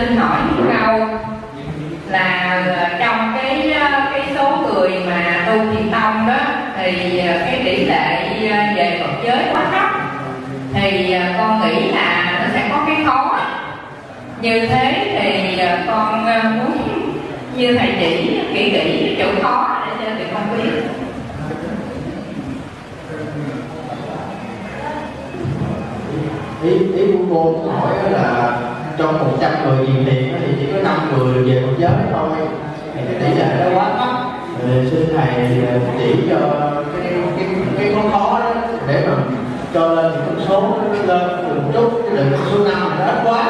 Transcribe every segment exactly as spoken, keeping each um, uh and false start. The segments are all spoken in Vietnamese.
Xin hỏi một câu là trong cái cái số người mà tu Thiền Tông đó thì cái tỷ lệ về Phật giới quá thấp, thì con nghĩ là nó sẽ có cái khó như thế. Thì con muốn như thầy chỉ kỹ kỹ chỗ khó để cho tụi con biết. Ý ý của cô hỏi là trong một trăm người nhiều tiền thì chỉ có năm người về Phật giới thôi, thì cái tỷ lệ nó quá thấp. Xin thầy chỉ cho cái cái cái khó khó đó để mà cho lên con số nó lên một chút, chứ đừng con số năm là ít quá.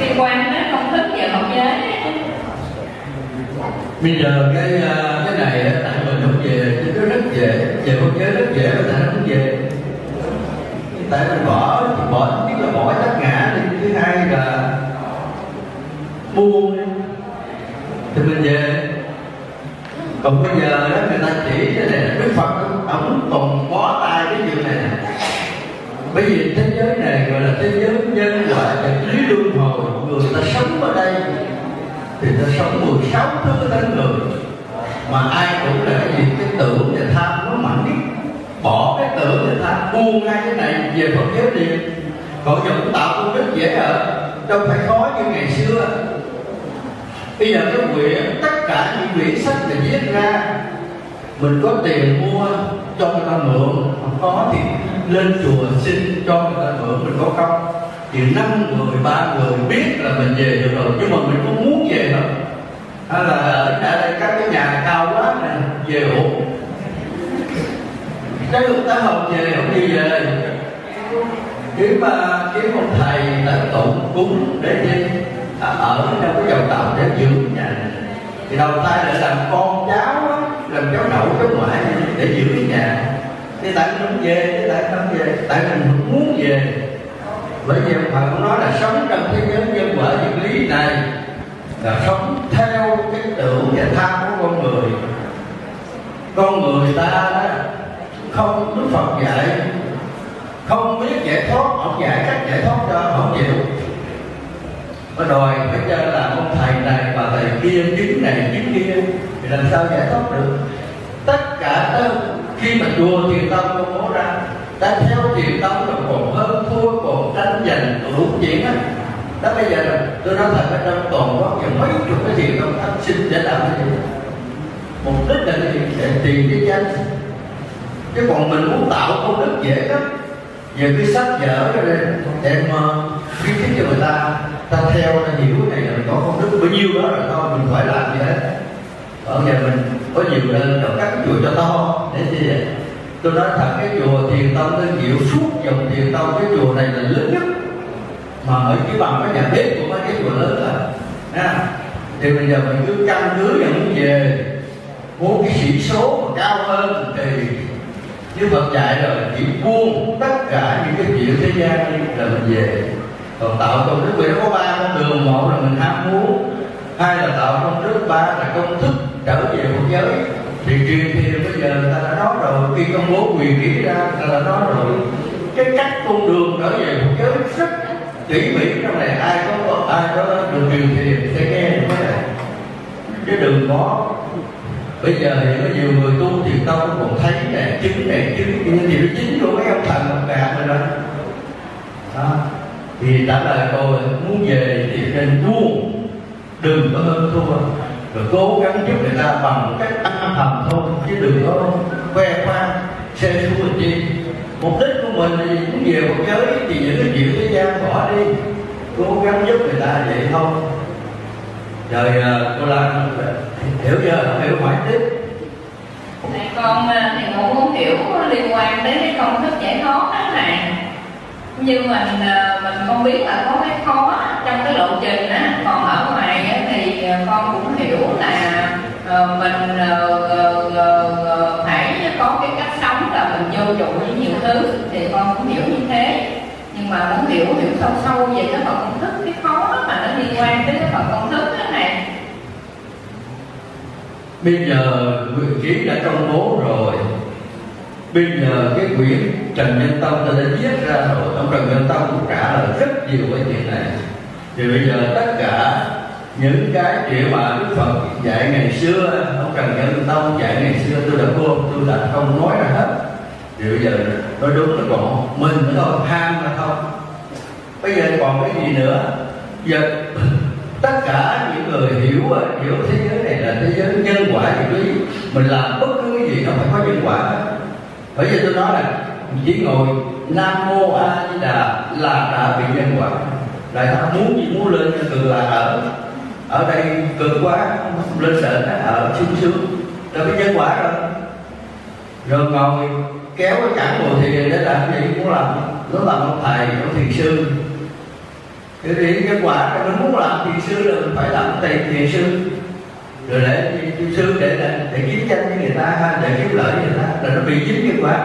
Liên quan đến công thức về Phật giới. Bây giờ cái cái này tại mình không về, chứ nó rất dễ, về Phật giới rất dễ, mà tại nó không về. Tại mình bỏ, bỏ nhất là bỏ tất ngã. Thứ hai là buông thì mình về. Còn bây giờ đó người ta chỉ cái này Đức Phật ổng còn bó tay cái chuyện này. Bởi vì thế giới này gọi là thế giới nhân loại và lý luân hồi. Người ta sống ở đây thì ta sống mười sáu thứ tánh người, mà ai cũng để gì cái tưởng và tham nó mạnh nhất. Bỏ cái tưởng người ta buông ngay cái này về Phật giới liền. Còn giờ cũng tạo cũng rất dễ ở, đâu phải khó như ngày xưa. Bây giờ cái quyển, tất cả những quyển sách là viết ra. Mình có tiền mua cho người ta mượn, không có thì lên chùa xin cho người ta mượn, mình có không? Thì năm người, ba người biết là mình về được rồi, nhưng mà mình không muốn về đâu. Hay là ở đây các cái nhà cao quá này, về ổ các người ta học về, không đi về. Kiếm mà kiếm một thầy đã tụng cúng để đi à, ở trong cái dòng tàu để dưỡng nhà này. Thì đầu tay lại làm con cháu đó, làm cháu nội cháu ngoại để dưỡng cái nhà. Thế tại mình không về, thế tại mình không về, tại mình không muốn về. Bởi vì Phật cũng nói là sống trong thế giới nhân quả diệt lý này là sống theo cái tưởng và tham của con người. Con người ta đó không, Đức Phật dạy không biết giải thoát, ông dạy cách giải thoát cho không chịu. Nó đòi phải cho là ông thầy này và thầy kia, chứng này chứng kia, thì làm sao giải thoát được? Tất cả đó, khi mà chùa Thiền Tông công bố ra, ta theo Thiền Tông là còn hơn thua, còn tranh giành, còn đủ chuyện á. Đó bây giờ là tôi nói thật là trong toàn quốc những mấy chục cái Thiền Tông tham sinh để làm cái gì? Mục đích là để tìm cái danh. Chứ còn mình muốn tạo công đức dễ lắm. Giờ cái sách vở ra đây em khuyến khích cho người ta, ta theo ta hiểu cái này là có công đức bao nhiêu đó rồi thôi, mình phải làm gì hết. Ở nhà mình có nhiều lên trong các chùa cho to để chi vậy? Tôi nói thật cái chùa Thiền Tông Tân Diệu suốt dòng Thiền Tông, cái chùa này là lớn nhất mà ở chỉ bằng cái nhà bếp của mấy cái chùa lớn rồi. Nha. Thì bây giờ mình cứ căn cứ và muốn về, muốn cái chỉ số mà cao hơn thì như Phật dạy rồi, chỉ buông tất cả những cái chuyện thế gian đi rồi mình về. Còn tạo công thức vì nó có ba con đường, một là mình ham muốn, hai là tạo công thức, ba là công thức trở về Phật giới. Thì truyền thì bây giờ người ta đã nói rồi, khi công bố quyền ký ra người ta đã nói rồi, cái cách con đường trở về Phật giới rất tỉ mỉ trong này. Ai có ai có được truyền thì sẽ nghe được cái này, chứ đừng có. Bây giờ thì có nhiều người tu Thiền Tông còn thấy này chứng này chứng kia, thì nó chính của mấy ông thần ông gà mình đó. Đó. Thì trả lời cô muốn về thì nên buông, đừng có hơn thua, rồi cố gắng giúp người ta bằng cách âm thầm thôi, chứ đừng có khoe khoang xe xua chi. Mục đích của mình thì muốn về một giới thì những cái chuyện thế gian bỏ đi, cố gắng giúp người ta vậy thôi. Rồi cô Lan hiểu chưa? Hiểu hỏi tiếp. Này con thì con muốn hiểu liên quan đến cái công thức giải thoát đó này. Như mình mình không biết là có cái khó trong cái lộ trình á, còn ở ngoài á thì con cũng hiểu là mình phải có cái cách sống là mình vô trụ với nhiều thứ, thì con cũng hiểu như thế. Nhưng mà muốn hiểu hiểu sâu sâu về cái Phật công thức, cái khó mà nó liên quan tới cái Phật công thức đó này. Bây giờ quyển ký đã công bố rồi, bây giờ cái quyển Trần Nhân Tông ta đã viết ra rồi. Ông Trần Nhân Tông cũng trả lời rất nhiều cái chuyện này. Thì bây giờ tất cả những cái chuyện mà Đức Phật dạy ngày xưa, ông Trần Nhân Tông dạy ngày xưa tôi đã vô, tôi đã không nói ra hết. Thì bây giờ nói đúng là còn mình nữa thôi, ham mà thôi. Bây giờ còn cái gì nữa? Giờ tất cả những người hiểu hiểu thế giới này là thế giới nhân quả diệu lý, mình làm bất cứ cái gì nó phải có nhân quả. Bây giờ tôi nói là chỉ ngồi Nam Mô A Di Đà là đã bị nhân quả. Đại ta muốn gì muốn lên cực là ở ở đây cực quá lên sợ là ở sướng sướng là cái nhân quả rồi. Rồi ngồi kéo cái cản bồ thiền để làm gì cũng làm, nó làm ông thầy ông thiền sư. Thế thì nhân quả nó muốn làm thiền sư là phải làm thầy thiền sư, rồi để thiền sư để để kiếm danh với người ta ha, để kiếm lợi với người ta là nó bị dính nhân quả.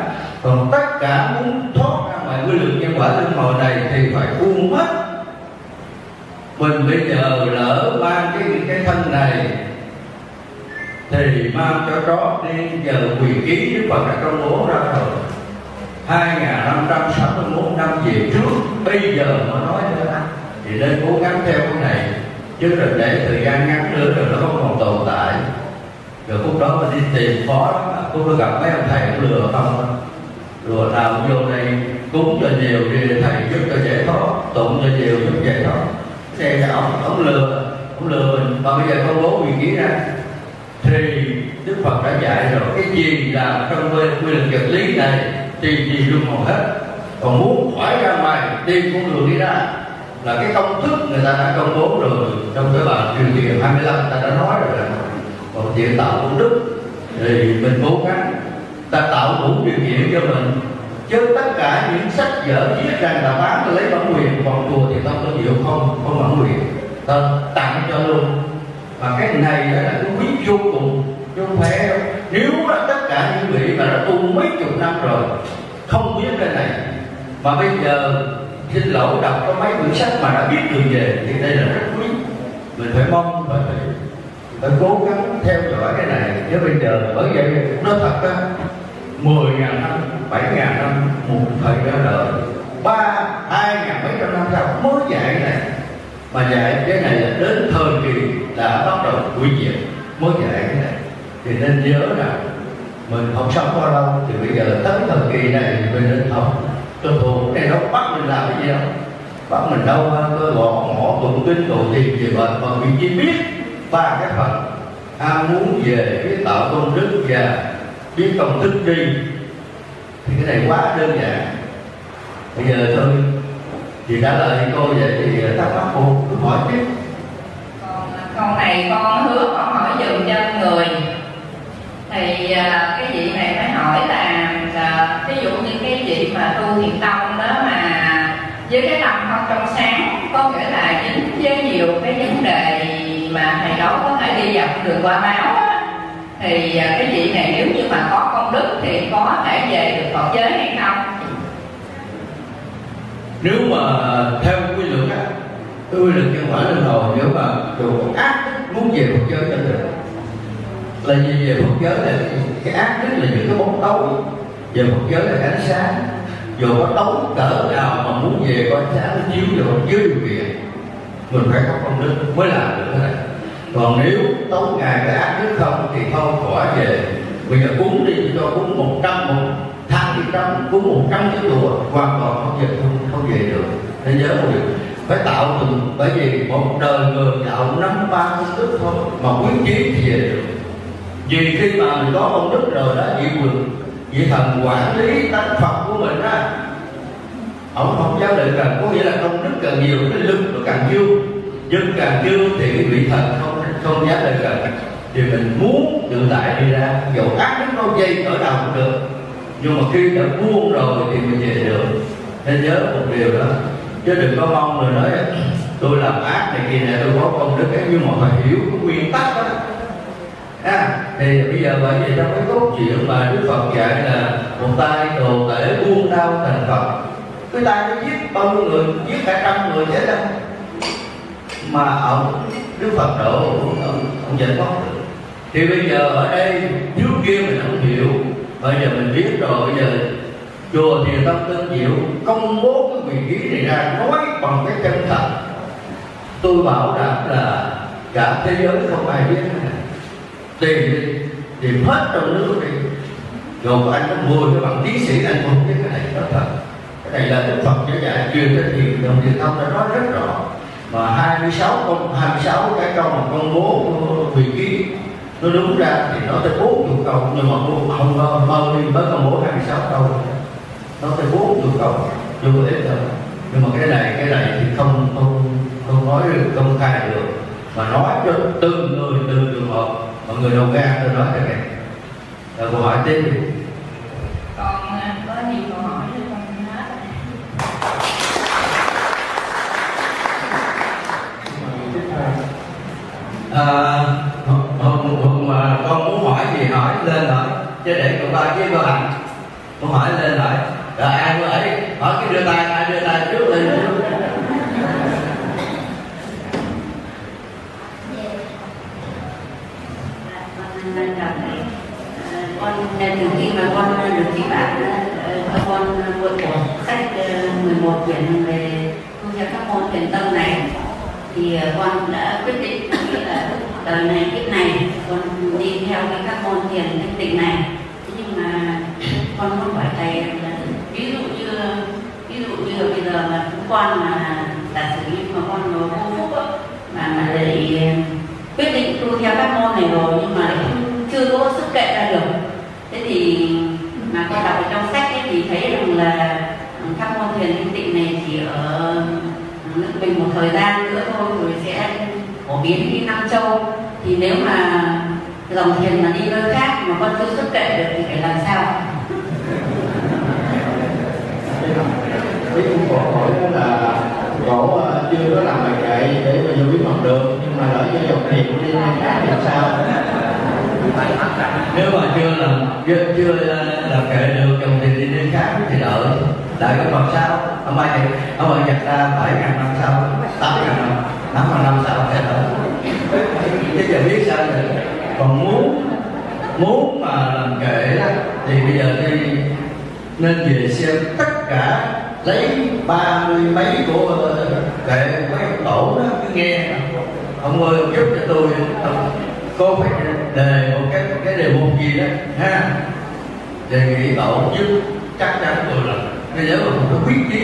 Còn tất cả muốn thoát ra ngoài quy luật nhân quả luân hồi này thì phải buông hết. Mình bây giờ lỡ ban cái cái thân này thì mang cho trót đi. Giờ quyền ký Đức Phật đã công bố ra rồi, hai nghìn năm trăm sáu mươi mốt năm về trước, bây giờ mà nói nữa thì nên cố gắng theo cái này, chứ đừng để thời gian ngắn nữa rồi nó không còn tồn tại. Rồi lúc đó mà đi tìm khó, cũng đã gặp mấy ông thầy cũng lừa không, lừa nào vô đây cúng cho nhiều đi thầy giúp cho giải thoát, tụng cho nhiều giúp giải thoát. Thế là ông, ông lừa, ông lừa mình. Và bây giờ công bố quyền ký ra thì Đức Phật đã dạy rồi, cái gì là trong quy luật vật lý này thì thì luôn một hết. Còn muốn khỏi ra ngoài đi cũng lừa đi ra, là cái công thức người ta đã công bố rồi. Trong cái bài truyền truyền hai mươi lăm ta đã nói rồi. Còn chuyện tạo công đức thì mình cố gắng ta tạo đủ điều kiện cho mình, chứ tất cả những sách vở viết rằng là bán lấy bản quyền, còn chùa thì tao có chịu không không bản quyền, tao tặng cho luôn. Và cái này là cái quý vô cùng, chứ không phải đâu. Nếu là tất cả những vị mà đã tu mấy chục năm rồi không biết cái này, mà bây giờ xin lỗi đọc có mấy quyển sách mà đã biết đường về thì đây là rất quý. Mình phải mong phải phải cố gắng theo dõi cái này. Chứ bây giờ bởi vậy nói thật đó, mười nghìn năm, bảy nghìn năm, một thời ra đời, ba, hai ngàn mấy trăm năm sau mới dạy này. Mà dạy cái này là đến thời kỳ đã bắt đầu buổi diệt mới dạy cái này. Thì nên nhớ rằng mình không sống bao lâu, thì bây giờ tới thời kỳ này mình nên học. Tôi thuộc cái này nó bắt mình làm cái gì không? Bắt mình đâu cơ gõ ngõ tụng kinh tụng gì về bệnh, mà mình chỉ biết ba cái phần ham muốn về cái tạo công đức và biết công thức đi, thì cái này quá đơn giản. Bây giờ thôi thì trả lời cô vậy thì thắc mắc cô cứ hỏi tiếp. Con này con hứa con hỏi dùm cho người thì cái vị này mới hỏi là, là ví dụ như cái vị mà tu Thiền Tông đó mà với cái tâm không trong sáng, có nghĩa là dính với nhiều cái vấn đề mà thầy đó có thể đi dọc đường qua máu đó. Thì cái vị này nếu như mà có công đức thì có thể về được Phật giới hay không? Nếu mà theo quy luật á, quy luật nhân quả luân hồi, nếu mà đồ ác muốn về Phật giới cho được. Là gì về Phật giới này? Cái ác tức là những cái bóng tối, về Phật giới là ánh sáng. Dù có tối cỡ nào mà muốn về có ánh sáng chiếu vào dưới điều kiện, mình phải có công đức mới làm được thế này. Còn nếu tối ngày cái ác đức không thì thôi khỏi về. Bây giờ cúng đi cho cúng một trăm một tháng thì trăm cúng một trăm cái chùa hoàn toàn không về không, không về được. Nên nhớ một điều phải tạo từng, bởi vì một đời người tạo năm ba công đức thôi mà quyết chí thì về được. Vì khi mà mình có công đức rồi đó, vị quỳnh vị thần quản lý tánh Phật của mình á, ông không giáo định rằng có nghĩa là công đức càng nhiều cái lực nó càng dương, dân càng dương thì vị thần không không dám lên gần. Thì mình muốn tự tại đi ra, dầu ác đến đâu dây ở đầu cũng được, nhưng mà khi đã buông rồi thì mình về được. Nên nhớ một điều đó, chứ đừng có mong rồi nói tôi làm ác này kia này tôi có công đức ấy, nhưng mà phải hiểu cái nguyên tắc đó. À, thì bây giờ bởi vì trong cái cốt chuyện mà Đức Phật dạy là một tay đồ tể buông đau thành Phật, cái tay nó giết bao nhiêu người, giết cả trăm người chết đâu, mà ông Đức Phật độ ông, ông, ông giải thoát được. Thì bây giờ ở đây trước kia mình không hiểu, bây giờ mình biết rồi. Bây giờ chùa Thiền Tông Tân Diệu công bố cái vị trí này ra nói bằng cái chân thật, tôi bảo đảm là cả thế giới không ai biết này. Tìm tìm hết trong nước đi, rồi anh cũng mua cho bằng tiến sĩ anh không biết cái này, đó thật. Cái này là Đức Phật giáo dạy truyền cho thiền đồng Thiền Tông đã nói rất rõ. Mà hai mươi sáu cái câu mà con bố vị ký nó đúng ra thì nó tới bốn mươi câu, nhưng mà con không có mơ đi với con bố hai mươi sáu câu, nó tới bốn mươi câu vô ích thôi. Nhưng mà cái này cái này thì không không không nói được, công khai được, mà nói cho từng người từng trường hợp. Mọi người đầu gan tôi nói thế này. Rồi câu hỏi tiếp. Còn có gì câu hỏi thì con hết. À, hôm mà con muốn hỏi gì hỏi lên hỏi, chứ để cậu ta với cậu hành. Con hỏi lên hỏi. Rồi ai mới ấy hỏi cái đưa tay, ai đưa tay trước lên. Con từ khi mà con được ký bản, con mua của sách mười một quyển về tu theo các môn Thiền Tông này, thì con đã quyết định là đời này kiếp này con đi theo các môn thiền thanh tịnh này. Thế nhưng mà con muốn hỏi thầy là ví dụ như ví dụ như bây giờ mà chúng con mà giả sử như mà con vô phúc á, mà mà lại quyết định tu theo các môn này rồi nhưng mà chưa có sức kệ ra được. Thế thì mà con đọc trong sách ấy thì thấy rằng là các môn thiền thanh tịnh này chỉ ở nước mình một thời gian nữa thôi rồi sẽ phổ biến đi Nam Châu. Thì nếu mà dòng thiền mà đi nơi khác mà con chưa xuất kệ được thì phải làm sao? Cái cổ hỏi là cổ chưa có làm bài kệ để mà vô biết học được, nhưng mà lỡ cho dòng thiền đi nơi khác thì sao? Nếu mà chưa làm chưa chưa làm kệ được dòng thiền đi nơi khác thì đợi đợi cái phần sau. Ông bà thì ông bà Nhật ra bảy ngàn năm sau, tám ngàn năm, tám ngàn năm sau sẽ đợi. Chứ giờ biết sao được. Còn muốn muốn mà làm kệ thì bây giờ thì nên về xem tất cả, lấy ba mươi mấy của kệ của ông tổ đó nghe. Ông ơi giúp cho tôi, cô phải đề một cái cái đề môn gì đó ha, đề nghị tổ giúp chắc chắn tôi là. Bây giờ mình có quyết chí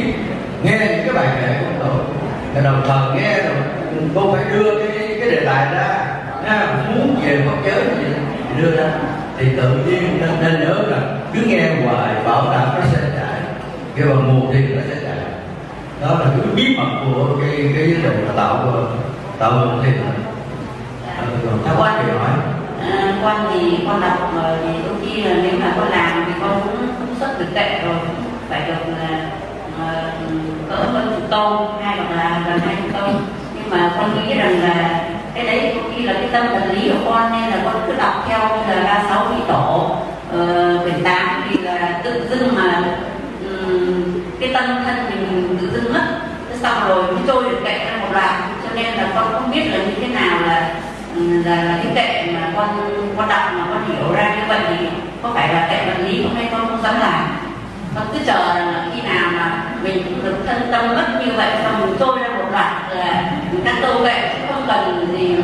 nghe những cái bài kệ của tổ, là đồng thời nghe rồi cô phải đưa cái cái đề tài ra ha, muốn về Phật giới gì thì đưa ra, thì tự nhiên nên, nên nhớ là cứ nghe hoài bảo đảm nó sẽ chạy, cái bằng mù thì nó sẽ chạy. Đó là cái bí mật của cái cái đồ tạo tạo mù thì cháu quá thì hỏi. À, con thì con đọc thì đôi khi là nếu mà con làm thì con cũng cũng xuất thực tệ rồi, phải được là cỡ hơn chục tô hay hoặc là gần hai chục tô. Nhưng mà con nghĩ rằng là cái đấy đôi khi là cái tâm thần lý của con, nên là con cứ đọc theo như là ba sáu vị tổ quyển tám thì là tự dưng mà um, cái tâm thân mình tự dưng mất, xong rồi cứ trôi được kệ ra một loạt, cho nên là con không biết là như thế nào là là cái kệ mà con con đọc mà con hiểu ra như vậy thì có phải là kệ vật lý không, hay con không dám làm? Con cứ chờ là khi nào mà mình được thân tâm mất như vậy xong mình trôi ra một loạt là mình cắt tô kệ chứ không cần gì,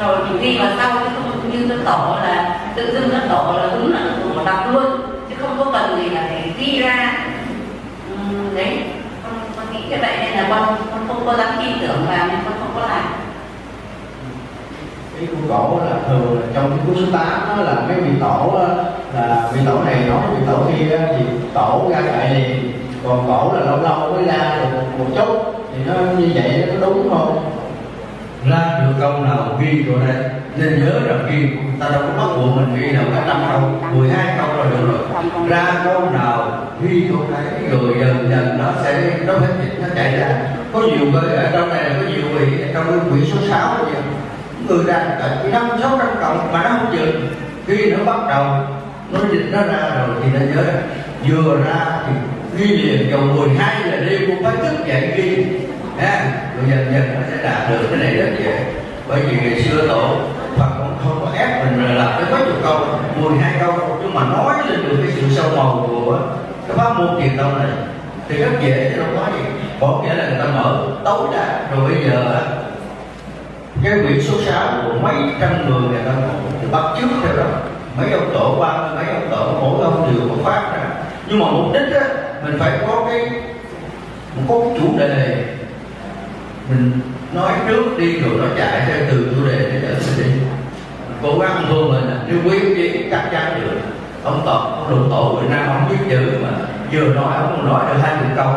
rồi mình ghi vào sau chứ không như cái tổ là tự dưng cái tổ là đúng là một đọc luôn chứ không có cần gì là phải ghi ra. uhm, đấy con, con nghĩ cái vậy nên là con con không có dám tin tưởng vào nên con không có làm. Cái của cổ là thường trong cái cuốn số tám là cái vị tổ là vị tổ này nói vị tổ kia thì tổ ra kệ liền, còn cổ là lâu lâu mới ra được một, một chút, thì nó như vậy nó đúng không? Ra được câu nào ghi rồi đây, nên nhớ là ghi, ta đâu có bắt buộc mình ghi đâu cả năm câu, mười hai câu rồi được rồi. Ra câu nào ghi câu đấy, rồi dần dần nó sẽ nó hết dịch, nó chạy ra. Có nhiều cái ở trong này có nhiều vị trong quyển số sáu vậy. Người ra cạnh năm sáu trăm cộng mà nó không dừng, khi nó bắt đầu nó dịch nó ra rồi thì nó nhớ ra. Vừa ra thì ghi liền, vào mười hai giờ đêm cũng phải thức dậy ghi ha, rồi dần dần nó sẽ đạt được. Cái này rất dễ, bởi vì ngày xưa tổ Phật cũng không có ép mình là phải có chục câu mười hai câu, nhưng mà nói lên được cái sự sâu màu của cái pháp môn Thiền Tông này thì rất dễ, chứ đâu có gì. Có nghĩa là người ta mở tối ra rồi bây giờ cái quyển số sáu của mấy trăm người người ta bắt chước theo đó, mấy ông tổ quan, mấy ông tổ mỗi ông đều có phát ra. Nhưng mà mục đích á, mình phải có cái có cái chủ đề, mình nói trước đi rồi nó chạy theo từ chủ đề đến giờ sẽ đi. Cố gắng thua mình, nếu quý vị chắc chắn được. Ông tổ, ông đồng tổ Việt Nam không biết chữ mà vừa nói ông nói được hai chục câu,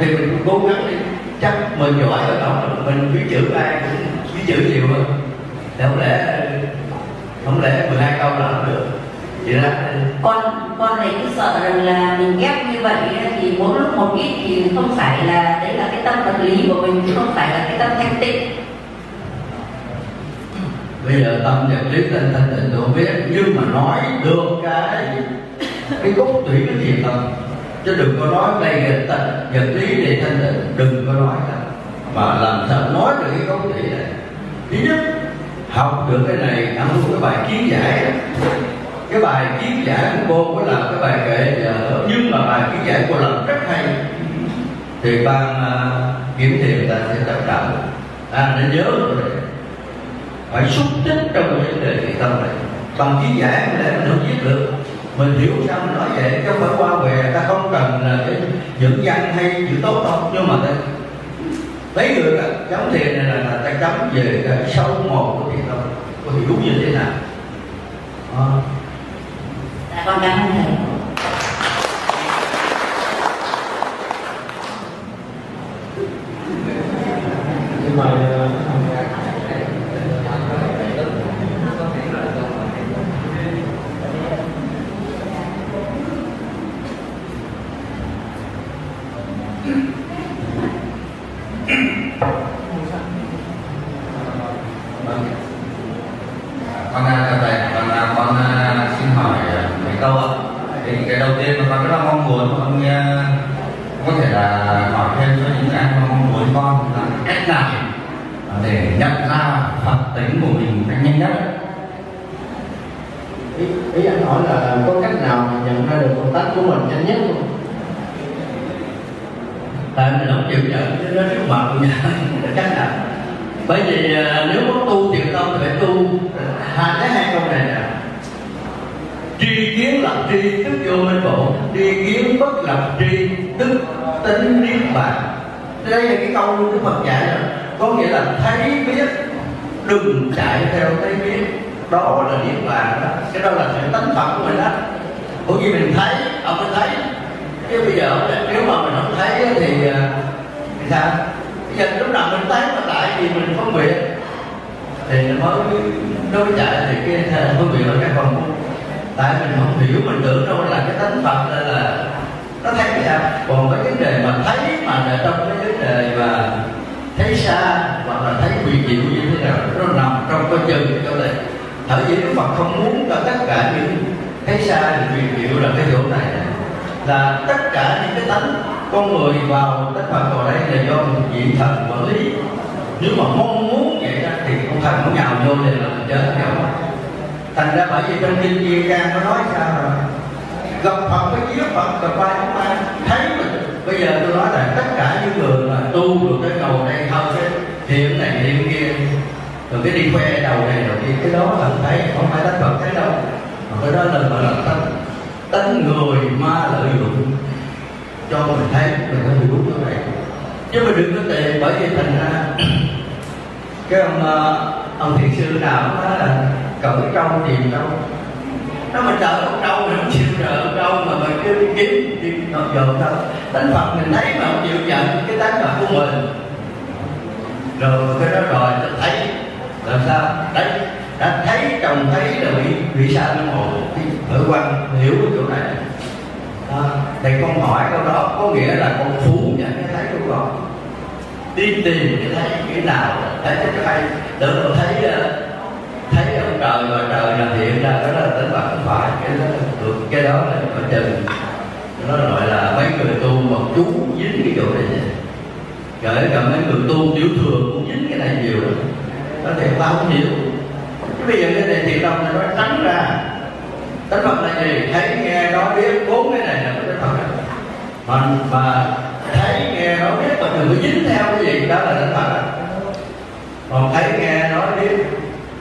thì mình cũng cố gắng đi. Chắc mình giỏi ở đó, mình biết chữ ai cũng biết chữ nhiều hơn. Không lẽ không lẽ mười hai câu là không được. Vậy đó. Con con này cứ sợ rằng là mình ghép như vậy thì mỗi lúc một ít thì không phải là đấy là cái tâm vật lý của mình, chứ không phải là cái tâm thanh tịnh. Bây giờ tâm vật lý thanh thanh tịnh tôi không biết, nhưng mà nói được cái cái cốt tủy cái gì tâm. Chứ đừng có nói đây là tịnh, vật lý để thanh tịnh, đừng có nói là. Mà làm sao nói được cái cốt tủy này. Thứ nhất, học được cái này, ăn luôn cái bài kiến giải đó. Cái bài kiến giải của cô có làm cái bài kệ giờ, nhưng mà bài kiến giải cô làm rất hay. Thì ban uh, kiểm thiền ta sẽ tập đạo. À, nên nhớ rồi đấy. Phải xúc tích trong vấn đề cái tâm này. Bằng kiến giải để mình không giết được. Mình hiểu sao mình nói vậy, chứ không phải qua về. Ta không cần là cái những danh hay chữ tốt không. Nhưng mà ta thấy được là chấm thiền này là ta chấm về cái sâu màu của thiền tâm. Có hiểu như thế nào? À. Con cảm ơn thầy. Nhưng mà thấy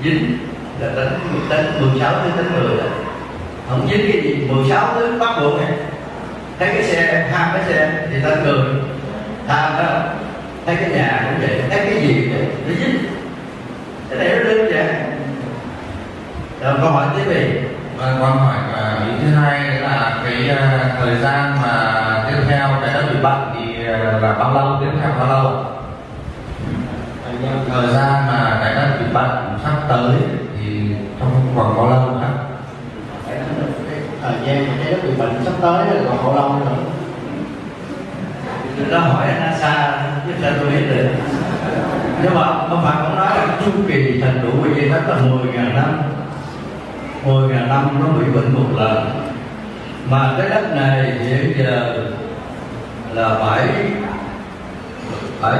dính là tánh tánh mười sáu tới tánh mười, không dính cái gì mười sáu tới bắt buộc này. Thấy cái xe, tham cái xe thì tánh người tham đó, thấy cái nhà cũng vậy, thấy cái gì vậy nó dính. Cái này nó đơn giản. Rồi câu hỏi tiếp về. Vâng, con hỏi ý thứ hai là cái uh, thời gian mà tiếp theo cái đã bị bệnh thì là bao lâu, tiếp theo bao lâu? Thời gian mà cái đã bị bệnh sắp tới thì trong khoảng bao lâu hả? Thời gian mà cái đã bị bệnh sắp tới là còn bao lâu nữa? Nó hỏi NASA, chứ sao tôi biết được. Nhưng mà ông Phật cũng nói là chu kỳ thành tựu của Di Thất là mười ngàn năm. Mười ngàn năm nó bị bệnh một lần. Mà cái đất này hiện giờ là bảy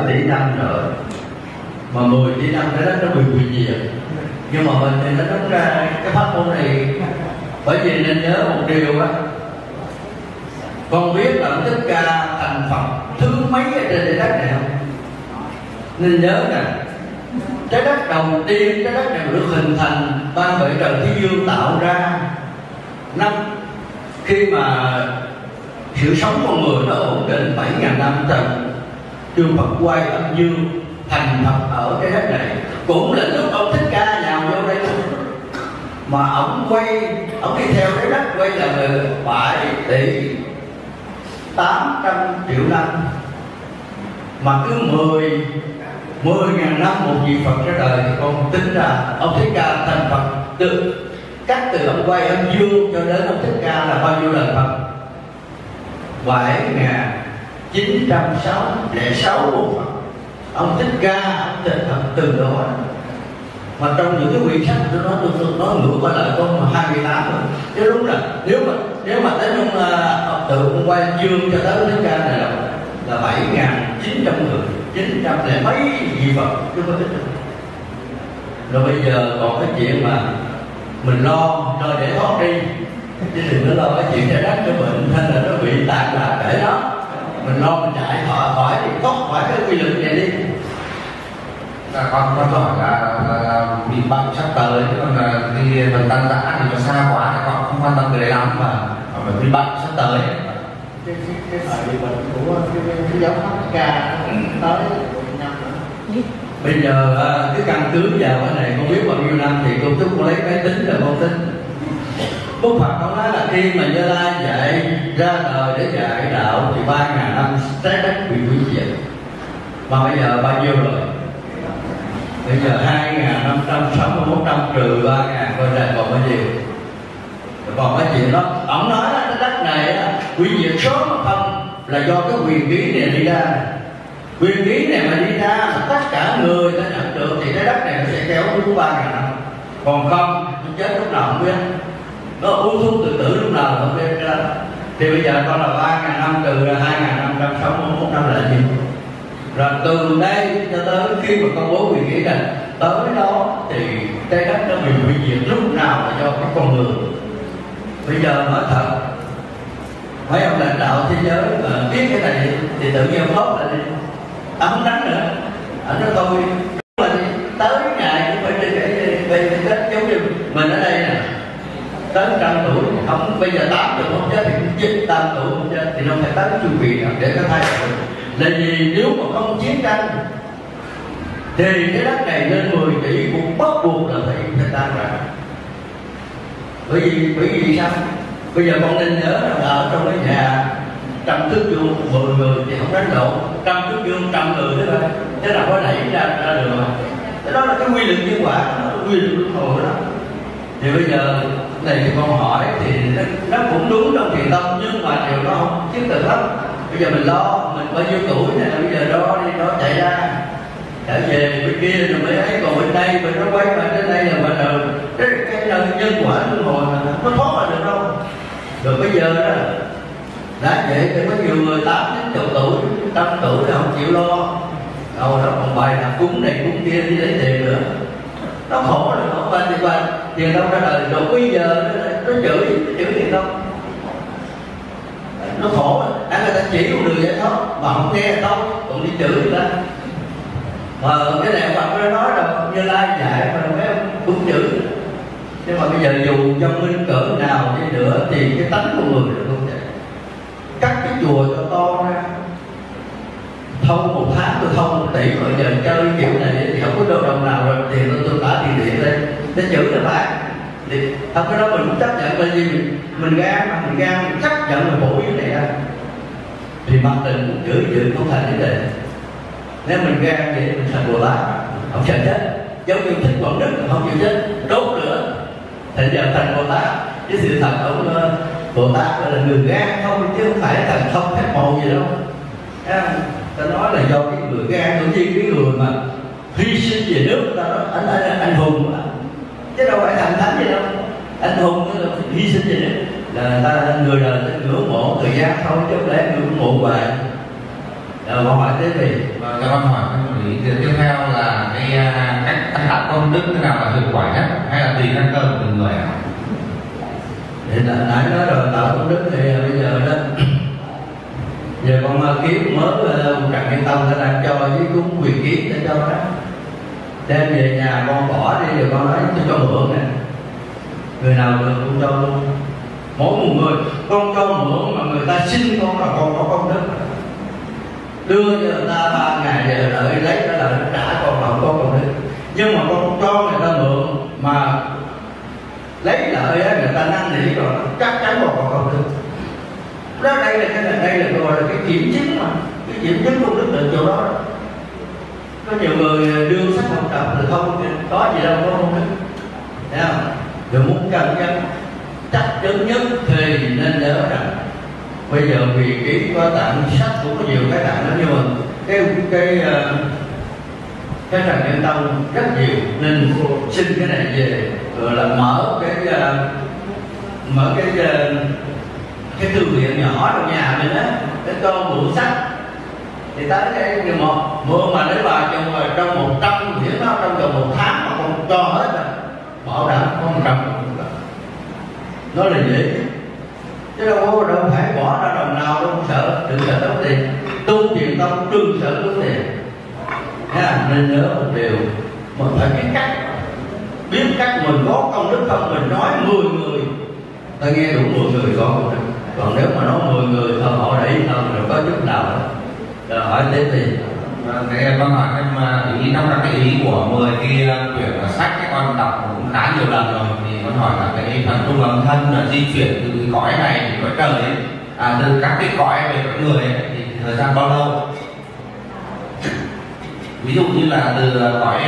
tỷ năm rồi. Mà mười tỷ năm cái đất nó bị hủy diệt. Nhưng mà mình thì nó đúng ra cái pháp môn này. Bởi vì nên nhớ một điều á, con biết là Thích Ca thành Phật thứ mấy ở trên trái đất này không? Nên nhớ nè, trái đất đầu tiên, trái đất này được hình thành ban bệ trời Thái Dương tạo ra năm khi mà sự sống con người nó ổn định bảy ngàn năm trần. Trường Phật quay âm dương thành Phật ở trái đất này cũng là lúc ông Thích Ca nhào vô đây mà ổng quay, ổng đi theo trái đất quay là bảy tỷ tám trăm triệu năm. Mà cứ mười mười ngàn năm một vị Phật ra đời thì con tính ra ông Thích Ca thành Phật được cắt từ ông quay âm dương cho đến ông Thích Ca là bao nhiêu lần Phật? bảy nghìn chín trăm sáu mươi sáu bộ Phật. Ông Thích Ca ông thành Phật từ đó. Mà trong những cái quyển sách tôi nói tôi, tôi nói ngược qua lại con hai mươi tám rồi. Chứ đúng là nếu mà nếu mà tới ông uh, từ ông quay âm dương cho tới Thích Ca này là là bảy ngàn chín trăm người, chín trăm lẻ mấy vị Phật chứ không ít đâu. Rồi bây giờ còn cái chuyện mà mình lo lo để thoát đi, chứ đừng có lo cái chuyện trái đất cho mình hay là nó bị tàn là để đó. Mình lo mình chạy họ khỏi thì thoát khỏi cái quy luật này đi. Là con con hỏi là, là, là bị bệnh sắp tới, còn là khi mình tăng giả thì nó xa quá thì con không quan tâm cái đấy lắm mà mà bị bệnh sắp tới. Cái, cái, cái thời bị bệnh của cái, cái, cái giáo pháp ca tới năm nữa. Bây giờ cái căn cứ vào cái này con biết bao nhiêu năm thì con thức con lấy cái tính là con tính. Bố Phật con nói là khi mà Như Lai dạy ra đời để dạy đạo thì ba ngàn năm trái đất bị hủy diệt. Mà bây giờ bao nhiêu rồi? Bây giờ hai nghìn năm trăm sáu mươi mốt năm trừ ba ngàn coi ra còn bao nhiêu? Còn cái chuyện đó, ổng nói là cái đất này á, quy diệt số mà không là do cái quyền ký này đi ra. Quyền ký này mà đi ra mà tất cả người ta nhận được thì cái đất này nó sẽ kéo xuống ba ngàn năm. Còn không, nó chết lúc nào không biết. Nó uống thuốc tự tử lúc nào không biết ra. Thì bây giờ con là ba ngàn năm từ hai nghìn năm trăm sáu mươi mốt năm là gì? Rồi từ đây cho tới khi mà công bố quyền ký này, tới đó thì trái đất nó bị hủy diệt lúc nào là do các con người. Bây giờ nói thật, mấy ông lãnh đạo thế giới mà biết cái này thì tự nhiên tốt là đi, ta không đánh nữa. Anh nói tôi, là đi, tới ngày cũng phải đi cái cái giống như mình ở đây nè, tới trăm tuổi không, bây giờ tám tuổi không chết thì cũng chết, tám tuổi không chết thì nó phải tới chu kỳ để có thay đổi. Là vì nếu mà không chiến tranh thì cái đất này lên mười tỷ cũng bắt buộc là phải phải tan rã. Bởi vì, bởi vì sao? Bây giờ con nên nhớ rằng là ở trong cái nhà trăm thước vuông mười người thì không đánh lộn, trăm thước vuông trăm người thế thôi, thế nào có đẩy ra ra được mà. Thế đó là cái quy luật nhân quả, nó là quy luật luân hồi đó. Thì bây giờ này thì con hỏi thì nó, nó cũng đúng trong Thiền Tông nhưng mà điều nó không chứng thực lắm. Bây giờ mình lo mình bao nhiêu tuổi này, bây giờ đó đi nó chạy ra trở về bên kia rồi mới ấy, còn bên đây mình nó quay lại đến đây là mình đời cái cái nhân quả luân hồi nó không thoát là được đâu. Rồi bây giờ đó đã vậy thì có nhiều người tám đến chục tuổi, trăm tuổi thì không chịu lo đâu đó, còn bài nào cúng này cúng kia đi lấy tiền nữa nó khổ rồi, nó quanh đi quanh tiền đâu ra đời. Rồi bây giờ nó chửi chửi tiền đâu nó khổ, đã người ta chỉ một đường giải thoát mà không nghe đâu còn đi chửi người ta. Mà cái này Phật nó nói rồi Như Lai dạy mà mấy ông đúng chữ. Nhưng mà bây giờ dù trong minh cỡ nào đi nữa thì cái tánh của người là không thể. Cắt cái chùa cho to ra, thông một tháng tôi thông một tỷ, rồi giờ chơi kiểu này thì không có đâu đồng nào rồi, thì tôi, tôi tả tiền điện lên để giữ là phải. Thì không cái đó mình cũng chấp nhận là gì, mình, mình gan mà mình gan mình chấp nhận là bổ yếu này ra. Thì mặt tình giữ giữ không thành vấn đề. Nếu mình gan vậy mình thành Bồ Tát, không sợ chết. Giống như Thích Quảng Đức không chịu chết, đốt lửa thành giờ thành Bồ Tát. Cái sự thật ông Bồ Tát là người gan không, chứ không phải thành thông thép màu gì đâu. Ta nói là do cái người gan của riêng cái người mà hy sinh về nước ta nói anh anh, anh, anh hùng mà. Chứ đâu phải thành thánh gì đâu, anh hùng là hy sinh về nước là ta người đời ngưỡng mộ thời gian thôi, chứ không lẽ ngưỡng mộ hoài. Câu hỏi thế thì vâng, các bạn hỏi tiếp theo là cái cách tác đạo công đức thế nào là hiệu quả nhất, hay là tùy căn cơ của từng người ạ? Thì đã nói rồi, tạo công đức thì bây giờ đó giờ con kiếm mới Trần Nhân Tông đã làm cho với cúng quyền kiếm để cho đó, đem về nhà con bỏ đi rồi con nói tôi cho mượn nè, người nào được cũng cho luôn. Mỗi một người con cho mượn mà người ta xin con là con có công đức, đưa cho người ta ba ngày giờ đợi lấy đó là trả con không có công đức. Nhưng mà con cho người ta mượn mà lấy lợi á, người ta năn nỉ rồi chắc chắn còn còn công đức. Đó đây là cái này, đây là gọi là cái kiểm chứng mà, cái kiểm chứng công đức ở chỗ đó. Có nhiều người đưa sách không trọng là không có gì đâu có công đức, thấy không? Rồi muốn cần nhân chắc chắn nhất thì nên nhớ rằng bây giờ vì cái có tặng sách cũng có nhiều cái tặng lắm, nhưng mà cái cái cái Trần Nhân Tông rất nhiều nên xin cái này về rồi là mở cái mở cái cái thư viện nhỏ trong nhà mình á để cho mượn sách. Thì tới cái điều một mượn mà lấy bà chồng rồi trong một trăm quyển đó trong vòng một tháng mà không cho hết rồi bảo đảm không cầm được, nó là dễ. Chứ đâu đâu phải bỏ ra đồng nào đâu, không sợ, đừng sợ tốn tiền. Tu Thiền Tông đừng sợ tốn tiền. Nên nhớ một điều, mình phải biết cách, biết cách mình có công đức không. Mình nói mười người, ta nghe đủ mười người có công đức. Còn nếu mà nói mười người thôi họ đẩy thân rồi có chút nào đó. Rồi hỏi thế thì thế con hỏi em ý trong các cái ý của mười kia quyển sách con đọc cũng khá nhiều lần rồi, thì con hỏi là cái phần trung âm thân là di chuyển từ cái cõi này đến cõi trời ấy, à, từ các cái cõi về cõi người ấy, thì thời gian bao lâu? Ví dụ như là từ cõi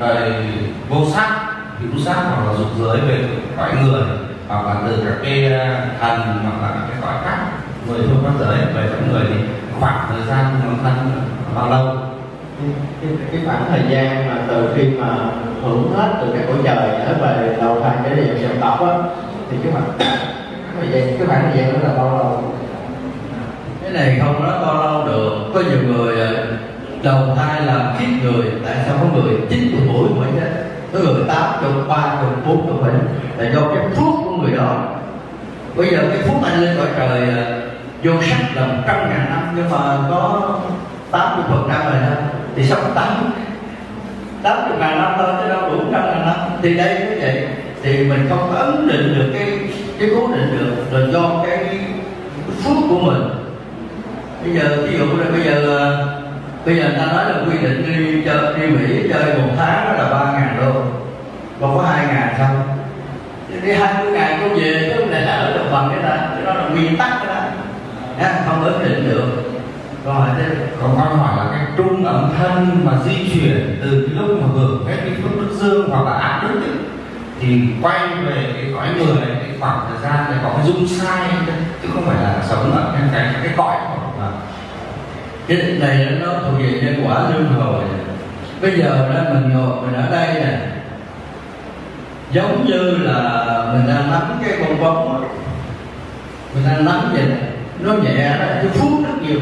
về vô sắc, hữu sắc hoặc là dục giới về cõi người, hoặc là từ các cái thần hoặc là các cái cõi khác người thuộc các giới về cõi người, thì khoảng thời gian trung âm thân bao lâu? Cái, cái khoảng thời gian mà từ khi mà hưởng hết từ cái cõi trời trở về đầu thai cái điều dòng tộc á, thì cái khoảng thời gian cái khoảng thời gian đó là bao lâu? Cái này không nói bao lâu được. Có nhiều người đầu thai làm kiếp người, tại sao có người chín tuổi tuổi mới chết, có người tám chục ba chục bốn chục, là do cái phước của người đó. Bây giờ cái phước anh lên cõi trời vô sắc là một trăm ngàn năm, nhưng mà có tám mươi phần trăm rồi đó thì sống tám tám mươi ngàn năm thôi, chứ đâu đủ trăm ngàn năm. Thì đây như vậy thì mình không ấn định được cái cái cố định được, là do cái phước của mình. Bây giờ ví dụ là bây giờ bây giờ người ta nói là quy định đi chơi đi Mỹ chơi một tháng đó là ba ngàn đô, còn có hai ngàn không đi hai mươi ngày không về, chứ này là ở đồng bằng cái ta, cái đó là nguyên tắc cái đó, không ấn định được. Rồi, còn con hỏi là cái trung ẩm thân mà di chuyển từ cái lúc mà hưởng cái phước đức dương hoặc là ác đức ấy, thì quay về cái cõi người này, cái khoảng thời gian này có cái dung sai ấy, chứ không phải là sống ở cái cái, cái cõi mà. Cái này nó thuộc về nhân quả luân hồi. Bây giờ đó mình ngồi mình ở đây nè, giống như là mình đang nắm cái con bóng, mình đang nắm vậy, nó nhẹ đó, cái phước rất nhiều.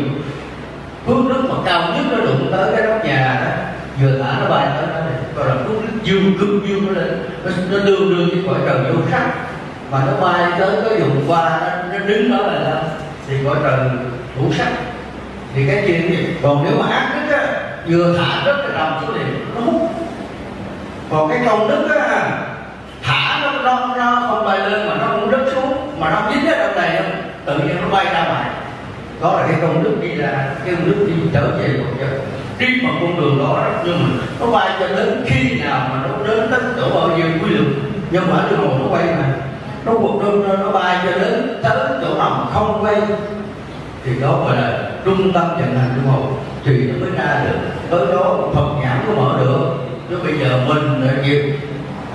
Phước đức mà cao nhất nó đụng tới cái nóc nhà đó, vừa tả nó bay tới đó, còn là phước đức dương cương dương nó lên, nó, nó đương đương cái cõi trời vô sắc, mà nó bay tới cái vùng qua nó, nó đứng đó là sao? Thì cõi trời hữu sắc. Thì cái chuyện gì? Còn nếu mà ác đức á, vừa thả đất nó nằm xuống liền, nó hút. Còn cái con nứt á, thả nó nó nó không bay lên mà nó cũng rớt xuống, mà nó dính ở trong này không, tự nhiên nó bay ra ngoài. Đó là cái con nứt đi ra, cái con nứt đi trở về một giờ. Đi mà con đường đó nhưng mà nó bay cho đến khi nào mà nó đến tới cỡ bao nhiêu quy lực, nhưng mà cái hồ nó quay mà nó cuộc đơn nó bay cho đến tới chỗ nào không quay, thì đó gọi là trung tâm vận hành của hồ, thì nó mới ra được tới đó Phật nhãn nó mở được. Chứ bây giờ mình là nghiệp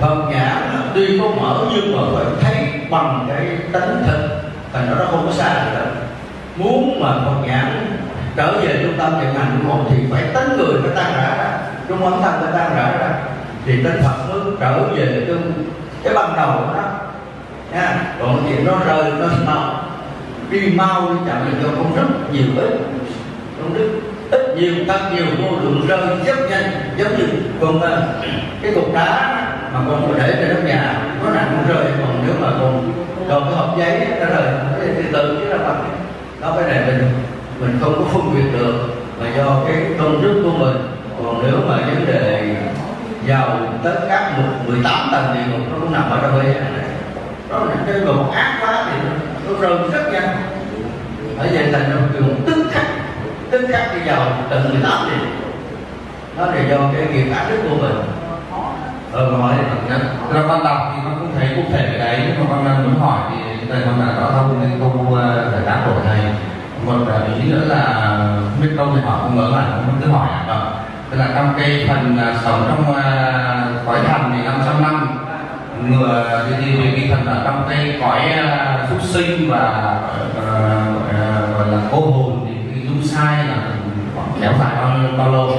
Phật nhãn tuy có mở nhưng mà phải thấy bằng cái tánh thực, thành nó không có xa được. Muốn mà Phật nhãn trở về trung tâm vận hành của hồ thì phải tánh người phải tan rã ra, trung tâm phải tan rã ra, thì tánh Phật mới trở về cái cái ban đầu đó. Nha, còn chuyện nó rơi nó mau đi mau đi chậm thì cho con rất nhiều ít, con rất ít nhiều tăng nhiều vô lượng rơi rất nhanh, giống như con cái cục đá mà con có để trên nóc nhà nó nặng cũng rơi, còn nếu mà con còn cái hộp giấy nó rơi thì tự chứ nó bằng đó. Cái này mình mình không có phân biệt được mà do cái công đức của mình. Còn nếu mà vấn đề giàu tới các mười tám tầng thì nó cũng nằm ở đâu đây. Đó là cái gồm ác quá thì nó rơi rất nhanh. Ở vậy thành nó trường tức khắc, tức khắc đi vào tầng mười tám thì nó là do cái nghiệp ác đức của mình. Ờ nói là ban đầu thì con cũng thấy cụ thể cái đấy, nhưng mà con muốn hỏi thì thầy con là đó không nên không giải đáp của thầy. Một ý nữa là biết câu thì họ không ngớ lại, không cứ hỏi ạ. Tức là trong cái phần sống trong cõi thần thì năm trăm năm người thì cái phần là trong cái cõi phúc sinh và gọi là cô hồn thì cái dung sai là khoảng kéo dài bao, bao lâu?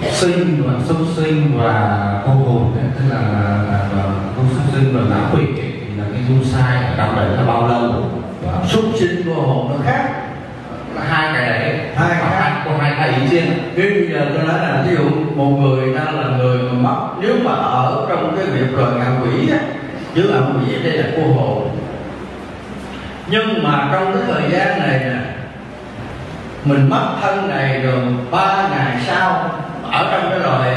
Phúc sinh và súc sinh và cô hồn, tức là cô súc sinh và ngã quỷ thì là cái dung sai ở trong đấy là bao lâu? Súc sinh cô hồn nó khác, hai cái đấy hai cái của hai cái ý trên. Nếu bây giờ tôi nói là ví dụ một người ta là người mà mất, nếu mà ở trong cái việc rồi ngạ quỷ á, chứ ngạ quỷ đây là cô hồn, nhưng mà trong cái thời gian này nè mình mất thân này rồi ba ngày sau ở trong cái loài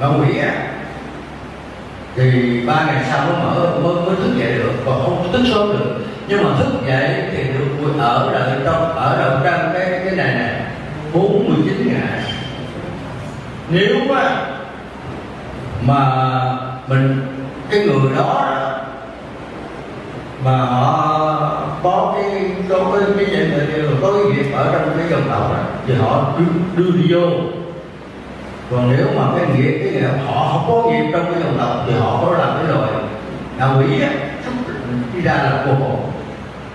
ngạ quỷ á, thì ba ngày sau mới mở mới, mới thức dậy được, còn không thức sớm được. Nhưng mà thức dậy thì được ở đời trong ở đời trong cái cái này nè bốn mươi chín ngày. Nếu mà, mà mình cái người đó mà họ có cái có cái cái gì mà có cái nghiệp ở trong cái dòng tộc này thì họ đưa, đưa đi vô. Còn nếu mà cái nghiệp cái nghiệp họ không có nghiệp trong cái dòng tộc thì họ có làm cái rồi đạo lý á, đi ra là cô hồn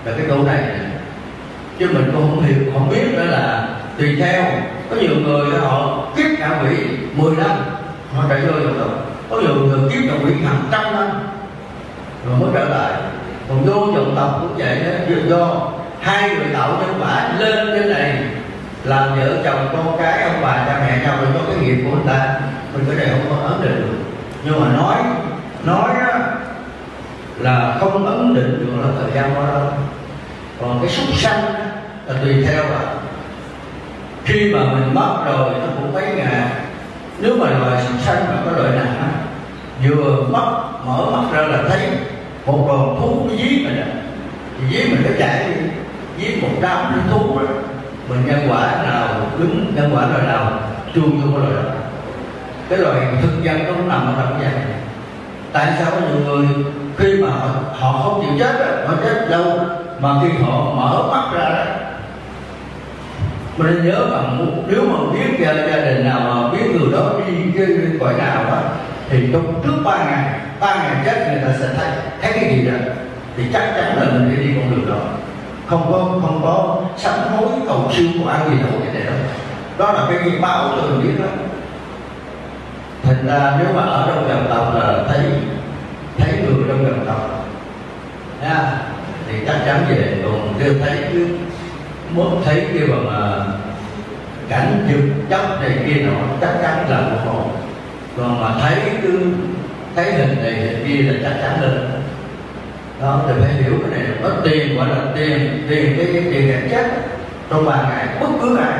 là cái câu này, chứ mình cũng không hiểu không biết nữa là tùy theo. Có nhiều người họ kiếp đạo quỷ mười năm họ chạy vô dòng tộc, có nhiều người kiếp đạo quỷ hàng trăm năm rồi mới trở lại. Còn vô dòng tộc cũng vậy đó, do hai người tạo nhân quả lên trên này làm vợ chồng con cái ông bà cha mẹ nhau, mình có cái nghiệp của người ta, mình cái này không có ấn định được. Nhưng mà nói nói đó là không ấn định được là thời gian qua đâu. Còn cái súc sanh là tùy theo là khi mà mình mất rồi nó cũng mấy ngày. Nếu mà loài súc sanh mà có loại nào vừa mất mở mắt ra là thấy một con thú nó giết mình, thì giết mình nó chạy đi, giết một đám thú đó. Mình nhân quả nào đúng, nhân quả loài nào chuông vô loài đó. Cái loài thực dân nó nằm ở trong cái này. Tại sao có nhiều người khi mà họ không chịu chết, họ chết đâu mà khi họ mở mắt ra đó. Mình nhớ rằng nếu mà biết gia đình nào mà biết người đó đi cái cõi nào đó thì trong trước ba ngày, ba ngày chết người ta sẽ thấy thấy cái gì đó, thì chắc chắn là mình phải đi con đường đó. Không có không có sám hối cầu siêu của ai gì đâu cái này đâu. Đó là cái báo tôi biết đó. Thành ra nếu mà ở trong dòng tộc là thấy thấy người trong dòng tộc nha, thì chắc chắn về. Còn kêu thấy cứ muốn thấy kêu mà cảnh dực chấp này kia nọ chắc chắn là một hồn. Còn mà thấy cứ thấy hình này hình kia là chắc chắn lên đó. Thì phải hiểu cái này nó tiền gọi là tiền tiền cái tiền cảnh chết trong ba ngày bất cứ ai.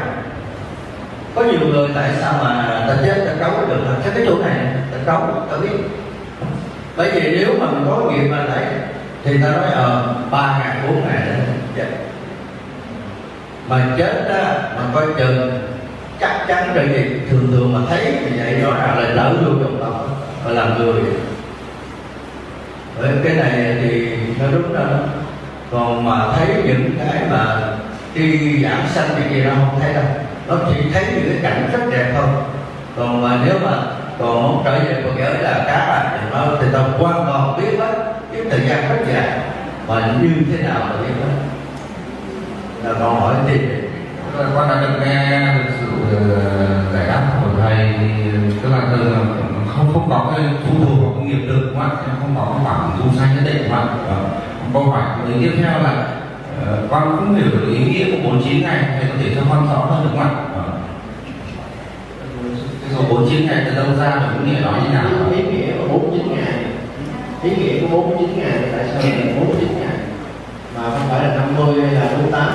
Có nhiều người tại sao mà ta chết ta trấu được, cái cái chỗ này ta trấu ta biết. Bởi vì nếu mà mình có nghiệp mà thấy thì ta nói ờ ba ngày bốn ngày chết. Mà chết đó mà coi chừng chắc chắn rồi thì thường thường mà thấy thì vậy rõ ràng là lỡ luôn trong lòng và làm người. Bởi cái này thì nó đúng đó. Còn mà thấy những cái mà đi giảm sanh thì gì nó không thấy đâu, nó chỉ thấy những cái cảnh rất đẹp thôi. Còn mà nếu mà còn muốn trở về cuộc giới là cá bạc thì nó thì tao quan còn biết hết, cái thời gian rất dài mà như thế nào là biết hết. Là còn hỏi gì? Con đã được nghe được sự giải đáp của thầy, tức là từ không không có cái thu thuộc vào công nghiệp được, đúng không ạ? Không có cái bản du sai nhất định, đúng không ạ? Câu hỏi của tiếp theo là uh, con cũng hiểu được ý nghĩa của bốn mươi chín ngày, thầy có thể cho con rõ hơn được không ạ? Cái số bốn mươi chín ngày từ đâu ra được, nghĩa nói như nào? Ý nghĩa của bốn mươi chín ngày, ý nghĩa của bốn mươi chín ngày tại sao là bốn mươi chín ngày mà không phải là năm mươi hay là bốn mươi tám?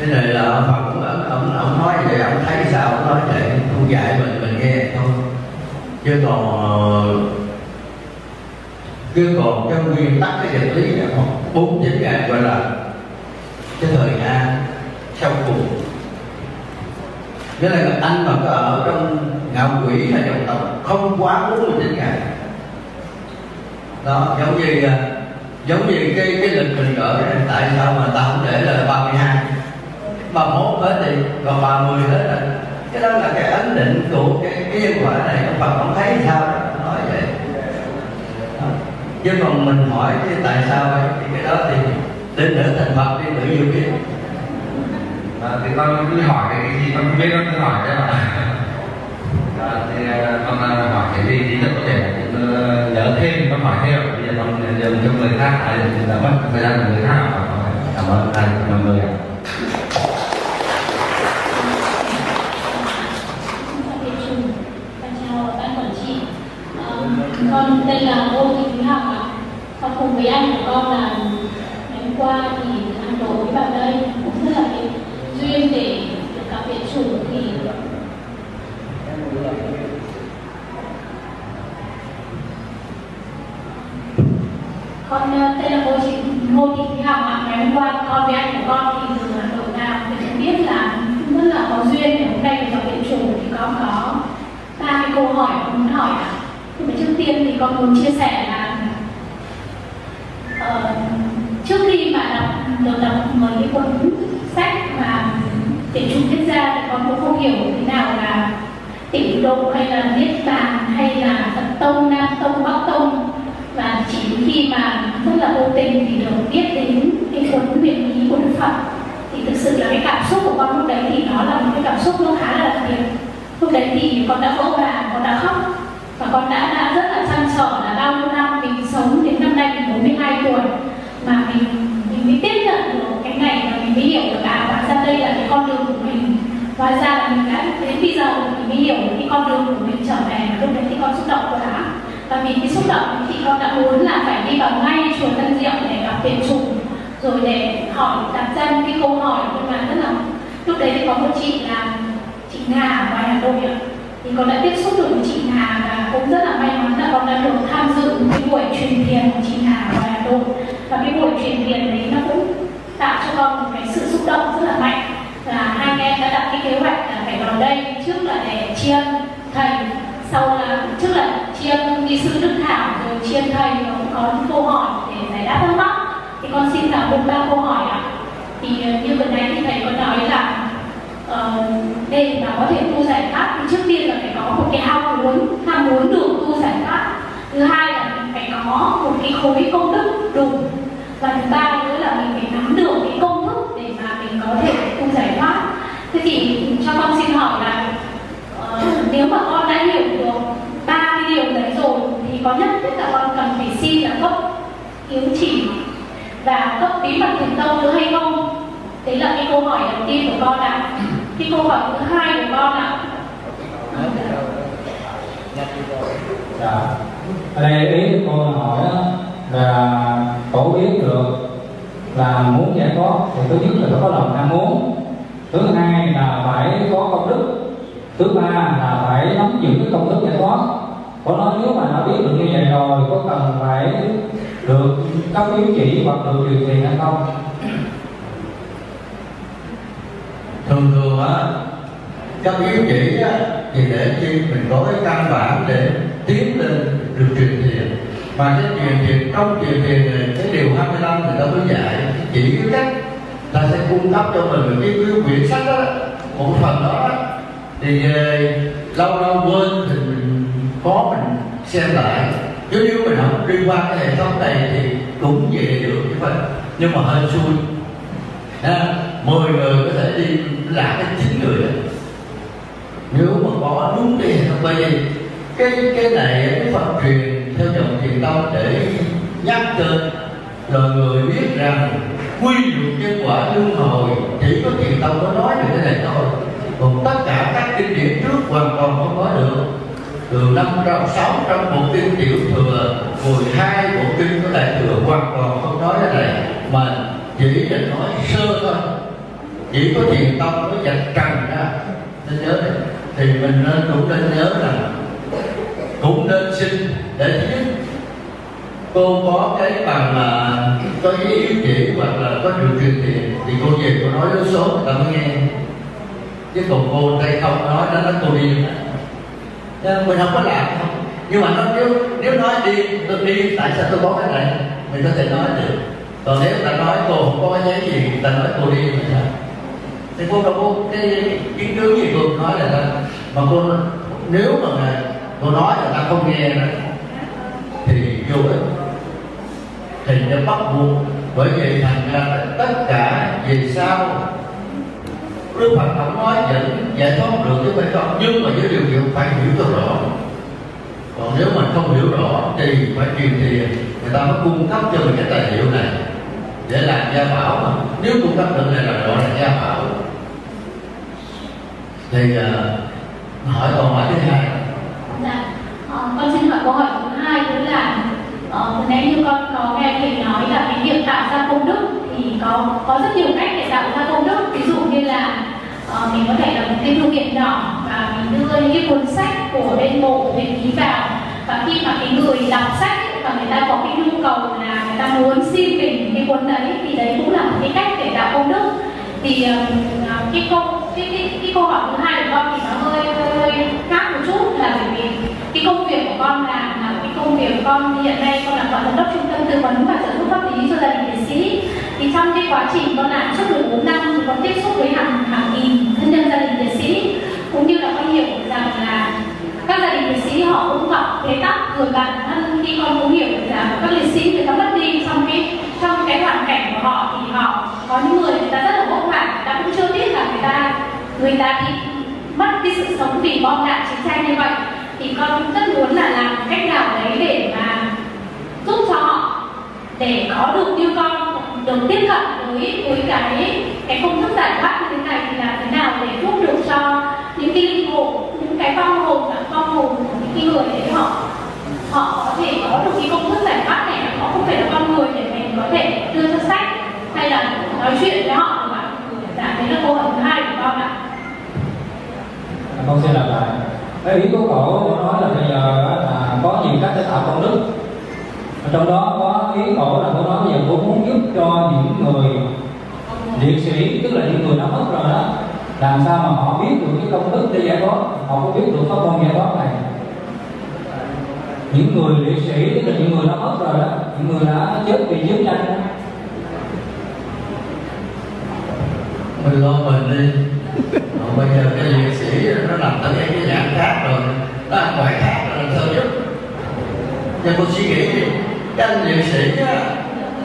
Cái này là Phật cũng ông ông nói vậy, ông thấy sao ông nói vậy, không dạy mình mình nghe thôi. Chứ còn chứ còn cái nguyên tắc cái vật lý là bốn chín ngày gọi là cái thời gian sau cùng. Nghĩa là anh mà có ở trong ngạo quỷ hay dòng tộc không quá bốn mươi chín ngày. Đó, giống như giống như cái cái lịch trình ở này, tại sao mà ta không để là ba mươi hai, ba mươi mốt hết thì còn ba mươi hết rồi. Cái đó là cái ấn định của cái cái nhân quả này, ông Phật không thấy sao đó, nói vậy. Đó. Chứ còn mình hỏi cái tại sao ấy, thì cái đó thì đến để thành Phật đi tự nhiên kia. À, thì con cứ hỏi cái gì con không biết, con cứ hỏi cái mà. À, thì con hỏi cái gì thì nó có thể nhớ thêm, con hỏi thêm. Bây giờ con dùng cho người khác, tại vì đã mất thời gian của người khác. Cảm ơn thầy, mọi người. Con tên là Ngô Thị Thúy Hằng ạ. Con cùng với anh của con là ngày hôm qua thì ăn đồ với bạn đây cũng rất là cái duyên để được gặp viện chủ thì con tên là Ngô Thị Ngô Thị Thúy Hằng ạ. Ngày hôm qua con với anh của con thì từ Hà Nội nào thì cũng biết là rất là có duyên để hôm nay được gặp viện chủ thì con có ba cái câu hỏi con muốn hỏi ạ. Trước tiên thì con muốn chia sẻ là uh, trước khi mà đọc đọc, đọc mấy cuốn sách mà để chúng viết ra thì con cũng không hiểu thế nào là tịnh độ hay là niết bàn hay là Phật tông, Nam tông, Bắc tông, và chỉ khi mà rất là vô tình thì được biết đến cái cuốn huyền bí của Đức Phật thì thực sự là cái cảm xúc của con lúc đấy thì nó là một cái cảm xúc nó khá là đặc biệt. Lúc đấy thì con đã vỗ bàn, con đã khóc và con đã, đã rất là trăn trở là bao nhiêu năm mình sống đến năm nay mình bốn mươi hai tuổi mà mình mình mới tiếp nhận được cái ngày mà mình mới hiểu được à hóa ra đây là cái con đường của mình, hóa ra là mình đã đến bây giờ mình mới hiểu cái con đường của mình trở về. Lúc đấy thì con xúc động quá và mình cái xúc động thì con đã muốn là phải đi vào ngay chùa Tân Diệu để gặp tiền chủ rồi để hỏi đặt ra những cái câu hỏi. Nhưng mà rất là lúc đấy thì có một chị là chị Nga ở ngoài Hà Nội ạ, thì con đã tiếp xúc được với chị Hà và cũng rất là may mắn là con đã được tham dự cái buổi truyền thiền của chị Hà ở Hà Nội. Và cái buổi truyền thiền đấy nó cũng tạo cho con một cái sự xúc động rất là mạnh, là hai anh em đã đặt cái kế hoạch là phải vào đây, trước là để tri ân thầy, sau là trước là tri ân ni sư Đức Thảo rồi tri ân thầy, và cũng có những câu hỏi để giải đáp thắc mắc. Thì con xin cảm ơn ba câu hỏi ạ. Thì như vừa nãy thì thầy có nói là Ờ, để mà có thể tu giải thoát thì trước tiên là phải có một cái ham muốn, ham muốn được tu giải thoát. Thứ hai là mình phải có một cái khối công đức đủ. Và thứ ba nữa là mình phải nắm được cái công thức để mà mình có thể tu giải thoát. Thế thì cho con xin hỏi là uh, nếu mà con đã hiểu được ba cái điều đấy rồi thì có nhất thiết là con cần phải xin là cấp yếu chỉ và cấp bí mật Thiền Tông nữa hay không? Đấy là cái câu hỏi đầu tiên của con ạ. Cái câu hỏi thứ hai của con ạ. Ở đây ý cô hỏi là cổ biết được là muốn giải thoát thì thứ nhất là phải có lòng ham muốn, Thứ hai là phải có công đức. Thứ ba là phải nắm giữ cái công đức giải thoát. Có nói nếu mà đã biết được như vậy rồi, có cần phải được cấp chứng chỉ hoặc được truyền thiền hay không? Thường thường á, cấp chứng chỉ á thì để khi mình có cái căn bản để tiến lên được truyền thiền. Mà cái truyền thiền, trong truyền thiền này, cái điều hai mươi lăm người ta mới dạy chỉ cái cách ta sẽ cung cấp cho mình cái quyển sách đó, một phần đó thì về lâu lâu quên thì mình có mình xem lại. Chứ nếu mình không đi qua cái hệ thống này thì cũng về được chứ phải, nhưng mà hơi xui. À, mười người có thể đi làm đến chín người đó. Nếu mà có đúng cái hệ thống, bởi vì cái cái này cái Phật truyền theo dòng Thiền Tông để nhắc tên rồi người biết rằng quy luật nhân quả luân hồi chỉ có Thiền Tông có nói được cái này thôi, còn tất cả các kinh điển trước hoàn toàn không nói được. Từ năm trăm sáu trăm bộ kinh tiểu thừa, mười hai bộ kinh có đại thừa hoàn toàn không nói cái này, mà chỉ là nói sơ thôi. Chỉ có Thiền Tông mới dạch trần ra, nên nhớ này. Thì mình nên cũng nên nhớ rằng cũng nên xin để thứ nhất cô có cái bằng mà có cái ý chỉ hoặc là có điều kiện thì, thì cô về cô nói với số người ta mới nghe, chứ còn cô đây không nói nó nói cô đi nên mình không có làm. Nhưng mà nó nếu nếu nói đi tôi đi, tại sao tôi có cái này mình có thể nói được. Còn nếu ta nói cô không có cái giấy gì ta nói cô đi thì sao, thì cô đâu có cái kiến thức gì cô nói là ta. Mà cô nếu mà cô nói là ta không nghe đó thì vô ích, thì nó bắt buộc. Bởi vậy thành ra tất cả về sau Đức Phật không nói vẫn giải thoát được chứ phải không, nhưng mà với điều kiện phải hiểu cho rõ. Còn nếu mình không hiểu rõ thì phải truyền thiền, người ta mới cung cấp cho mình cái tài liệu này để làm gia bảo. Mà nếu cung cấp được này là gọi là gia bảo. Thì uh, hỏi câu hỏi thứ hai. Dạ, con xin hỏi câu hỏi thứ hai, tức là hồi nãy như con có nghe thầy nói là cái việc tạo ra công đức thì có có rất nhiều cách để tạo ra công đức. Ví dụ như là uh, mình có thể là một cái thư viện nhỏ và mình đưa những cái cuốn sách của bên bộ mình ký vào, và khi mà cái người đọc sách và người ta có cái nhu cầu là người ta muốn xin mình cái cuốn đấy thì đấy cũng là một cái cách để tạo công đức. Thì uh, cái câu cái, cái, cái câu hỏi thứ hai của con thì nó hơi hơi khác một chút, là bởi vì cái công việc của con là công việc con hiện nay con là phó giám đốc trung tâm tư vấn và trợ giúp pháp lý cho gia đình liệt sĩ. Thì trong cái quá trình con làm suốt mười bốn năm thì con tiếp xúc với hàng hàng nghìn thân nhân gia đình liệt sĩ, cũng như là con hiểu rằng là các gia đình liệt sĩ họ cũng gặp bế tắc. Rồi bản thân khi con cũng hiểu rằng các liệt sĩ người ta mất đi trong cái trong cái hoàn cảnh của họ thì họ có những người người ta rất là vất vả, đã cũng chưa biết là người ta người ta bị mất cái sự sống vì bom đạn chiến tranh như vậy. Thì con rất muốn là làm cách nào đấy để mà giúp cho họ để có được như con được tiếp cận với với cái cái công thức giải thoát như thế này, thì làm thế nào để giúp được cho những cái linh hồn, những cái vong hồn và vong hồn của những cái người đấy họ họ có thể có được cái công thức giải thoát này. Họ không phải là con người để mình có thể đưa cho sách hay là nói chuyện với họ được ạ. Dạ, đấy là câu hỏi thứ hai của con ạ. Con sẽ làm lại cái ý của cổ nói là bây giờ là có nhiều cách để tạo công đức, trong đó có ý cổ là cổ nói bây giờ cổ muốn giúp cho những người liệt sĩ, tức là những người đã mất rồi đó, làm sao mà họ biết được cái công đức để giải thoát, họ có biết được pháp môn giải thoát này. Những người liệt sĩ tức là những người đã mất rồi đó, những người đã chết vì chiến tranh. Mình lo mình đi. Còn bây giờ cái liệt sĩ nó nằm tới cái dạng khác rồi, nó ăn ngoài khác rồi làm sao giúp. Nhưng tôi suy nghĩ đi, cái anh liệt sĩ á,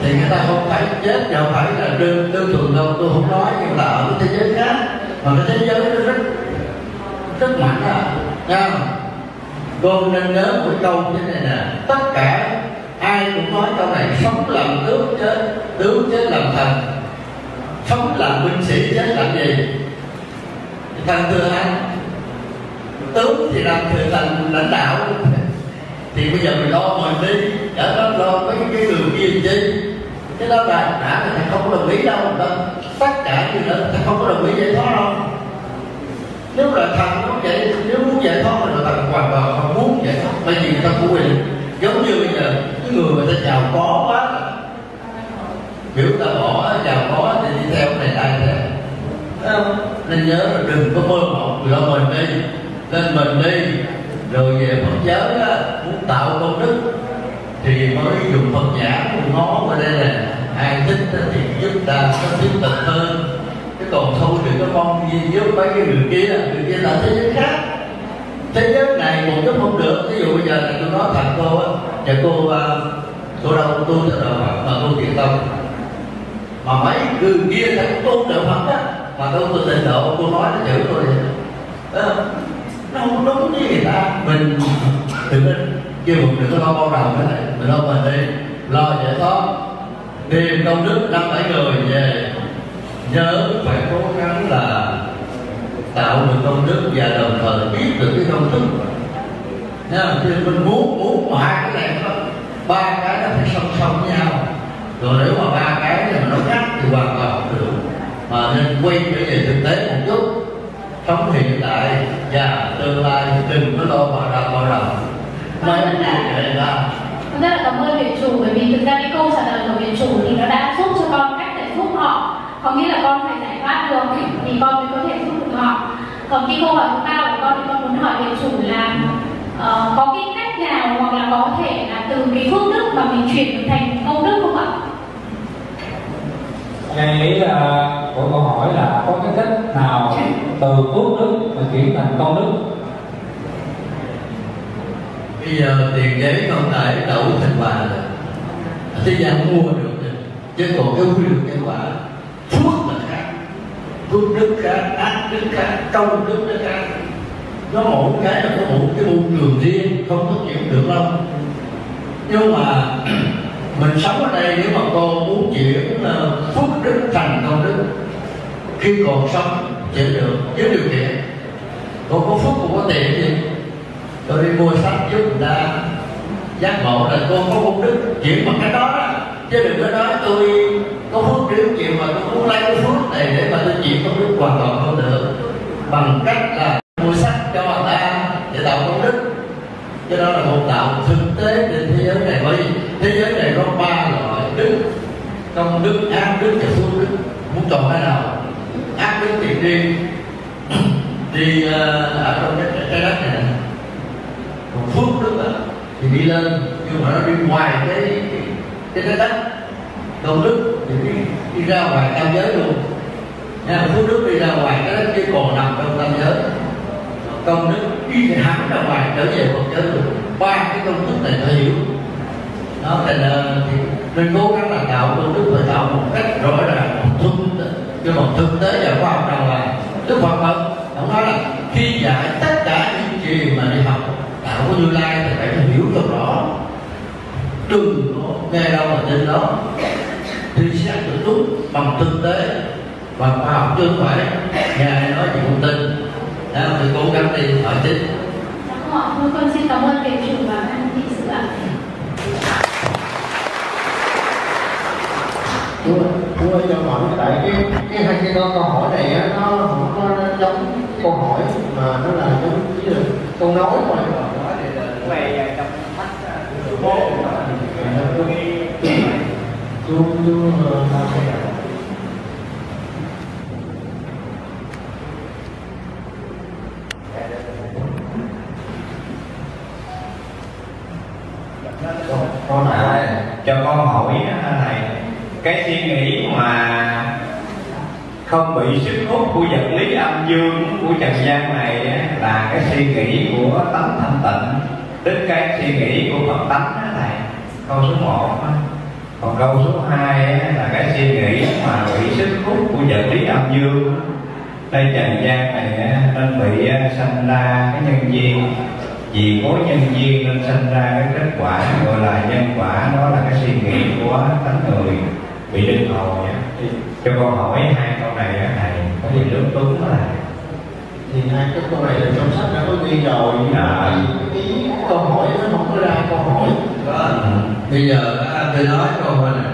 thì người ta không phải chết, không phải là đơn thuần đâu, tôi không nói, nhưng là ở thế giới khác, mà cái thế giới nó rất rất mạnh á, nha. Cô nên nhớ một câu thế này nè, tất cả ai cũng nói câu này, sống làm tướng chết, tướng chết làm thần, sống làm binh sĩ chết làm gì? Thần thừa anh tướng thì làm thừa thành lãnh đạo. Thì bây giờ mình lo mình đi, để nó lo với cái người kia chi. Cái đó là đã là không đồng ý đâu đó. tất cả như nữa. Ta không có đồng ý giải thoát đâu. Nếu là thần muốn vậy, nếu muốn giải thoát thì là thần hoàn toàn không muốn giải thoát, bởi vì ta của quyền. Giống như bây giờ cái người mà ta giàu có quá, biểu ta bỏ giàu có thì đi theo cái này đại thế. Nên nhớ là đừng có mơ mộng, lo mình đi, nên mình đi. Rồi về Phật giới á, muốn tạo công đức thì mới dùng Phật giả, dùng ngó qua đây là ai thích thì giúp ta có tiếp tục hơn. Chứ còn thôi đừng có mong gì giúp mấy cái người kia, người kia là thế giới khác. Thế giới này một chút không được. Ví dụ bây giờ là tôi nói thằng cô á, nhà cô, cô đâu tôi là Đạo Phật mà tôi Thiền Tông. Mà mấy người kia là cô Đạo Phật á, mà tôi tôi tình độ, cô nói nó chữ tôi đó. Nó không đúng với người ta. Mình đừng có kêu một đừng có lo bao đầu cái này, mình lo mình đi, lo giải thoát, tìm công đức năm bảy người về. Nhớ phải cố gắng là tạo được công đức và đồng thời biết được cái công đức. Thì mình muốn muốn hai cái này đó, ba cái nó phải song song với nhau. Rồi nếu mà ba cái mà nó khác thì hoàn toàn không được. Mà nên quay trở về thực tế một chút, sống hiện tại và tương lai, đừng có lo bỏ ra bỏ đầu. Mấy cái này là rất là cảm ơn Viện Chủ, bởi vì thực ra cái câu trả lời của Viện Chủ thì nó đã giúp cho con cách để giúp họ. Có nghĩa là con phải giải thoát được thì con mới có thể giúp được họ. Còn khi câu hỏi thứ ba của con thì con muốn hỏi Viện Chủ là uh, có cái cách nào hoặc là có thể là từ cái phước đức mà mình chuyển được thành công đức không ạ? Em nghĩ là của câu hỏi là có cái cách nào từ phước đức mà chuyển thành công đức? Bây giờ tiền giấy không thể đậu thành quả rồi, thế gian mua được rồi. Chứ còn cái quy luật nhân quả, phước là khác, phước đức khác, ác đức khác, công đức nó khác. Nó mỗi cái là có một cái môi trường riêng, không có chịu được đâu. Nhưng mà mình sống ở đây, nếu mà cô muốn chuyển phước đức thành công đức khi còn sống chỉ được với điều kiện. Còn có phước cũng có tiền gì. Tôi đi mua sách giúp người ta giác ngộ là cô có công đức, chuyển bằng cái đó. Chứ đừng có nói tôi có phước riêng chuyện mà tôi muốn lấy cái phước này để mà tôi chuyển công đức, hoàn toàn không được. Bằng cách là mua sách cho người ta để tạo công đức. Cho đó là một tạo thực tế trên thế giới này. Bởi vì thế giới này có ba loại đức: công đức, ác đức và phước đức. Muốn chọn cái nào? Ác đức thì riêng đi ở trong cái trái đất này, còn phước đức là thì đi lên, nhưng mà nó đi ngoài cái cái trái đất. Công đức thì đi, đi ra ngoài tam giới luôn. Nha, phước đức đi ra ngoài cái đất chứ còn nằm trong tam giới. Công đức đi thẳng ra ngoài trở về Phật giới luôn. Ba cái công đức này phải hiểu. Đó là nên cố gắng là tạo công đức và tạo một cách rõ ràng, một thực cái một thực tế và khoa học rằng là Đức Phật Phật ông nói là khi dạy tất cả những gì mà đi học đạo của Như Lai thì phải hiểu cho rõ, đừng có nghe đâu mà tin đó. Thì sẽ được đúng bằng thực tế và khoa học, chứ không phải nghe ai nói gì không tin. Đó thì cố gắng đi hỏi chính. Thôi con xin cảm ơn Viện Chủ và anh Thị Sữa. Chú, chú ơi cho hỏi, tại cái cái hai cái câu hỏi này á, nó không có giống câu hỏi mà nó là giống cái câu nói thôi. Về trong mắt của bố chú chú con hỏi cho con hỏi này, cái suy nghĩ mà không bị sức hút của vật lý âm dương của trần gian này là cái suy nghĩ của tánh thanh tịnh, tức cái suy nghĩ của Phật tánh này, câu số một. Còn câu số hai là cái suy nghĩ mà bị sức hút của vật lý âm dương đây trần gian này, nên bị sanh ra cái nhân duyên. Vì có nhân duyên nên sinh ra cái kết quả gọi là nhân quả, đó là cái suy nghĩ của tánh người bị định hồn nhé. Cho con hỏi hai câu này á thầy, có gì lúng túng là thì hai cái câu này là trong sách đã có ghi rồi, nhưng mà ý câu hỏi nó không có ra câu hỏi. Bây giờ tôi nói câu này,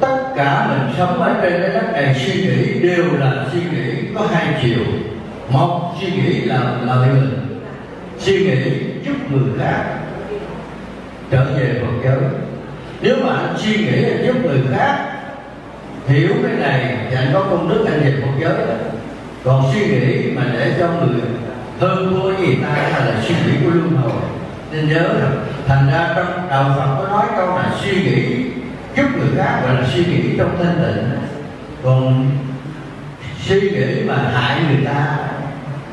tất cả mình sống ở trên cái đất này suy nghĩ đều là suy nghĩ có hai chiều. Một, suy nghĩ là lợi mình, suy nghĩ giúp người khác trở về Phật giới. Nếu mà anh suy nghĩ là giúp người khác hiểu cái này thì anh có công đức, anh về Phật giới. Còn suy nghĩ mà để cho người hơn thua gì ta hay là suy nghĩ của luân hồi. Nên nhớ rằng thành ra trong Đạo Phật có nói câu là suy nghĩ giúp người khác gọi là suy nghĩ trong thanh tịnh. Còn suy nghĩ mà hại người ta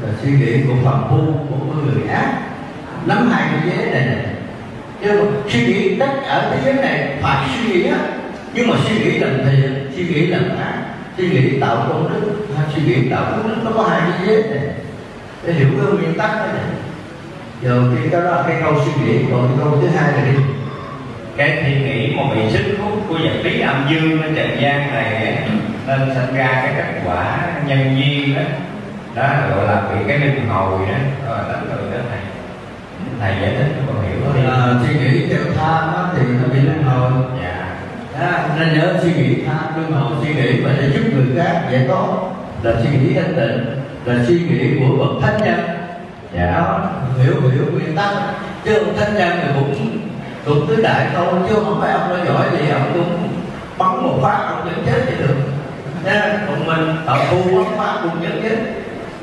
là suy nghĩ của phàm phu, của người ác. Nắm hai cái vế này này. Chứ mà suy nghĩ tất cả thế giới này phải suy nghĩ hết. Nhưng mà suy nghĩ làm thiện, suy nghĩ làm ác, suy nghĩ tạo công đức, suy nghĩ tạo công đức, nó có hai cái vế này. Để hiểu cái nguyên tắc này. Giờ khi cái đó là cái câu suy nghĩ, còn câu thứ hai là đi. Cái suy nghĩ mà bị sức hút của vật lý âm dương ở trần gian này nên sinh ra cái kết quả nhân duyên đó, đó gọi là bị cái luân hồi đó. Rồi tánh người đó thầy, thầy giải thích cho con hiểu đó đi. À, suy nghĩ theo tham đó, thì nó bị luân hồi. Dạ. À, nên nhớ suy nghĩ tham luân hồi, suy nghĩ mà để giúp người khác giải thoát là suy nghĩ thanh tịnh, là suy nghĩ của bậc thánh nhân. Dạ. Đó, hiểu hiểu nguyên tắc. Chứ ông thánh nhân thì cũng cũng tứ đại thôi, chứ không phải ông nó giỏi gì ông cũng bắn một phát ông vẫn chết thì được. Nha, còn mình tạo phu bắn phát cũng vẫn chết.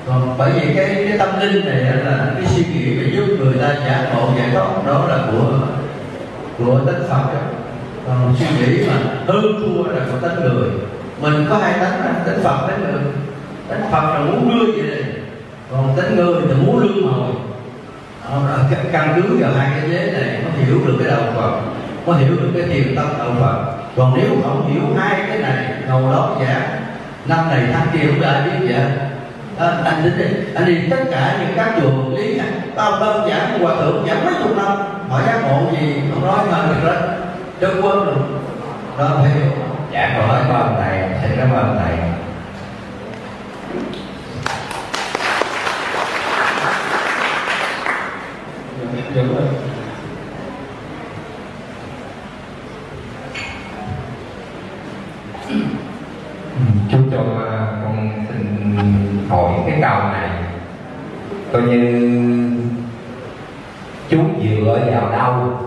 Còn bởi vì cái cái tâm linh này là cái suy nghĩ để giúp người ta giải ngộ giải thoát, đó là của của tánh Phật. Còn suy nghĩ mà hơn thua là của tánh người. Mình có hai tánh, tánh Phật tánh người. Tánh Phật là muốn đưa vậy này, còn tánh người thì muốn luân hồi. Căn cứ vào hai cái vế này mới hiểu được cái Đạo Phật, mới hiểu được cái Thiền Tông Đạo Phật. Còn nếu không hiểu hai cái này, đầu đó dạ năm này tháng kia cũng đã biết vậy. À, anh đến đi, anh đi tất cả những các chùa lý này, tao đơn giản hòa thượng giảng mấy chục năm, hỏi giác ngộ gì không nói mà được rồi, đừng quên được. Đó phải hiểu. Dạ còn hỏi con thầy, xin cảm ơn thầy. Được rồi. Chú cho con xin hỏi cái câu này. Coi như chú dựa vào đâu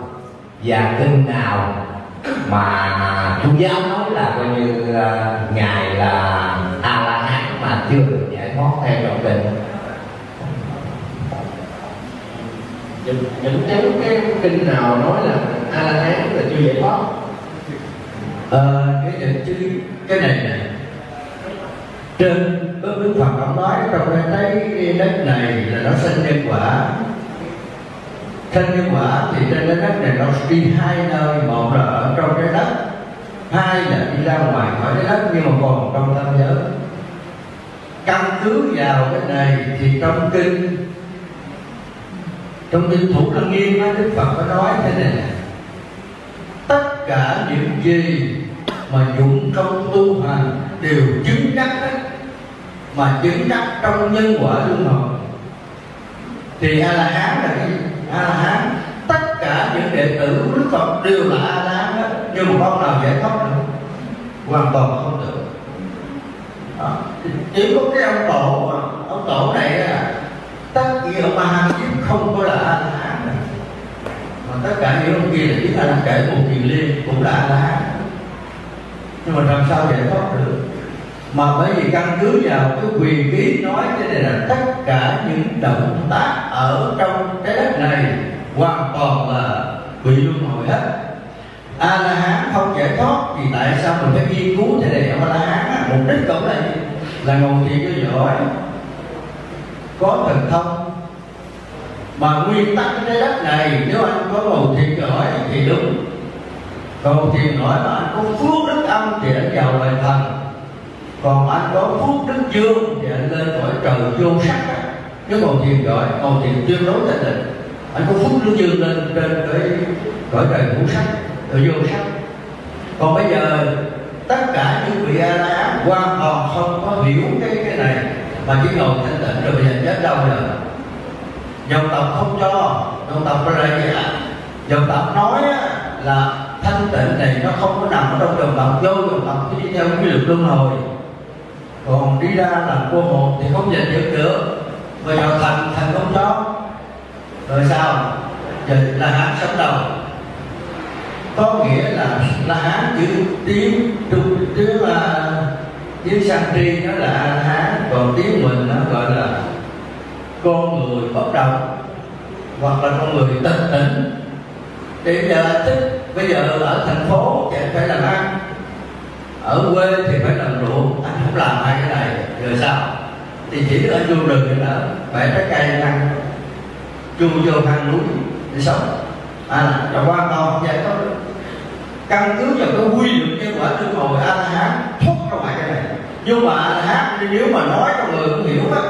và kinh nào mà chú giáo nói là coi như ngài là A-la-hán mà chưa được giải thoát theo đạo định? Những, những cái, cái kinh nào nói là A-la-hán là chưa giải thoát? Ờ, cái này chứ cái này nè, trên bước Đức Phật ông nói trong đây thấy cái đất này là nó sinh nhân quả. Sinh nhân quả thì trên cái đất này nó đi hai nơi, một là ở trong cái đất, hai là đi ra ngoài khỏi cái đất nhưng mà còn trong tâm giới. Căn cứ vào cái này thì trong kinh trong kinh Thủ Lăng Nghiêm đó, Đức Phật có nói thế này: tất cả những gì mà dụng công tu hành đều chứng đắc đó, mà chứng đắc trong nhân quả luân hồi. Thì A-la-hán là cái gì? A-la-hán tất cả những đệ tử của Đức Phật đều là A-la-hán hết, nhưng mà không nào giải thoát được, hoàn toàn không được. Đó. Chỉ có cái ông tổ, ông tổ này là tất nhiên ông A-la-hán chứ không có là A-la-hán, mà tất cả những ông kia là chúng ta đang kể một kiền liên cũng là A-la-hán, nhưng mà làm sao giải thoát được? Mà bởi vì căn cứ vào cái quyền ký nói thế này là tất cả những động tác ở trong cái đất này hoàn toàn là bị luân hồi hết. A-la-hán không giải thoát thì tại sao mình phải nghiên cứu thế này? A-la-hán mục đích cũng là gì? Là ngồi thiện cho giỏi, có thần thông. Mà nguyên tắc cái đất này nếu anh có ngồi thiện giỏi thì đúng. Còn thiện giỏi mà anh có phước đức âm thì anh vào loài thần, còn anh có phước đức dương thì anh lên khỏi trời vô sắc. Nếu còn thiền gọi còn thiền tuyên đối thanh tịnh, anh có phước đức dương lên trên cái cõi trời ngũ sắc, trời vô sắc. Còn bây giờ tất cả những vị A-la-hán hoàn toàn không có hiểu cái cái này mà chỉ ngồi thanh tịnh rồi bây giờ chết đâu rồi. Dòng tộc không cho, dòng tộc ra gì ạ? Dòng tộc nói là thanh tịnh này nó không có nằm ở trong trường hợp vô trường hợp cái đi theo quy luật luân hồi, còn đi ra làm cô hồn thì không giải quyết được. Rồi vào thành thành công đó rồi sao dịch là hán sống đầu, có nghĩa là là hán chữ tiếng trung tiếng là tiếng Sanskrit nó là hán, còn tiếng mình nó gọi là con người bất động hoặc là con người tịch tỉnh. Thì bây giờ thích bây giờ ở thành phố thì phải làm ăn, ở quê thì phải làm ruộng, anh không làm hai cái này rồi sao? Thì chỉ ở vô rừng là bẻ trái cây ăn, chu vô hang núi để sống, à là qua con giải thoát được. Căn cứ vào cái quy luật cái quả luân hồi A La Hán thoát ra ngoài cái này. Nhưng mà A La Hán nếu mà nói con người cũng hiểu á,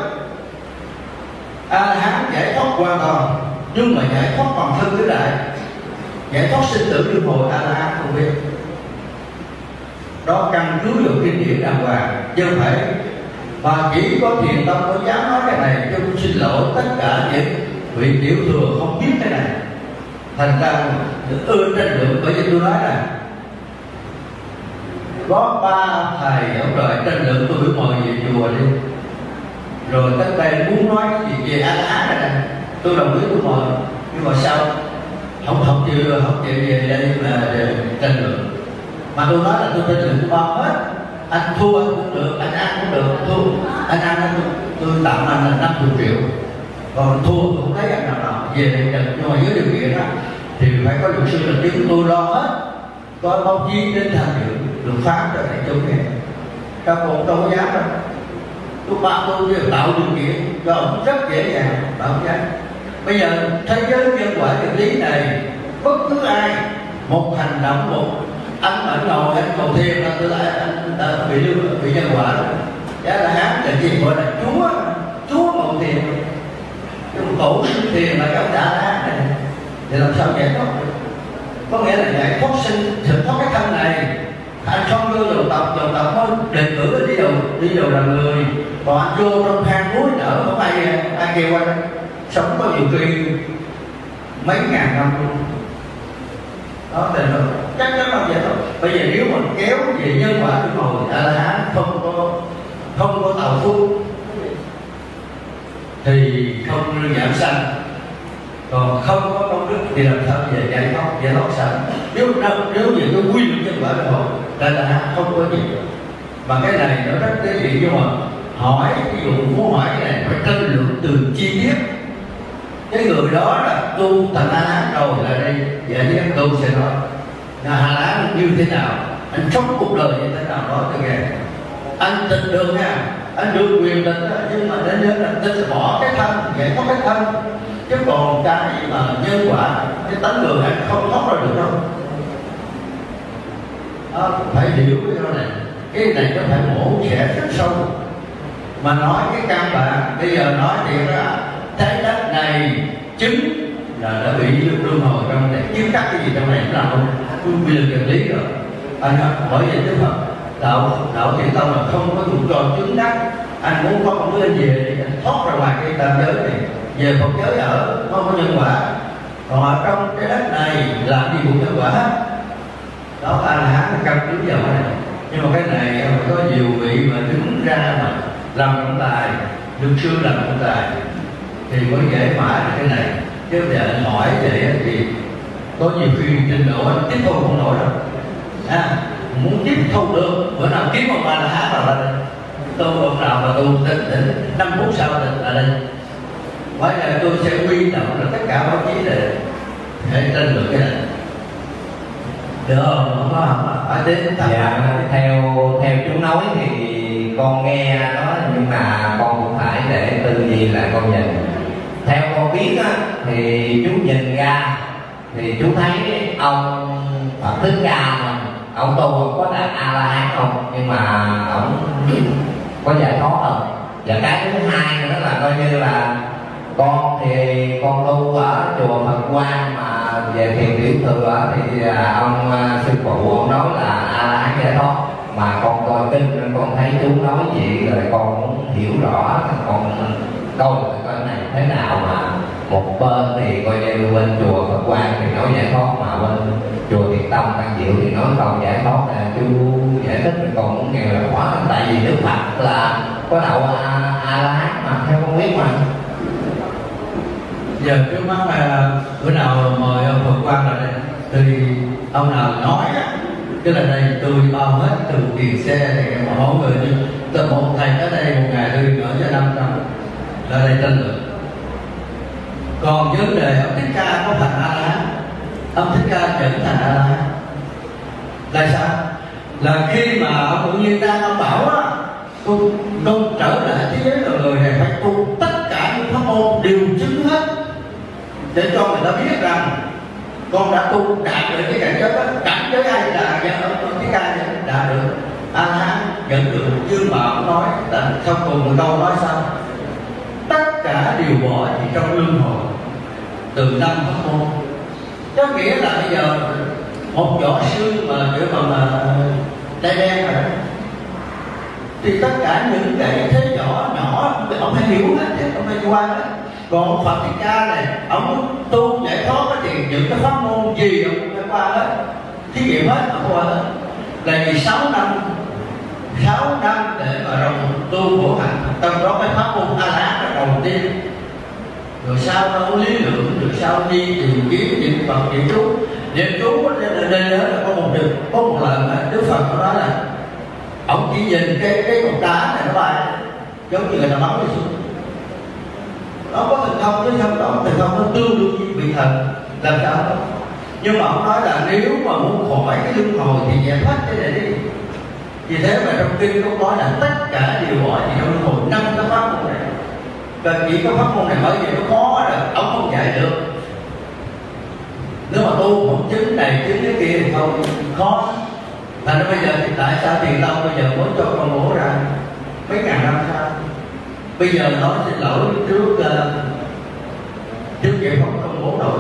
A La Hán giải thoát hoàn toàn, nhưng mà giải thoát còn thân tứ đại, giải thoát sinh tử luân hồi A La Hán không biết. Đó căn cứ vào kinh điển đàng hoàng, chứ không phải mà chỉ có Thiền Tông có dám nói cái này. Chứ xin lỗi tất cả những vị tiểu thừa không biết cái này, thành ra được ưa tranh luận. Bởi vì tôi nói là có ba thầy ông rồi tranh luận, tôi cứ mời về chùa đi, rồi tất cả muốn nói cái gì về A La Hán này, tôi đồng ý tôi mời, nhưng mà sao không học chưa học chịu về đây mà tranh luận. Mà tôi nói là tôi tranh luận bao hết, anh thua anh cũng được, anh ăn cũng được, thua anh ăn anh tôi tặng anh là năm mươi triệu, còn thua tôi không thấy anh nào nào về đây được. Nhưng mà dưới điều kiện đó thì phải có luật sư là tiếng tôi lo hết, có báo chí đến tham dự luật pháp rồi để chống nghe. Các cô đâu có dám đâu, tôi ba tôi đều tạo điều kiện cho ông rất dễ dàng, tạo không dám. Bây giờ thế giới nhân quả định lý này, bất cứ ai một hành động một anh ở ngồi anh cầu thiền là tôi lại anh đã bị bị nhân quả rồi. Giá là hán là gì gọi là chúa chúa cầu thiền, nhưng tổ sinh thiền là các đã hán này thì làm sao giải thoát? Có nghĩa là giải thoát sinh thực thoát cái thân này, anh không vô đầu tập đầu tập thôi đề cử đi đầu đi đầu là người, còn anh vô trong hang núi nở không ai ai kêu anh sống bao nhiêu kỳ mấy ngàn năm luôn. Đó là chắc chắn không vậy thôi. Bây giờ nếu mình kéo về nhân quả luân hồi A La Hán không có không có tạo phúc thì không giảm sanh, còn không có công đức thì làm sao về giải thoát giải thoát sanh? Nếu nếu về cái quy luật nhân quả luân hồi A La Hán không có gì. Và cái này nó rất tế nhị, nhưng mà hỏi ví dụ muốn hỏi cái này phải tranh luận từ chi tiết. Cái người đó là tu thành A La Hán rồi là đây vậy thì tôi sẽ nói là A La Hán như thế nào, anh sống cuộc đời như thế nào đó tôi nghe. Anh tịch được nha, anh được quyền tịch, nhưng mà đến đến là tịch bỏ cái thân, giải thoát cái thân, chứ còn cái mà nhân quả cái tánh người anh không thoát ra được đâu. À, phải hiểu cái đó này, cái này nó phải mổ xẻ rất sâu. Mà nói cái căn bản bây giờ nói chuyện ra thế đất này chứng là đã bị luân hồi trong này, chứng cắt cái gì trong này cũng làm không cũng bị lực lý rồi. Anh hỏi về Đức Phật đạo đạo Thiền Tông là không có trụ tròn chứng đắc, anh muốn có con lên về anh thoát ra ngoài cái tam giới này về Phật giới ở không có nhân quả, còn ở trong cái đất này làm gì cũng nhân quả hết. Đó là A La Hán căn cứ vào này. Nhưng mà cái này có nhiều vị mà đứng ra mà làm trọng tài, luật sư làm trọng tài thì mới dễ mãi được cái này. Chứ bây giờ anh hỏi vậy thì có nhiều khi trình độ anh tiếp thu không nổi đâu. À, muốn tiếp thu được bữa nào kiếm một A La Hán là lên, tôi hôm nào mà tôi tỉnh tỉnh năm phút sau là lên. Bởi vậy tôi sẽ quy động là tất cả báo chí để để tranh luận cái này. Được không? Không phải đến thăm. Dạ, theo theo chú nói thì con nghe đó, nhưng mà con cũng phải để tư duy lại con nhìn. Theo con biết á, thì chú nhìn ra thì chú thấy ông Phật Thích Ca ông tu không có đạt A La Hán không, nhưng mà ông có giải thoát không. Và cái thứ hai nữa là coi như là con thì con tu ở chùa Phật Quang mà về thiền tiểu thừa thì ông sư phụ ông nói là A La Hán giải thoát, mà con coi kinh nên con thấy chú nói gì rồi con cũng hiểu rõ, con câu coi này thế nào mà một bên thì coi như bên chùa Phật Quang thì nói giải thoát, mà bên chùa Thiền Tông Tân Diệu thì nói không giải thoát. Là chú giải thích mình còn muốn nghe là quá, tại vì Đức Phật là có đạo a a la hán mà theo con biết mà. Giờ trước mắt là bữa nào mời ông Phật Quang là đây thì ông nào nói á, tức là đây tôi bao hết từ tiền xe này mà hỗ người chứ tôi một thầy tới đây một ngày tôi gửi cho năm trăm là đây tranh luận. Còn vấn đề ông Thích Ca có thành A La Hán, ông Thích Ca chẳng thành A La Hán. Tại sao? Là khi mà ông cũng như đang ông bảo á, con con trở lại thế giới loài người này phải tu tất cả những pháp môn đều chứng hết để cho người ta biết rằng con đã tu đạt được cái cảnh giới đó. Cảnh giới ai là do ông Thích Ca đã được A La Hán nhận được, nhưng mà ông nói là sau cùng một câu nói sao? Tất cả điều bỏ chỉ trong luân hồi từ năm pháp môn. Có nghĩa là bây giờ một võ sư mà kiểu bằng là tay đen rồi thì tất cả những cái thế nhỏ nhỏ ông phải hiểu hết chứ, ông phải quan hết. Còn ông Phật Thích Ca này ông tu giải thoát thì những cái pháp môn gì ông cũng phải qua hết, thí nghiệm hết, ông qua hết. Là vì sáu năm sáu năm để mà rộng tu khổ hạnh, trong đó cái pháp môn A La đầu tiên, rồi sau đó lý lượng, rồi sau đi tìm kiếm niệm Phật niệm chú. Niệm chú ở đây là có một điều, có một lần mà Đức Phật nó nói là ông chỉ nhìn cái cái cục đá này nó bay giống như người ta bắn đi xuống, nó có thành công chứ không đó thành công nó tương đương với vị thần làm sao đó. Nhưng mà ông nói là nếu mà muốn khỏi cái luân hồi thì giải thoát cái này đi. Vì thế mà trong kinh cũng nói là tất cả điều gọi thì trong luân hồi năm cái pháp môn này, và chỉ có pháp môn này bởi vì nó khó rồi ông không dạy được. Nếu mà tu một chứng này chứng cái kia thì không khó. Thành ra bây giờ thì tại sao Thiền Tông bây giờ mới cho con bổ ra mấy ngàn năm sau? Bây giờ nói xin lỗi trước trước kia không công bố nổi.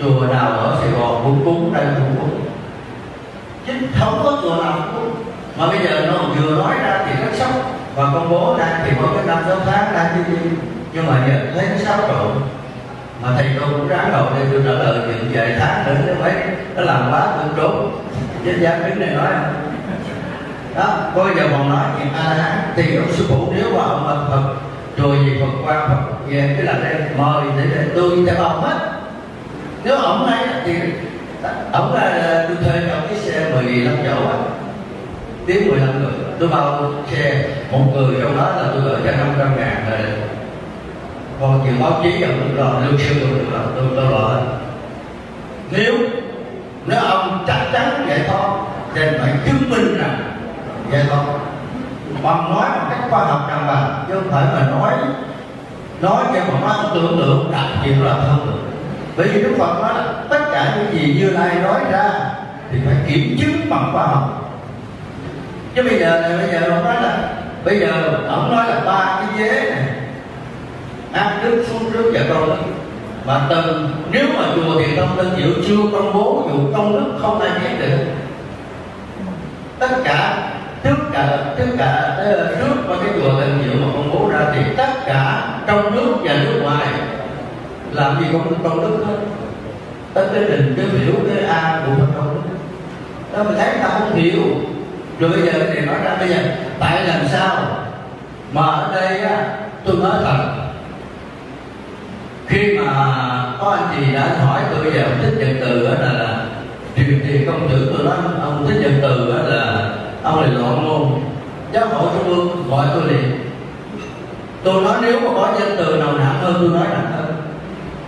Chùa nào ở Sài Gòn cũng cúng, đây cũng cúng, chứ không có chùa nào cúng. Mà bây giờ nó vừa nói ra thì nó sốc và công bố ra thì có cái năm sáu tháng đang như đi, nhưng mà giờ thấy nó xáo trộn. Mà thầy tôi cũng ráng đầu để tôi trả lời chuyện về tháng nữa nếu mấy nó làm quá tôi trốn chứ dám đứng này nói không? Đó, coi giờ còn nói chuyện A La Hán thì ông sư phụ nếu mà ông là Phật rồi gì Phật Quang Phật về cái là đây mời để, để tôi trả ông hết. Nếu ổng này thì ổng là tôi thuê trong cái xe mười lăm chỗ á, tiếng mười lăm người, tôi bao xe một người trong đó là tôi gửi cho năm trăm ngàn rồi. Còn chuyện báo chí vẫn được rồi, lương siêu vẫn được rồi, tôi tôi lỡ. Nếu nếu ông chắc chắn giải thoát thì phải chứng minh rằng giải thoát bằng nói một cách khoa học đàng hoàng, chứ không phải mà nói nói cái mà nó tưởng tượng đặc biệt là không được. Bởi vì Đức Phật nói là tất cả những gì Như Lai nói ra thì phải kiểm chứng bằng khoa học. Chứ bây giờ này, bây giờ ông nói là bây giờ ông nói là ba cái dế này ăn nước xuống nước và con nước, mà từ nếu mà chùa Thiền Tông Tân Diệu chưa công bố vụ công đức không ai biết được. Tất cả tất cả tất cả nước và cái chùa Tân Diệu mà công bố ra thì tất cả trong nước và nước ngoài làm gì không công đức hết. Tất cái trình cái biểu cái a của Phật công đức đó mình thấy ta không hiểu. Rồi bây giờ thì nói ra bây giờ tại làm sao mà ở đây á, tôi nói thật khi mà có anh chị đã hỏi tôi về ông Thích Nhật Từ á là điều gì công tử tôi nói ông Thích Nhật Từ á là ông này loạn ngôn, giáo hội trung ương gọi tôi liền. Tôi nói nếu mà có danh từ nào nặng hơn tôi nói nặng hơn.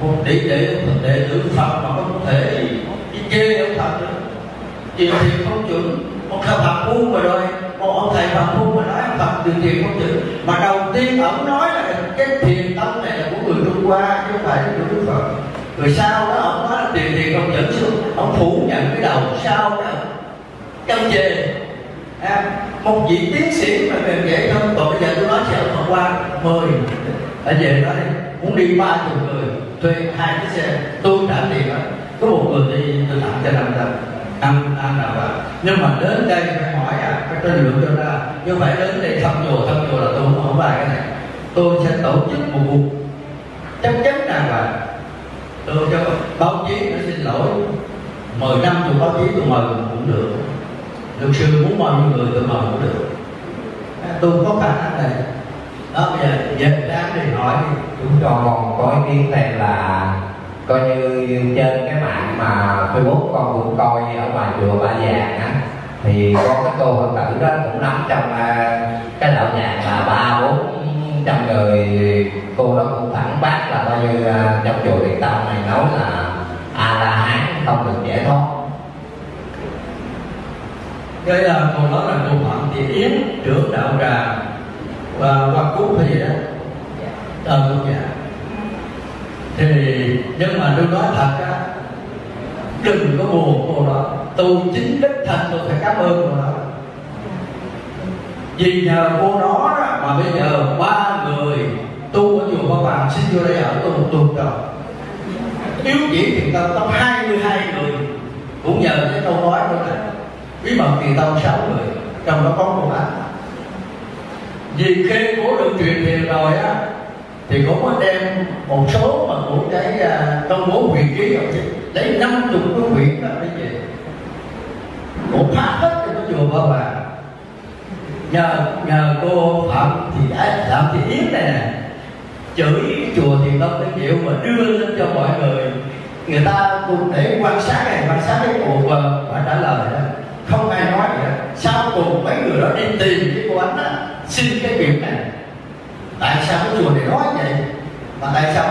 Một tỷ đệ đệ tử Phật mà không thể đi chê ông Phật nữa, chuyện thì không chuẩn. Một thầy Phật buông rồi rồi, một ông thầy Phật buông mà nói Phật từ thiện không chữ. Mà đầu tiên ông nói là cái Thiền Tông này là của người Trung Hoa chứ không phải của Đức Phật. Rồi sau đó ông nói là tiền thiện không chữ chứ ông phủ nhận cái đầu sau đó trong về à, một vị tiến sĩ mà mềm dễ không. Còn bây giờ tôi nói sẽ ông Phật Quang mời ở về nói đi, muốn đi ba chục người thuê hai cái xe tôi trả tiền đó, có một người đi tôi tặng cho năm trăm ăn ăn nào vậy. Nhưng mà đến đây phải hỏi à, phải tranh luận cho ra. Như vậy đến đây thăm chùa, thăm chùa là tôi không hỏi bài cái này. tôi sẽ tổ chức một cuộc chắc chắn rằng là tôi cho báo chí, nó xin lỗi mời năm tụi báo chí tụi mời cũng được, luật sư muốn mời những người tụi mời cũng được, tôi có khả năng này đó. Bây giờ dịch đám thì hỏi chúng còn có ý kiến này là coi như trên cái mạng mà Facebook con cũng coi ở ngoài chùa Ba Vàng á, thì có cái cô Phật tử đó cũng nắm trong cái đạo nhạc là ba bốn trăm người, cô đó cũng phản bác là coi như trong chùa Thiền Tông này nói là A-la-hán không được giải thoát. Đây là cô nói là cô Phạm Thị Yến trưởng đạo trà và Hoa Cúc hay gì đó ờ đúng vậy. Thì nhưng mà tôi nói thật á, đừng có buồn cô đó, tôi chính đích thật tôi phải cảm ơn cô đó, vì nhờ cô đó mà bây giờ ba người tu ở chùa Ba Vàng xin vô đây ở tôi một tuần rồi, yếu chỉ Thiền Tông có hai mươi hai người cũng nhờ cái câu nói của này. Quý mật Thiền Tông sáu người trong đó có một anh, vì khi cổ được truyền thiền rồi á thì cổ có đem một số mà của cái công bố huyện ký rồi, lấy năm chục cái huyện đó cái gì cổ phá hết cái chùa Ba Vàng. Nhờ, nhờ cô Phạm Thị đã Phạm Thị Yến này nè chửi chùa Thiền Tông Tân Diệu mà đưa lên cho mọi người, người ta cũng để quan sát này quan sát cái cuộc và trả lời đó không ai nói gì hết. Sau cùng mấy người đó đi tìm cái cô ánh á, xin cái việc này tại sao cái chùa này nói vậy, mà tại sao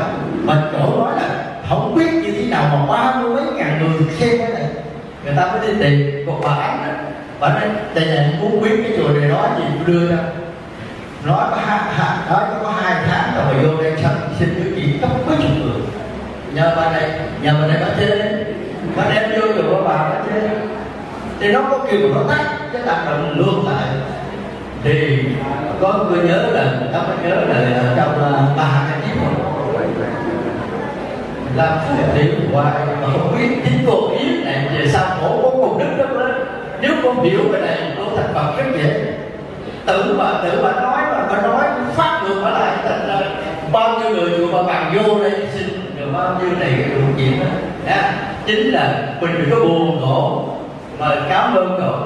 mình chỗ nói là không biết như thế nào mà ba mươi mấy ngàn người xem cái này, người ta mới đi tìm cô bà ánh đó. Bà nói đây là muốn biết cái chùa này nói gì cũng đưa ra, nói có hai, hai, nói có hai tháng rồi mà vô đây xong xin cái chuyện cấp mấy chục người. Nhờ bà này, nhờ bà này bà chê đấy, bà đem vô chùa bà bà chê thì nó có kiểu nó tắt cái tạp động luôn lại. Thì có tôi nhớ là các bạn nhớ là trong ba cái chiếc làm cái điều hoài mà không biết chính cô Yến này về sau khổ có một đức lắm đó. Nếu con hiểu cái này con thành Phật rất dễ, tự mà tự mà nói mà mà nói phát được mà lại thành ra bao nhiêu người vừa mà bằng vô đây xin rồi bao nhiêu này cái điều gì đó à, chính là mình đừng có buồn khổ mà cảm ơn cậu,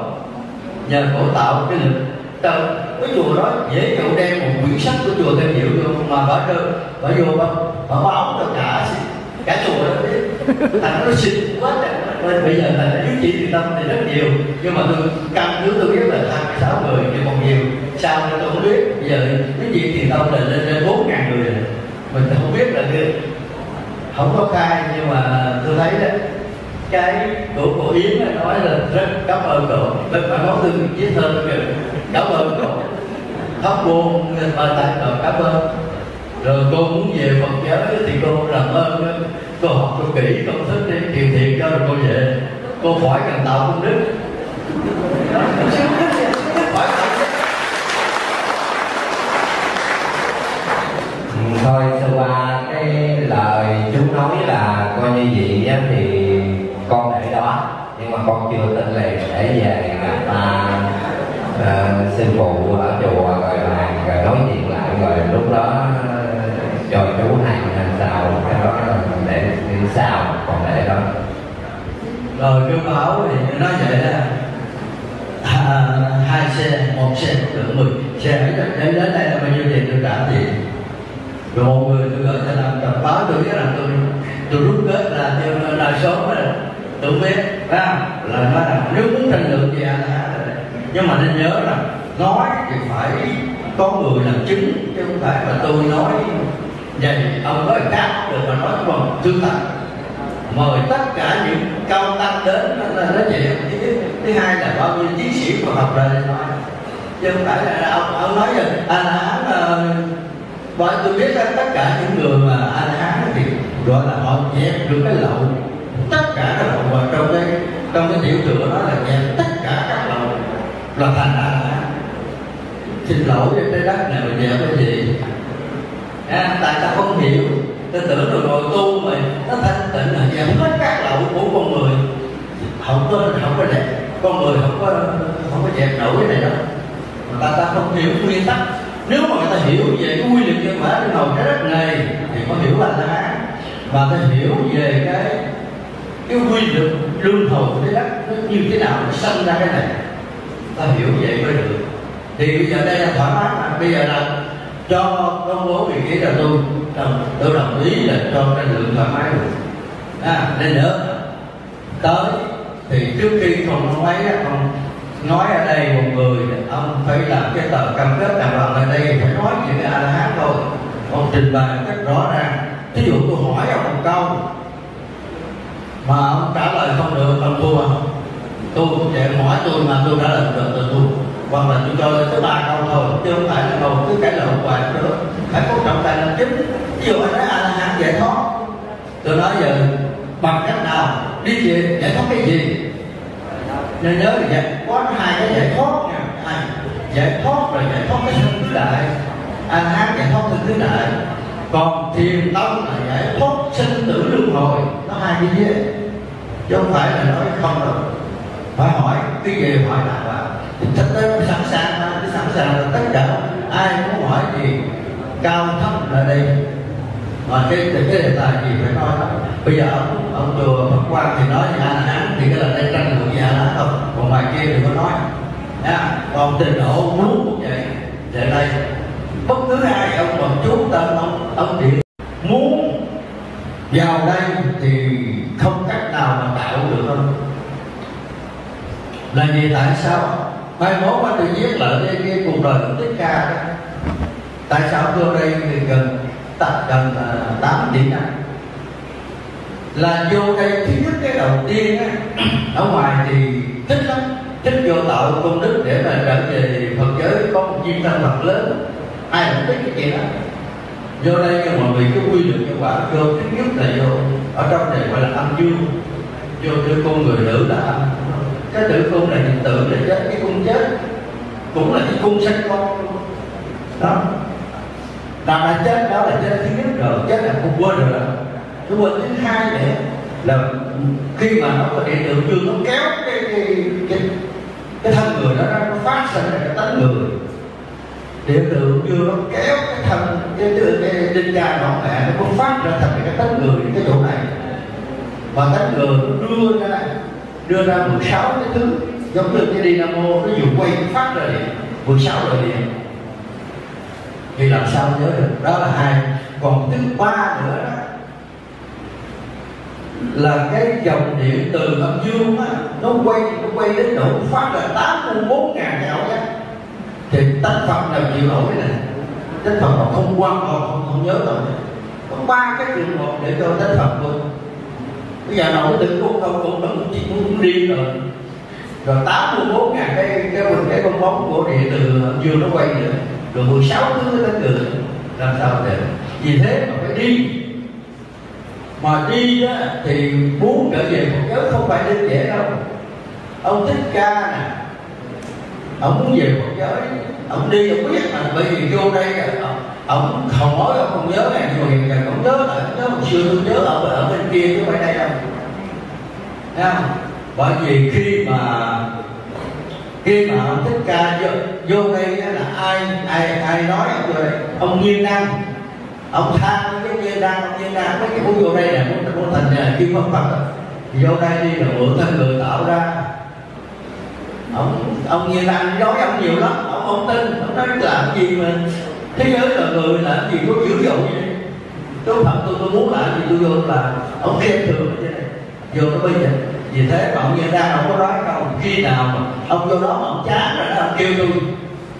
nhờ cậu tạo cái lực. Trong cái chùa đó dễ cậu đem một quyển sách của chùa Tân Diệu vô mà bỏ đơn bỏ vô không mà bỏ ống cho cả cả chùa đó thành nó xịn quá trời. Nên bây giờ thành nó chứng chỉ Thiền Tông thì rất nhiều, nhưng mà tôi căn cứ tôi biết là hai mươi sáu người thì còn nhiều, sao tôi không biết. Bây giờ chứng chỉ Thiền Tông là lên lên bốn ngàn người rồi, mình không biết là cái không có khai. Nhưng mà tôi thấy đó cái của cô Yến là nói là rất cảm ơn cậu, bên phải có thương viết thơ kìa, cảm ơn cậu thắp buồn mà tại cậu cảm ơn. Rồi cô muốn về Phật giáo thì cô làm ơn, cô học cô kỹ, cô thích đi thiền thiện cho rồi cô về, cô khỏi cần tạo công đức. Thôi sau qua cái lời chú nói là coi như vậy thì con để đó, nhưng mà con chưa tin liền để về gặp à, à, sư phụ ở chùa rồi bàn rồi nói chuyện lại rồi lúc đó cho chú hành làm sao cái đó để đi sao còn để đó. Rồi chú bảo thì nói vậy đó à, hai xe một xe được mười xe ấy đến đến đây là bao nhiêu tiền tôi trả tiền. Rồi một người tôi gọi cho làm tập báo tôi biết là tôi tôi rút kết là theo lời số đó tôi biết à, là nói rằng nếu muốn tranh luận gì à là nhưng mà nên nhớ là nói thì phải có người làm chứng chứ không phải mà tôi nói vậy ông nói cáp được mà nói còn tương tác mời tất cả những cao tăng đến là nói chuyện. Thứ hai là bao nhiêu chiến sĩ mà học ra để nói chứ không phải là ông ông nói rằng anh hán và tôi biết rằng tất cả những người mà anh hán thì gọi là họ dẹp được cái lậu, tất cả các lậu vào trong cái trong cái tiểu thừa đó là dẹp tất cả các lậu là thành anh hán. Xin lỗi với cái đất này mà dẹp cái gì à, tại sao không hiểu. Tôi tưởng rồi ngồi tu mà nó thanh tịnh là dẹp hết các lậu của con người, không có không có đẹp con người không có không có dẹp nổi cái này đâu, mà ta ta không hiểu nguyên tắc Nếu mà người ta hiểu về cái quy luật nhân quả trên đầu trái đất này thì có hiểu là lá, và ta hiểu về cái cái quy luật luân hồi của trái đất nó như thế nào, nó sanh ra cái này, ta hiểu vậy mới được. Thì bây giờ đây là thoải mái mà. Bây giờ là cho công bố vị trí là tôi tôi đồng ý là cho năng lượng thoải mái được. À, nên nữa tới thì trước khi còn nói còn nói ở đây một người, ông phải làm cái tờ cam kết đàng hoàng, ở đây phải nói những cái A-la-hán thôi, ông trình bày một cách rõ ràng. Thí dụ tôi hỏi ông một câu mà ông trả lời không được, ông thua. Tôi cũng vậy, ông hỏi tôi mà tôi trả lời được tôi thua. Hoặc là tôi cho tới ba câu thôi, chứ không phải là câu cứ cãi lời hoài cũng được, phải có trọng tài làm chính. Ví dụ anh nói A-la-hán giải thoát, tôi nói giờ bằng cách nào, đi về giải thoát cái gì? Nên nhớ là có hai cái giải thoát nha, hai giải thoát rồi giải thoát cái thân tứ đại, A-la-hán giải thoát thân tứ đại, còn Thiền Tông là giải thoát sinh tử luân hồi, nó hai cái gì ấy. Chứ không phải là nói không đâu, phải hỏi cái gì hỏi lại và thực tế sẵn sàng mà, sẵn sàng là tất cả ai muốn hỏi gì cao thấp là đây. Mà cái cái đề tài gì phải nói lắm. Bây giờ ông, ông chùa Phật Quang thì nói như A-la-hán thì cái là đây tranh luận với A-la-hán không, còn bài kia thì có nói nha. Còn trình độ muốn cũng vậy, để đây bất cứ ai ông còn chú tâm ông ông điện muốn vào đây thì không cách nào mà tạo được đâu. Là vì tại sao mai mốt mà tôi viết lại cái cái cuộc đời của Thích Ca đó, tại sao tôi đây thì gần tập gần tám điểm này là vô đây. Thứ nhất cái đầu tiên á, ở ngoài thì thích lắm, thích vô tạo công đức để mà trở về Phật giới có một duyên tâm thật lớn, ai cũng thích cái chuyện đó. Vô đây nhưng mọi người cứ quy định cho quả vô, thích nhất là vô ở trong này gọi là âm dương, vô cho con người nữ là cái tử cung này hiện tượng để chết, cái cung chết cũng là cái cung sanh con đó. Đàm là chết đó là chết thứ nhất rồi, chết là cũng quên rồi đó. Cái quên thứ hai nữa là khi mà nó có hiện tượng dương nó kéo cái cái cái, cái thân người đó ra, nó phát sinh ra cái tánh người. Hiện tượng dương nó kéo cái thân cái cái tinh cha nhỏ mẹ nó cũng phát ra thành cái tánh người cái chỗ này, và tánh người đưa ra này, đưa ra mười sáu cái thứ giống như cái dynamo nó vừa quay phát ra điện mười sáu rồi điện. Thì làm sao nhớ được, đó là hai. Còn thứ ba nữa đó là cái dòng điện từ âm dương á, nó quay nó quay đến độ phát là tám mươi bốn ngàn đạo nhé. Thì tánh Phật nào chịu nổi này, tánh Phật còn không quan còn không, không nhớ nổi. Có ba cái trường hợp để cho tánh Phật luôn. Bây giờ nổi tự cũng không cũng nó cũng cũng đi rồi. Rồi tám mươi bốn ngàn cái cái cái con bóng của điện từ âm dương nó quay nữa. Rồi mười sáu thứ tánh người làm sao được. Vì thế mà phải đi. Mà đi đó, thì muốn trở về Phật giáo không phải đơn giản đâu. Ông Thích Ca nè, ông muốn về Phật giáo, ông đi ông biết mà, bởi vì vô đây ông không nói ông không nhớ này, nhưng mà hiện giờ ông nhớ lại, nhớ hồi xưa tôi nhớ ông ở bên kia chứ phải đây đâu. Thấy không? Bởi vì khi mà khi mà ông Thích Ca vô, vô đây là ai ai ai nói ông vô đây, ông Nhiên Năng, ông than cái Nhiên Năng, ông Nhiên Năng mấy cái muốn vô đây nè, muốn muốn thành nhà kim Phật Phật, vô đây đi rồi mượn thân người tạo ra. Ông ông Nhiên Năng nói ông nhiều lắm, ông không tin, ông nói làm gì mà thế giới là người làm gì có dữ dội vậy? Tôi thật tôi tôi muốn làm gì tôi vô làm, ông khen thường như thế này, vô nó bây giờ. Vì thế mà ông Nhiên Năng không có nói đâu, khi nào mà ông vô đó mà ông chán rồi đó, ông kêu tôi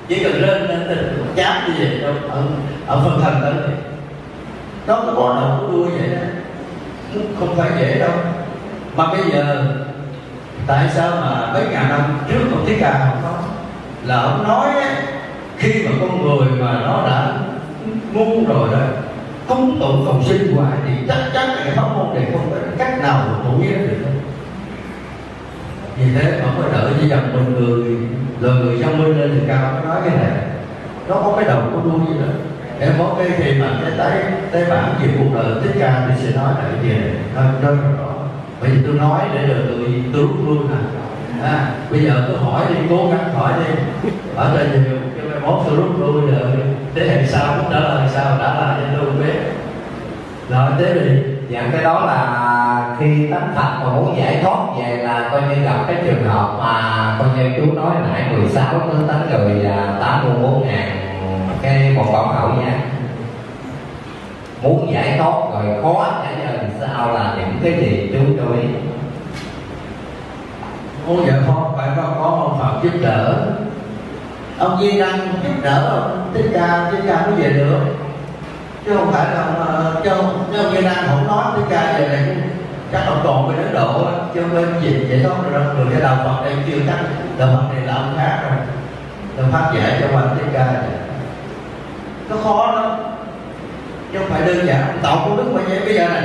chỉ cần lên lên lên chán như vậy đâu, ông ông phân thành tới vậy. Nó có bộ đầu của đuôi vậy đó, không phải dễ đâu. Mà bây giờ tại sao mà mấy ngàn năm trước ông Thích Ca không có là ông nói ấy, khi mà con người mà nó đã ngu rồi đó, cúng tụng cộng sinh hoài thì chắc chắn là cái pháp môn này không có cách nào đủ nghĩa được. Vì thế mà có đợi với dòng mình người rồi người trong minh lên thì Cao nó nói cái này, nó có cái đầu có đuôi gì đó. Em có cái khi mà cái tái tái bản về cuộc đời Thích Ca thì sẽ nói lại về đó rõ. Bởi vì tôi nói để được tôi tôi rút luôn nè. À, bây giờ tôi hỏi đi, cố gắng hỏi đi, ở đây nhiều cái mốt tôi rút lui rồi, thế hệ sau cũng trả lời sao, trả lời cho tôi không biết. Rồi thế thì dạng cái đó là khi tánh Phật mà muốn giải thoát về là coi như gặp cái trường hợp mà coi như chú nói nãy mười sáu tới tánh người là tám mươi bốn ngàn cái một bọc hậu nha. Muốn giải thoát rồi khó trả lời sao là những cái gì chú tôi? Muốn giải thoát phải có ông Phật giúp đỡ. Ông Di Đăng giúp đỡ ông Thích Ca, Thích Ca mới về được, chứ không phải là cho ông Di Đăng không nói Thích Ca về này chắc ông còn mới đến độ, chứ không nên gì vậy đó rồi rồi cái đạo Phật này chưa chắc, đạo Phật này là ông khác rồi, đạo Pháp dễ cho anh Thích Ca này. Nó khó lắm, chứ không phải đơn giản. Ông Tổng của Đức mà vậy bây giờ này,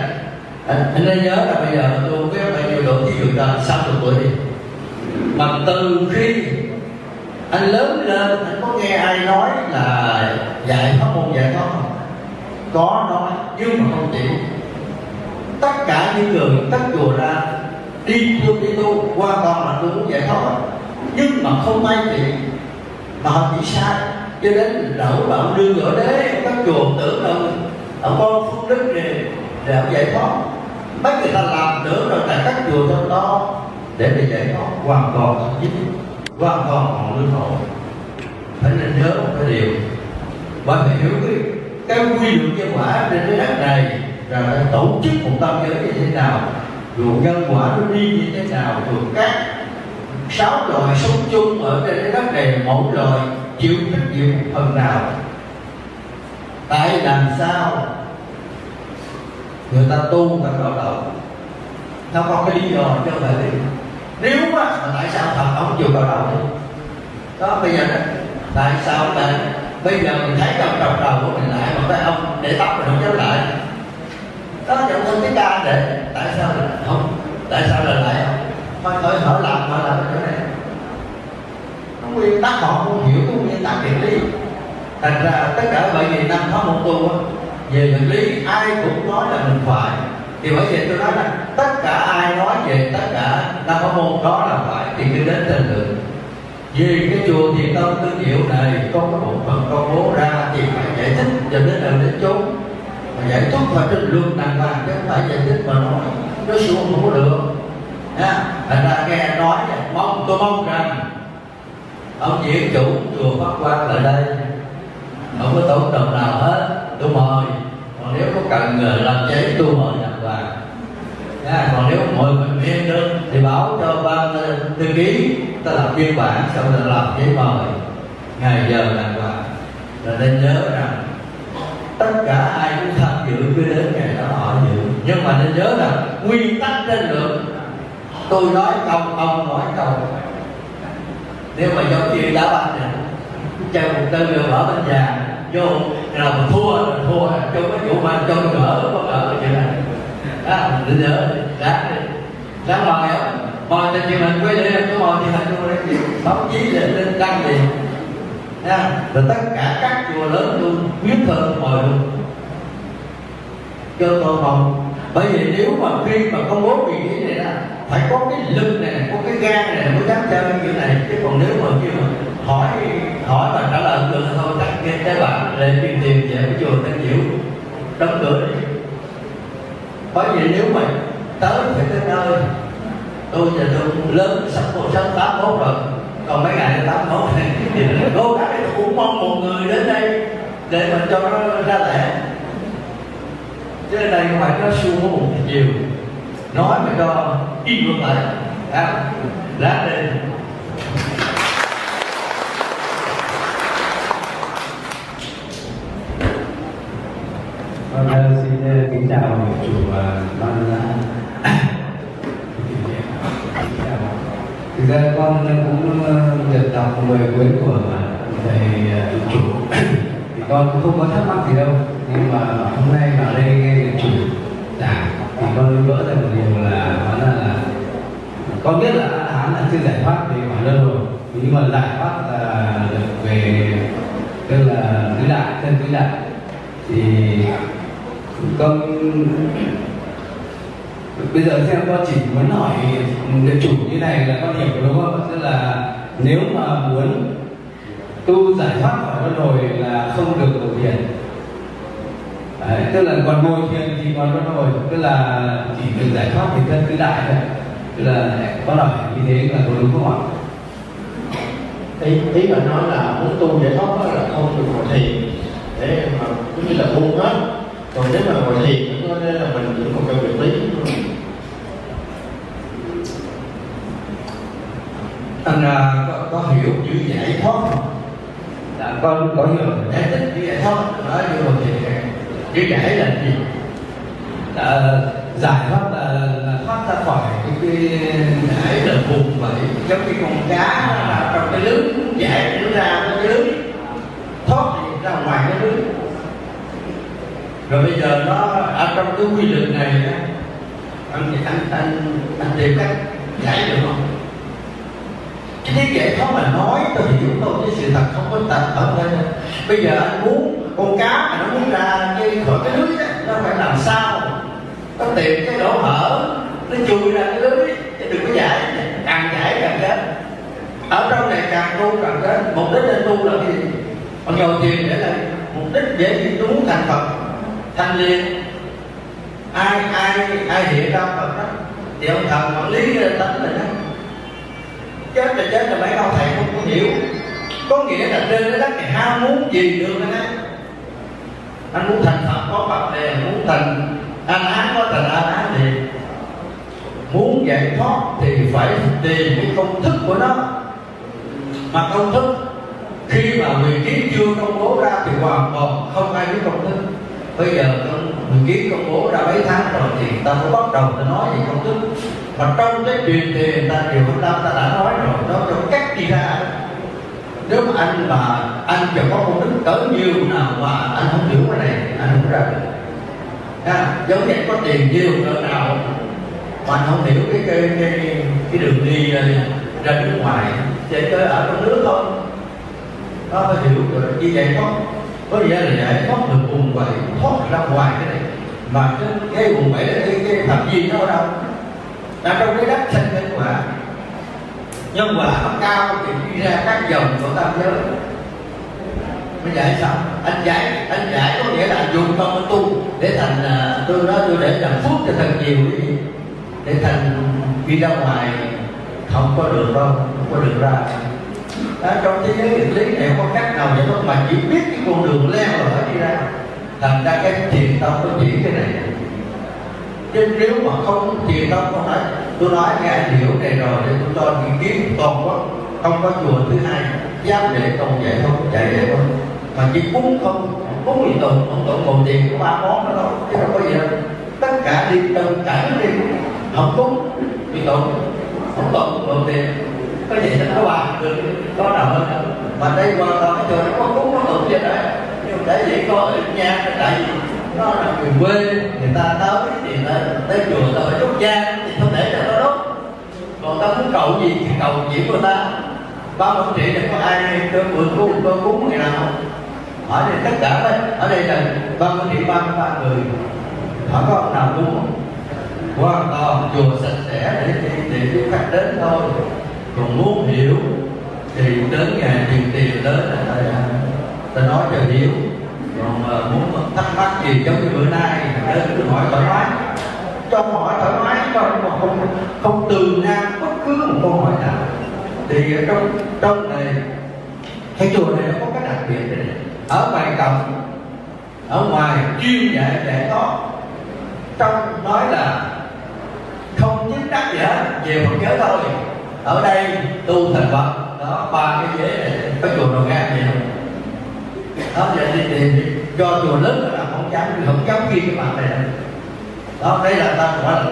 anh, anh nên nhớ là bây giờ tôi cái phải nhiều độ chỉ dụ đời xong rồi tuổi đi, mà từ khi anh lớn lên anh có nghe ai nói là dạy pháp môn giải thoát không? Có nói nhưng mà không chịu. Tất cả những người tất chùa ra đi tu đi tu qua con là tôi muốn giải thoát nhưng mà không may chịu, mà họ chỉ sai cho đến đỡ bảo đưa ở đấy các chùa tưởng đâu ở con Phúc Đức này để giải thoát, mấy người ta làm nữa rồi tại các chùa trong đó để để giải thoát hoàn toàn chính. Qua con còn lương khổ. Phải nên nhớ một cái điều, bởi phải hiểu cái, cái quy luật nhân quả trên cái đất này, rằng là tổ chức một tâm giới như thế nào, dù nhân quả nó đi như thế nào, dù các sáu loài sống chung ở trên cái đất này mỗi loài chịu trách nhiệm phần nào. Tại làm sao người ta tu và đạo đầu nó có cái lý do chứ không phải đi. Nếu mà, mà tại sao Phật không chịu cầu đầu đi? Đó bây giờ đó, tại sao mà bây giờ mình thấy trong trọc đầu của mình lại mà phải ông để tóc mình không dám lại? Đó chẳng thân cái ca để tại sao là không? Tại sao là lại không? Thôi thôi hỏi làm mà làm cái này. Nó nguyên tắc họ không hiểu cái nguyên tắc địa lý. Thành ra tất cả bởi vì năm có một tu về địa lý ai cũng nói là mình phải. Thì bởi vậy tôi nói là tất cả ai nói về tất cả năm pháp môn đó là phải thì cứ đến trên lượng. Vì cái chùa Thiền Tông Tân Diệu này có một phần công bố ra thì phải giải thích cho đến đầu đến chốn, mà giải thích vào trên luồng đàng hoàng chứ không phải giải thích mà nói nói xuống không có được. Thành ra nghe nói mong tôi mong rằng ông diễn chủ chùa Phật Quang lại đây, không có tổn đồng nào hết, tôi mời. Còn nếu có cần người làm giấy tôi mời đàng hoàng. À, còn nếu mọi người biết nữa thì báo cho ban thư ký ta làm biên bản xong rồi làm giấy mời ngày giờ đàng hoàng. Rồi nên nhớ rằng tất cả ai cũng tham dự cứ đến ngày đó họ dự, nhưng mà nên nhớ rằng nguyên tắc trên lượng tôi nói câu ông nói câu. Nếu mà giống chuyện đá banh này chơi một tên người mở bánh vàng vô là mình thua mình thua trong cái vụ mà trong gỡ có gỡ như này. Đó, mình đi nhớ, ráng đi. Ráng mời không? Mời thì mình quay đi, cứ mời thì mình quay đi. Báo chí lên, lên đăng liền. Nha, rồi tất cả các chùa lớn luôn, quyết thân mời luôn. Cơ tôi mong. Bởi vì nếu mà khi mà công bố vị trí này đó, phải có cái lực này, có cái gan này, có dám theo kiểu này. Chứ còn nếu mà khi mà hỏi, hỏi mà trả lời được thôi, tắt cái trái bạc lên truyền tiền về cái chùa Tân Diệu, đóng cửa đi. Bởi vì nếu mà tới phải tới nơi. Tôi giờ tôi lớn sắp một sắp tám mươi mốt rồi, còn mấy ngày là tám mươi mốt thì cố gắng thì cũng mong một người đến đây để mình cho nó ra lẻ. Chứ ở đây không phải nó suông có một chiều, nói mà cho im luôn lại à, lát đi. Vâng, xin kính chào chủ ban thực ra con cũng được đọc lời cuối của thầy chủ thì con cũng không có thắc mắc gì đâu, nhưng mà hôm nay vào đây nghe được chủ giảng thì con vỡ ra một điều là nó là con biết là án là chưa giải thoát thì phải lâu rồi, nhưng mà giải thoát là được về tức là tứ đại thân tứ đại thì con bây giờ xem con chỉ muốn hỏi địa chủ như này là con hiểu đúng không? Tức là nếu mà muốn tu giải thoát khỏi luân hồi là không được ngồi thiền. Đấy, tức là còn ngồi thiền thì còn luân hồi, tức là chỉ được giải thoát thì thân tứ đại thôi. Tức là có đòi như thế là có đúng không ạ? Ý, ý bạn nói là muốn tu giải thoát là không được ngồi thiền, để mà cũng như là buông hết. Còn nếu mà ngồi thiền nó nên là mình cũng một cái việc lý. Thành ra có, có hiểu chữ giải thoát không? Dạ con có hiểu. Giải thích chữ giải thoát nói như ngồi thiền. Chữ giải là gì? Đã, giải thoát là, là thoát ra khỏi cái giải là vùng vậy, giống cái con cá trong cái lưới giải nó ra cái lưới, thoát ra ngoài cái lưới. Rồi bây giờ nó ở trong cái quy luật này, anh anh anh anh tìm cách giải được không? Cái thiết giải thoát mà nói tôi hiểu tôi với sự thật không có tật ở đây. Bây giờ anh muốn con cá mà nó muốn ra cái khỏi cái lưới đó, nó phải làm sao? Nó tìm cái lỗ hở, nó chui ra cái lưới, chứ đừng có giải, càng giải càng chết. Ở trong này càng tu càng chết, mục đích nên tu là gì? Còn ngồi thiền để là mục đích dễ gì tôi muốn thành Phật, thành liền. Ai ai ai hiện ra Phật đó, thì ông thần quản lý tánh mình đó. Chết là chết là mấy ông thầy không có hiểu. Có nghĩa là trên cái đất này ham muốn gì được anh ấy. Anh muốn thành Phật có Phật này, muốn thành anh án có thành anh án thì muốn giải thoát thì phải tìm cái công thức của nó. Mà công thức khi mà người kiến chưa công bố ra thì hoàn toàn không ai biết công thức. Bây giờ người kiến công bố ra mấy tháng rồi thì ta mới bắt đầu ta nói về công thức. Mà trong cái truyền thì người ta điều hôm năm ta đã nói rồi, nó cho cắt đi ra. Nếu mà anh mà anh chẳng có công thức tới nhiều nào mà anh không hiểu cái này anh không ra được. À, giống như có tiền nhiều cỡ nào mà anh không hiểu cái cái cái, cái đường đi ra, ra nước ngoài chạy tới ở trong nước không nó phải hiểu được như vậy không? Có nghĩa là giải thoát được vùng vẫy, thoát ra ngoài cái này mà cái vùng vẫy cái cái thập duyên nó ở đâu? Là trong cái đất sinh nhân quả, nhân quả nó cao thì đi ra các dòng của tam giới mới giải xong. Anh giải anh giải có nghĩa là anh dùng tâm tu để thành uh, tôi nói tôi để làm phước cho thật nhiều đi để thành đi ra ngoài không có đường đâu, không có đường ra. Đó, trong thế giới nghịch lý này không có cách nào vậy thôi mà chỉ biết cái con đường leo là phải đi ra. Thành ra cái Thiền Tông tôi chỉ cái này. Chứ nếu mà không Thiền Tông không nói tôi nói nghe hiểu này rồi để tôi cho ý kiến toàn quốc không có chùa thứ hai dám để tồn vậy không chạy vậy thôi mà chỉ cúng không cúng gì tồn không tồn còn tiền của ba món đó đâu chứ đâu có gì đâu tất cả đi từng cảnh đi không cúng gì tồn không tồn còn tiền có gì là nó hòa được có nào hơn đâu mà đây hoàn toàn cái chùa nó có cúng có tồn gì đấy nhưng để vậy coi ở nhà tại vì nó là người quê người ta tới thì tới tới chùa tới đốt nhang thì không để cho nó đốt còn ta muốn cầu gì thì cầu chỉ của ta. Ba ông chị đừng có ai cơ vượt cúng cơ cúng ngày nào ở đây tất cả đấy ở đây là ba ông chị ba ba người họ có ông nào cúng hoàn toàn chùa sạch sẽ để để tiếp khách đến thôi còn muốn hiểu thì đến ngày tìm tiền đến là ta, ta nói cho hiểu còn muốn thắc mắc gì giống như bữa nay đến hỏi thoải mái cho hỏi thoải mái cho mà không không từ nang bất cứ một câu hỏi nào. Thì ở trong, trong này, cái chùa này nó có cái đặc biệt này. Ở ngoài cổng, ở ngoài chuyên dạy giải thoát. Trong nói là không chính đắc gì hết, về Phật giới thôi. Ở đây tu thành Phật, đó, ba cái ghế này, có chùa nào ngang vậy không? Đó, vậy thì, thì do chùa lớn là không dám, không dám ghi cái mặt này. Đó, đây là ta gọi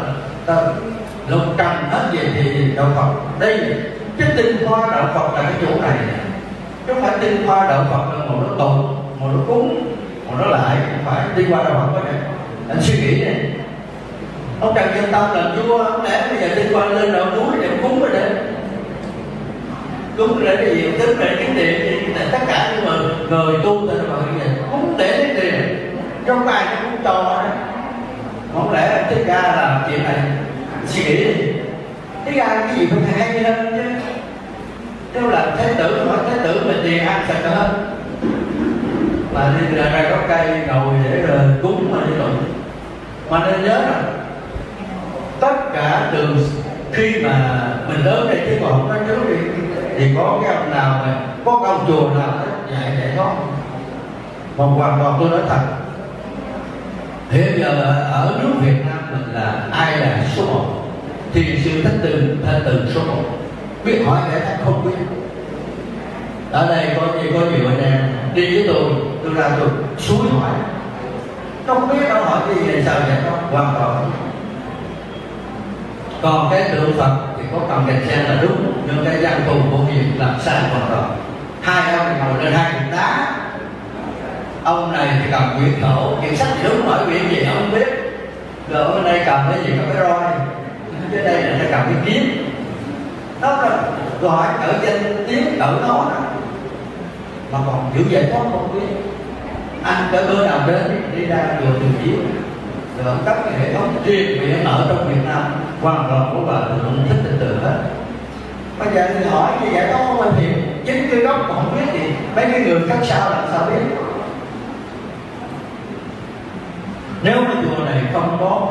là lục trần hết về thì đạo Phật. Đây là cái tinh hoa đạo Phật là cái chỗ này. Chứ không phải tinh hoa đạo Phật là một nó tồn, một nó cúng, một nó lại. Không phải đi qua đạo Phật có này. Anh suy nghĩ này. Ông Trần Nhân Tông làm vua, ông lẽ bây giờ đi qua lên đầu núi để cúng rồi đấy. Cúng để cái gì, cúng để cái tiền, tất cả những người, người tu tên là cái gì. Cúng để cái tiền, trong bài cũng trò đó. Không lẽ Thích Ca là chuyện này, suy nghĩ đi. Thích Ca cái gì cũng hay hơn chứ. Nếu là Thái tử, hỏi Thái tử mình đi ăn sạch hết, mà đi ra ra có cây ngồi để rồi cúng mà đi rồi. Mà nên nhớ là tất cả từ khi mà mình lớn đây chứ còn không nói trước đi, thì có cái ông nào mà có ông chùa nào dạy dạy đó. Mà hoàn toàn tôi nói thật, hiện giờ ở nước Việt Nam mình là ai là số một thì sự Thánh Từ, Thánh Từ số một. Biết hỏi để ta không biết. Ở đây có gì có nhiều anh em đi với tôi, tôi ra tôi suối hỏi, nó không biết đâu hỏi gì này sao vậy đó, hoàn toàn. Còn cái tượng Phật thì có cầm đèn sen là đúng, nhưng cái văn thù của việc làm sai hoàn toàn. Hai ông ngồi lên hai cục đá, ông này thì cầm quyển thổ, quyển sách thì đúng hỏi quyển gì ông biết, rồi ở đây cầm cái gì cầm cái roi, dưới đây là cầm cái kiếm. Đó là gọi ở danh tiếng tự nó mà còn giữ vậy tốt không biết. Anh tới bữa nào đến đi ra vừa từ chiếu rồi cấp cái hệ thống riêng biệt ở trong Việt Nam hoàn toàn của bà cũng thích từ từ hết. Bây giờ thì hỏi thì giải thoát không thì chính cái gốc còn không biết thì mấy cái người khác sao làm sao biết. Nếu cái chùa này không có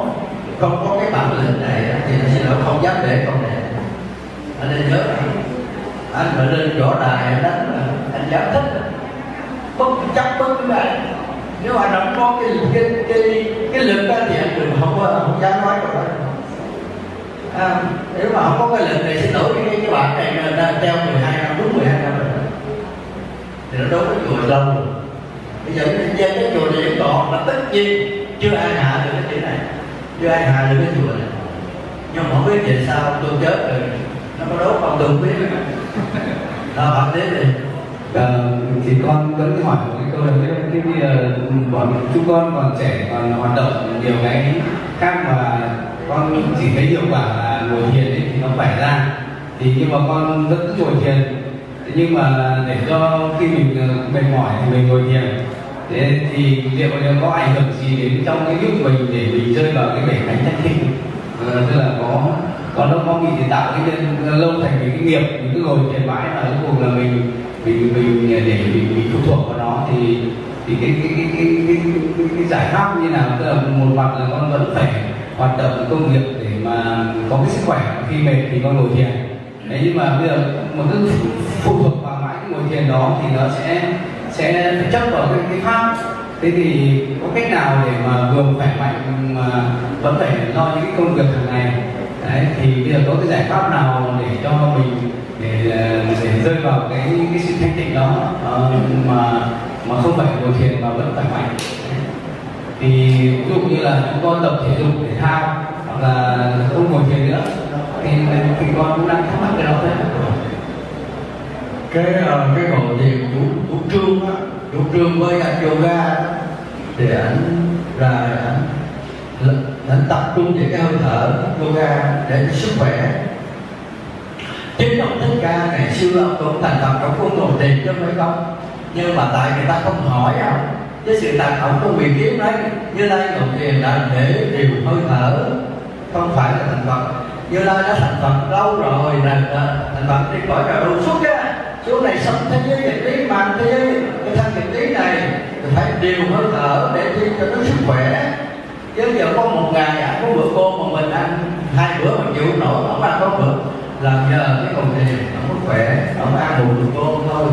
không có cái bản lĩnh này thì xin lỗi không dám để con này. Anh nên nhớ anh phải lên võ đài anh đánh anh dám thích bất chấp bất cứ ai. Nếu anh không có cái cái cái cái lực đó thì anh đừng không không dám nói được. À, nếu mà không có cái lực này xin lỗi cái cái bạn này đang treo mười hai năm đúng mười hai năm rồi thì nó đối với chùa lâu rồi. Bây giờ cái dân cái chùa này còn là tất nhiên chưa ai hạ được cái chữ này, chưa ai hạ được cái chùa này. Nhưng mà không biết về sao tôi chết rồi. Nó có đốt không từng biết nữa. Đó, bạn đến đi. À, thì con vẫn hỏi một cái câu là cái bây giờ bọn chúng con còn trẻ còn hoạt động nhiều cái khác mà con chỉ thấy hiệu quả là ngồi thiền ấy, thì nó phải ra. Thì nhưng mà con rất ngồi thiền. Nhưng mà để cho khi mình mệt mỏi thì mình ngồi thiền. Thế thì liệu có ảnh hưởng gì đến trong cái lúc mình để mình rơi vào cái bể cánh thanh khinh? À, tức là có còn nó có bị thì tạo cái lâu thành cái, cái nghiệp mình cứ ngồi thiền mãi mà cuối cùng là mình mình mình để mình, mình phụ thuộc vào nó thì thì cái cái cái cái cái, cái, cái giải pháp như nào? Tức là một mặt là con vẫn phải hoạt động công nghiệp để mà có cái sức khỏe, khi mệt thì con ngồi thiền. Đấy, nhưng mà bây giờ một cứ phụ thuộc vào mãi cái ngồi thiền đó thì nó sẽ sẽ phải chấp vào cái, cái pháp. Thế thì có cách nào để mà vừa khỏe mạnh mà vẫn phải lo những cái công việc hàng ngày? Đấy, thì bây giờ có cái giải pháp nào để cho mình để, để rơi vào cái cái sự thanh tịnh đó uh, mà mà không phải ngồi thiền mà vẫn khỏe mạnh? Thì ví dụ như là chúng con tập thể dục thể thao hoặc là không ngồi thiền nữa thì, thì con cũng đang thắc mắc cái đó thôi. Cái cái ngồi thiền chủ trương á, chủ trương với anh yoga thì ảnh ra ảnh Anh tập trung về cái hơi thở, yoga để cho sức khỏe. Chính ông Thích Ca ngày xưa ông cũng thành tập trong quân ngồi thiền chứ phải không? Nhưng mà tại người ta không hỏi ông, chứ sự tàn ổng có quyền kiếm đấy. Như Lai ngồi thiền là để điều hơi thở, không phải là thành Phật. Như Lai đã thành Phật lâu rồi, là thành Phật đi khỏi trời luôn suốt á, chỗ này sống thế giới nhật lý, bằng thế giới cái thân nhật lý này, thì phải điều hơi thở để cho nó sức khỏe. Chứ giờ có một ngày ăn có bữa cơm mà mình ăn hai bữa mà chịu nổi, không ăn có bữa là nhờ cái còn gì không có khỏe, không ăn một bữa cơm thôi.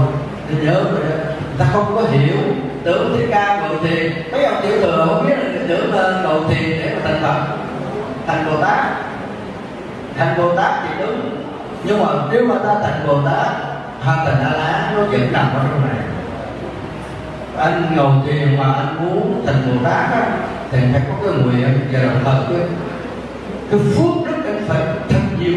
Nên nhớ rồi đó, ta không có hiểu tưởng Thích Ca ngồi thiền, mấy ông tiểu thừa không biết là tưởng lên ngồi thiền để mà thành Phật, thành Bồ Tát. Thành Bồ Tát thì đúng, nhưng mà nếu mà ta thành Bồ Tát hoặc thành A Lá nó vẫn nằm ở trong này. Anh ngồi thiền mà anh muốn thành Bồ Tát á thì phải có cái nguyện và đồng thời cái cái phước đức anh phải thật nhiều.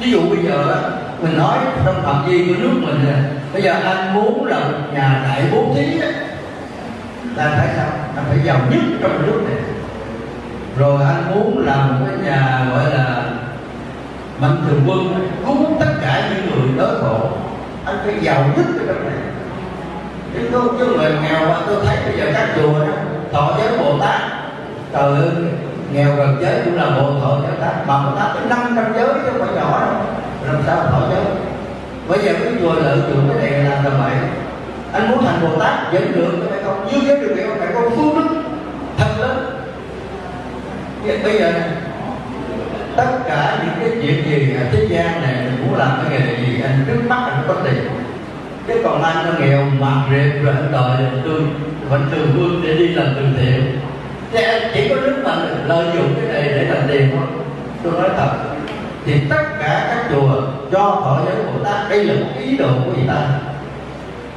Ví dụ bây giờ mình nói trong phạm vi của nước mình này, bây giờ anh muốn là nhà đại bố thí là phải sao? Anh phải giàu nhất trong nước này. Rồi anh muốn làm cái nhà gọi là mạnh thường quân cứu tất cả những người đói khổ, anh phải giàu nhất trong này. Chứ tôi chứ người nghèo mà tôi thấy bây giờ các chùa đó thọ giới Bồ Tát, trời ơi, nghèo gần giới cũng là bộ thọ giới Bồ Tát, mà Bồ Tát tới năm trăm giới chứ không phải nhỏ đâu, làm sao thọ giới? Bây giờ cứ vừa lợi dụng cái này là làm vậy. Anh muốn thành Bồ Tát vẫn được, phải không? Như cái điều kiện phải có phước đức thật lớn. Bây giờ này, tất cả những cái chuyện gì ở thế gian này mình muốn làm cái nghề gì, anh trước mắt anh có tiền, chứ còn anh nó nghèo mạt rệp rồi anh đòi tương vẫn thường vương để đi làm từ thiện. Thế anh chỉ có đức mà lợi dụng cái này để làm tiền thôi. Tôi nói thật, thì tất cả các chùa cho thọ giới Bồ Tát, đây là một ý đồ của người ta.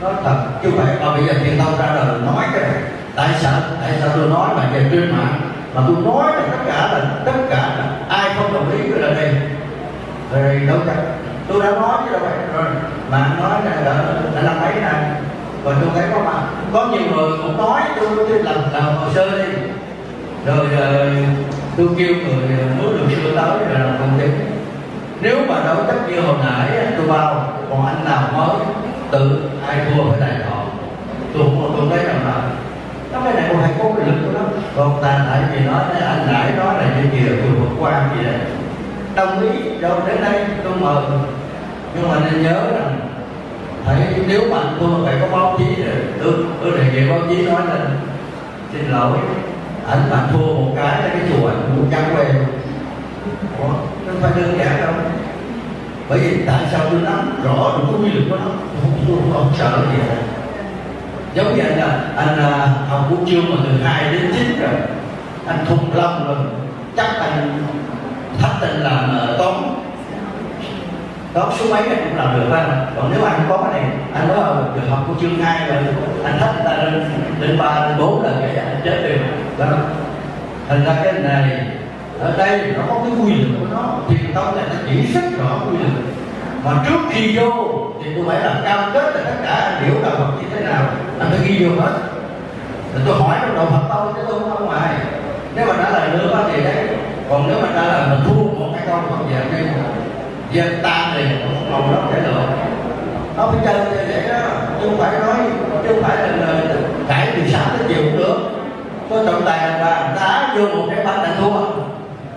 Nói thật, chứ vậy mà bây giờ Thiền Tông ra đời nói cái này. Tại sao? Tại sao tôi nói mà về trên mạng mà tôi nói là tất cả là tất cả là ai không đồng ý với lời này rồi đâu chắc tôi đã nói chứ đâu vậy rồi mà nói là đã, đã làm mấy này và tôi thấy có mặt có nhiều người cũng nói tôi tôi làm làm hồ sơ đi rồi rồi tôi kêu người muốn được đưa tới rồi làm công ty nếu mà đâu chắc như hồi nãy tôi bao còn anh nào mới tự ai thua phải đại họ tôi không tôi thấy rằng là cái này còn hay có cái lực của nó còn ta lại gì nói là anh lại nói là những gì là Phật Quang gì đấy đồng ý đâu đến đây tôi mời nhưng mà nên nhớ rằng thấy nếu mà tôi phải có báo chí rồi tôi tôi đề nghị báo chí nói là xin lỗi ảnh mà thua một cái là cái chùa ảnh cũng chẳng quen nó phải đơn giản đâu bởi vì tại sao tôi nắm rõ được cái quy lực của nó không tôi không, không sợ gì hết. Giống như anh là anh là học buổi trưa mà từ hai đến chín rồi anh thùng lông rồi chắc anh thách anh làm tóm tóm số mấy anh cũng làm được anh còn nếu anh có cái này anh nói được học buổi trưa hai rồi anh thách người ta lên lên ba lên bốn là cái anh chết đi đó thành ra cái này ở đây nó có cái quy định của nó thì Tông là nó chỉ rất rõ quy định mà trước khi vô thì tôi phải làm cam kết là tất cả anh hiểu đạo Phật như thế nào anh phải ghi vô hết. Thì tôi hỏi trong đạo Phật Tông chứ tôi không không ngoài nếu mà đã là nữa thì đấy còn nếu mà đã là mình thua một cái câu không về cái dân ta thì không mong đó để được nó phải chơi như vậy đó chứ không phải nói chứ không phải là lời cãi từ sáng tới chiều cũng được có trọng tài là đá vô một cái bánh đã thua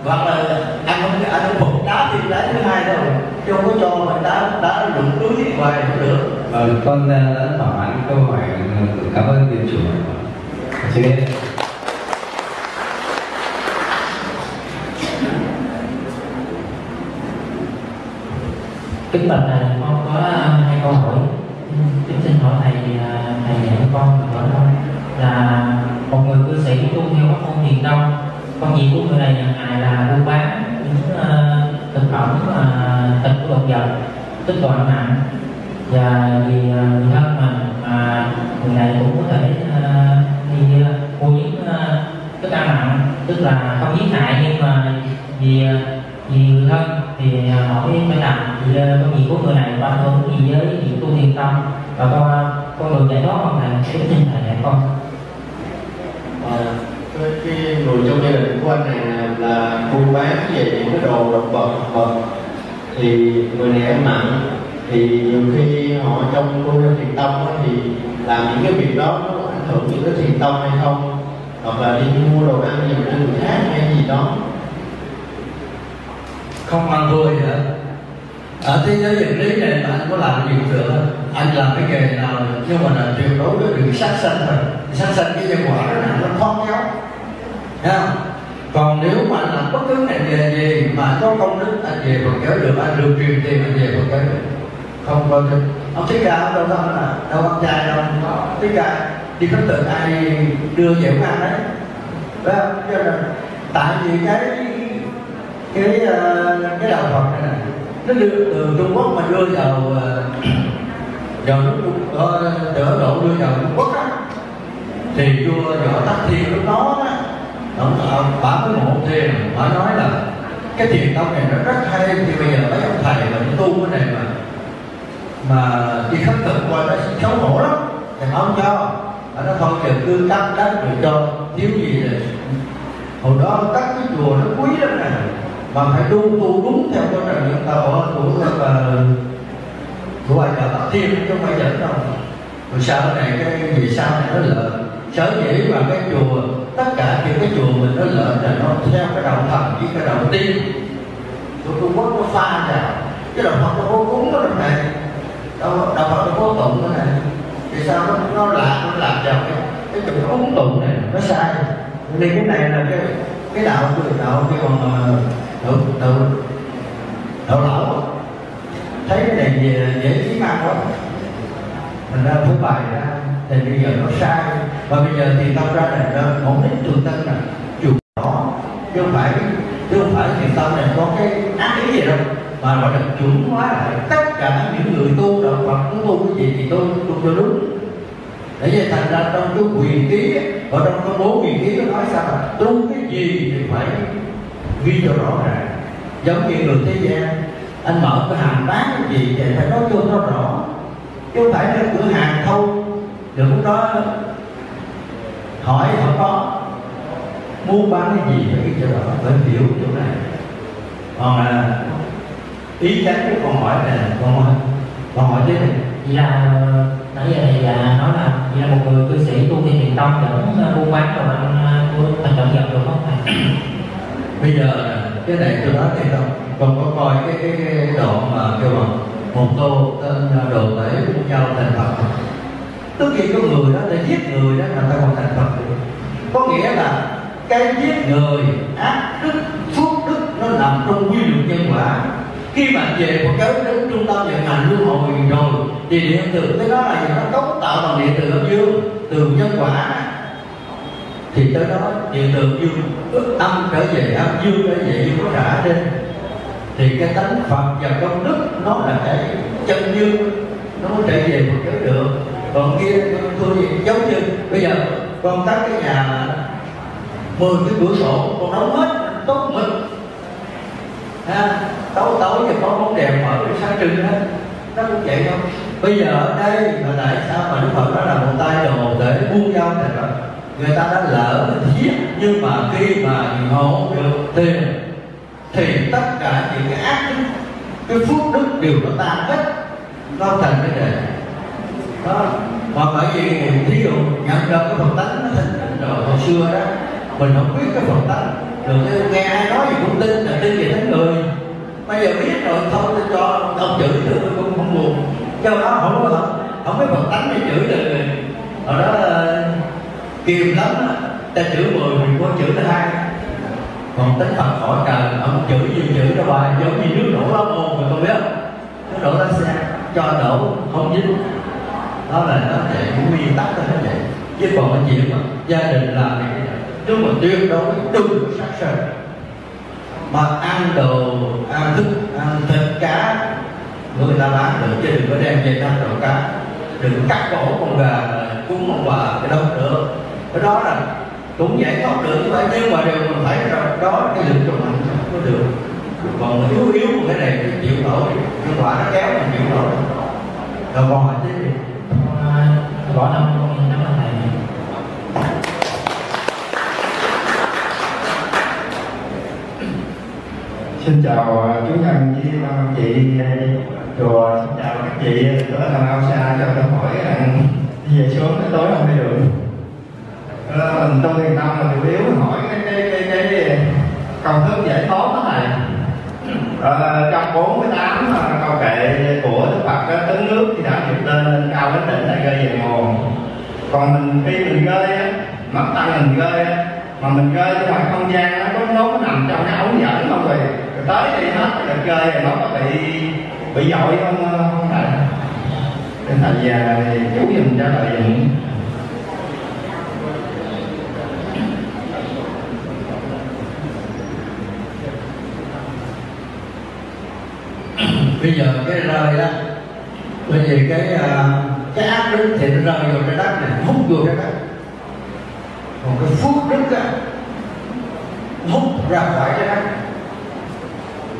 hoặc là anh không anh không phục đá thì đá thứ hai đâu chứ không có cho mà đá đá đụng túi thì hoài cũng được. Ờ, con đã thỏa mãn câu hỏi, cảm ơn điều chủ. Cho nên kính bạch thầy, con có hai câu hỏi, kính xin hỏi thầy thầy dạy con hỏi con là một người cư sĩ tu theo pháp môn Thiền Tông, con gì của người này nhận hại là buôn bán những uh, thực phẩm uh, thịt của động vật tích tụ nặng và vì uh, thân mà mà người này cũng có thể uh, đi uh, mua những uh, thức ăn nặng tức là không giết hại nhưng mà vì uh, vì người thân thì họ phải làm vì uh, con gì của người này quan hơn gì với những tu Thiền Tông và con con được giải thoát không thầy cái tinh thần này không? Cái người trong gia đình của anh này là buôn bán về những cái đồ động vật vật thì người này ăn mặn thì nhiều khi họ trong tu Thiền Tông thì làm những cái việc đó nó ảnh hưởng những cái Thiền Tông hay không hoặc là đi mua đồ ăn gì cho người khác hay gì đó không ăn thua gì hết ở thế giới vật lý này mà anh có làm gì cũng được anh làm cái nghề nào nhưng mà là tuyệt đối với đường sát sanh thôi sát sanh cái nhân quả đó nó thoát nhau. Yeah. Còn nếu mà anh làm bất cứ ngành nghề gì mà có công đức anh về Phật giáo được anh được truyền tiền anh về Phật giáo được không có được ông Thích Ca ông đâu đâu là đâu ông trai đâu Thích Ca đi khất tự ai đưa về ông ăn đấy phải không? Cho nên tại vì cái cái cái đạo Phật này, này nó đưa từ Trung Quốc mà đưa vào vào từ Ấn Độ đưa vào Trung Quốc á thì vua Võ Tắc Thiên lúc đó á bà mới một thiền, bà nói là cái Thiền Tông này nó rất hay thì bây giờ mấy ông thầy mà tu cái này mà mà đi khất thực qua nó xấu hổ lắm thì ông cho bà nó thôi giờ cứ cắt cắt rồi cho thiếu gì rồi hồi đó các cái chùa nó quý lắm này mà phải tu tu đúng theo con Trần Nhân Tông của của anh Võ Tắc Thiên chứ không phải dẫn đâu rồi sau này cái vì sao này nó lợi sở dĩ mà cái chùa tất cả những cái chùa mình nó lợi là nó theo cái đạo thần với cái đầu tiên của Trung Quốc nó pha vào cái đạo Phật nó vô cúng nó làm này đạo Phật nó vô tụng thế này, vì sao nó nó lạc nó lạc vào cái cái chỗ ống tụng này nó sai. Nên cái này là cái cái đạo của người đạo kêu bằng đạo đạo đạo lão, thấy cái này dễ trí mạng quá, mình ra thứ bài ra, thì bây giờ nó sai. Và bây giờ thì tao ra này nó ổn định trường tân này, trường đó, chứ không phải chứ không phải thiền tông này có cái ác ý gì đâu, mà nó được chuẩn hóa lại tất cả những người tu đạo Phật muốn tu cái gì thì tôi tu cho đúng. Để vậy thành ra trong cái quyền ký và trong cái bố quyền ký nó nói sao là tu cái gì thì phải ghi cho rõ ràng. Giống như người thế gian, anh mở cái hàng bán cái gì thì phải nói cho nó rõ, chứ không phải là cửa hàng thâu đừng có hỏi họ có mua bán cái gì phải ghi cho rõ, phải hiểu chỗ này. Còn là ý tránh cái câu hỏi này, con hỏi con hỏi thế này là nãy giờ thì là nói là là một người cư sĩ tu thiền tông vẫn buôn bán rồi anh thành động vật được không thầy? Bây giờ cái này tôi nói thiền tông, còn có coi cái cái, cái đoạn mà kêu bằng một tô tên đồ tể buôn nhau thành Phật, tức khi có người đó để giết người đó là ta còn thành Phật được. Có nghĩa là cái giết người ác đức phước đức nó nằm trong quy luật nhân quả. Khi mà về một cái đến trung tâm vận hành luân hồi rồi thì điện từ tới đó là nó cấu tạo bằng điện từ âm dương, từ nhân quả thì tới đó điện từ dương âm trở về âm, dương trở về dương có trả trên. Thì cái tánh Phật và công đức nó là cái chân dương, nó trở về một cái được. Còn kia tôi giống như bây giờ con tắt cái nhà mười cái cửa sổ con đóng hết tốt mịt ha, tối tối thì có bóng đèn mở để sáng trưng hết, nó cũng vậy không? Bây giờ ở đây mà tại sao mà Đức Phật đó là một tay đồ để buông giao thành Phật? Người ta đã lỡ giết, nhưng mà khi mà họ được tiền thì tất cả những cái ác đức, cái phước đức đều nó tan hết, nó thành cái đề đó. Mà bởi vì thí dụ nhận được cái Phật tánh nó thành tánh rồi, hồi xưa đó mình không biết cái Phật tánh, rồi nghe ai nói gì cũng tin, là tin về tánh người. Bây giờ biết rồi thôi tôi cho ông chửi được tôi cũng không buồn, cho nó không có không không biết Phật tánh để chửi được rồi. Hồi đó kìm lắm, ta chửi mười mình có chửi tới hai, còn tánh Phật khỏi trời, ông chửi gì chửi ra hoài, giống như nước đổ lông mồm rồi, không biết nó đổ ra xe cho đổ không dính. Đó là nó vậy, nguyên tắc nó vậy. Chứ còn cái chuyện mà gia đình làm này nhưng mà tuyệt đối đừng sát sanh, mà ăn đồ ăn thức ăn thịt cá người ta bán được, chứ đừng có đem về ăn đồ cá, đừng cắt cổ con gà cúng ông bà cái đâu nữa. Cái đó là cũng giải thoát được như vậy, nhưng mà điều mình phải là đó cái lực trong mình không có được. Còn yếu yếu của cái này thì chịu nổi, nhưng mà nó kéo mình chịu nổi rồi còn hỏi chứ gì bỏ năm con năm này. Xin chào chú Nhân với chị chùa, xin chào các chị ở thằng Ao Sa cho tôi hỏi rằng về xuống tới tối không đi được. Mình tu thiền tông là điều yếu hỏi cái cái cái, cái công thức giải thoát đó này. Ờ, trong bốn mươi tám câu kệ của Đức Phật đó, tấn nước thì đã dựng lên lên cao đến đỉnh lại rơi về mồm. Còn mình khi mình rơi á, mắt tăng mình rơi á, mà mình rơi ra ngoài không gian nó có nó có nằm trong cái ống dẫn không rồi. Tới đi hết rồi chơi rồi nó có bị bị dội không không thầy? Nên thầy già thì chú dùm trả lời dùm. Bây giờ cái rơi đó, bởi vì cái cái ác đức thì nó rơi vào cái đất này, hút vô cái đất. Còn cái phước đức á, hút ra khỏi cái đất.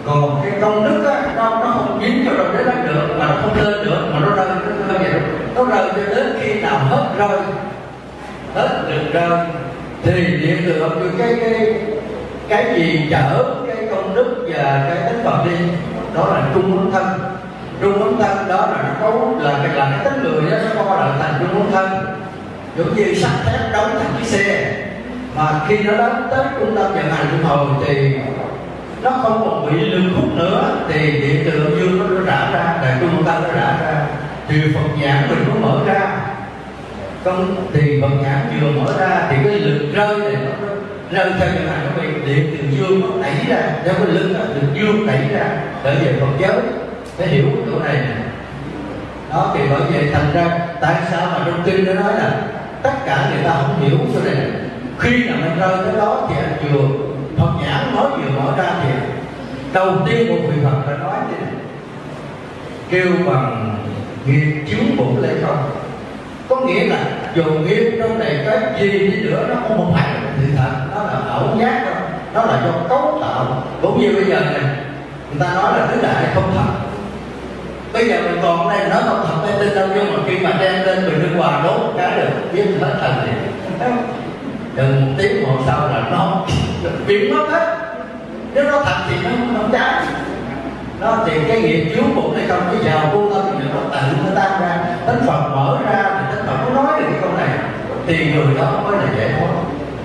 Còn cái công đức á, nó, nó không dính cho đồng đế đất được, mà nó không lên được, mà nó rơi, nó rơi vậy. Nó rơi cho đến khi nào hết rơi, hết được rơi, thì điện được cái, cái, cái gì chở cái công đức và cái tánh Phật đi, đó là trung ứng thân. Trung ứng thân đó là nó cấu, là cái là cái tánh người đó, nó co lại thành trung ứng thân. Giống như sắt thép đóng thành chiếc xe, mà khi nó đến tới trung tâm vận hành luân hồi thì nó không còn bị lương khúc nữa, thì điện từ dương nó rã ra, đại trung tâm nó rã ra. thì Phật nhãn mình cũng mở ra. Còn thì Phật nhãn vừa mở ra thì cái lực rơi này nó rơi theo như này, nó bị điện từ dương nó đẩy ra, theo cái lưng nó từ dương đẩy ra trở về Phật giới. Phải hiểu cái chỗ này nè. Đó thì bởi vậy thành ra tại sao mà trong kinh nó nói là tất cả người ta không hiểu chỗ này. Khi nào mình rơi tới đó thì anh vừa Phật nhãn nói vừa mở ra thì đầu tiên một vị Phật đã nói gì này, kêu bằng nghiệp chướng bụng lễ không. Có nghĩa là dù nghiệp trong này cái gì đi nữa nó không một hạt thì thật, nó là ảo giác đó, nó là do cấu tạo. Cũng như bây giờ này người ta nói là tứ đại không thật, bây giờ mình còn đây nói không thật hay tin đâu, nhưng mà khi mà đem lên mình đưa quà đốt cái được biết hết thành thì đừng một tiếng một sau là nó biến mất hết. Nếu nó thật thì nó không trái. Nó thì cái nghiệp chướng bụng này không cái giàu vô tâm thì nó tự nó tan ra. Tánh Phật mở ra thì Tánh Phật nó nói được cái câu này thì người đó mới là giải thoát.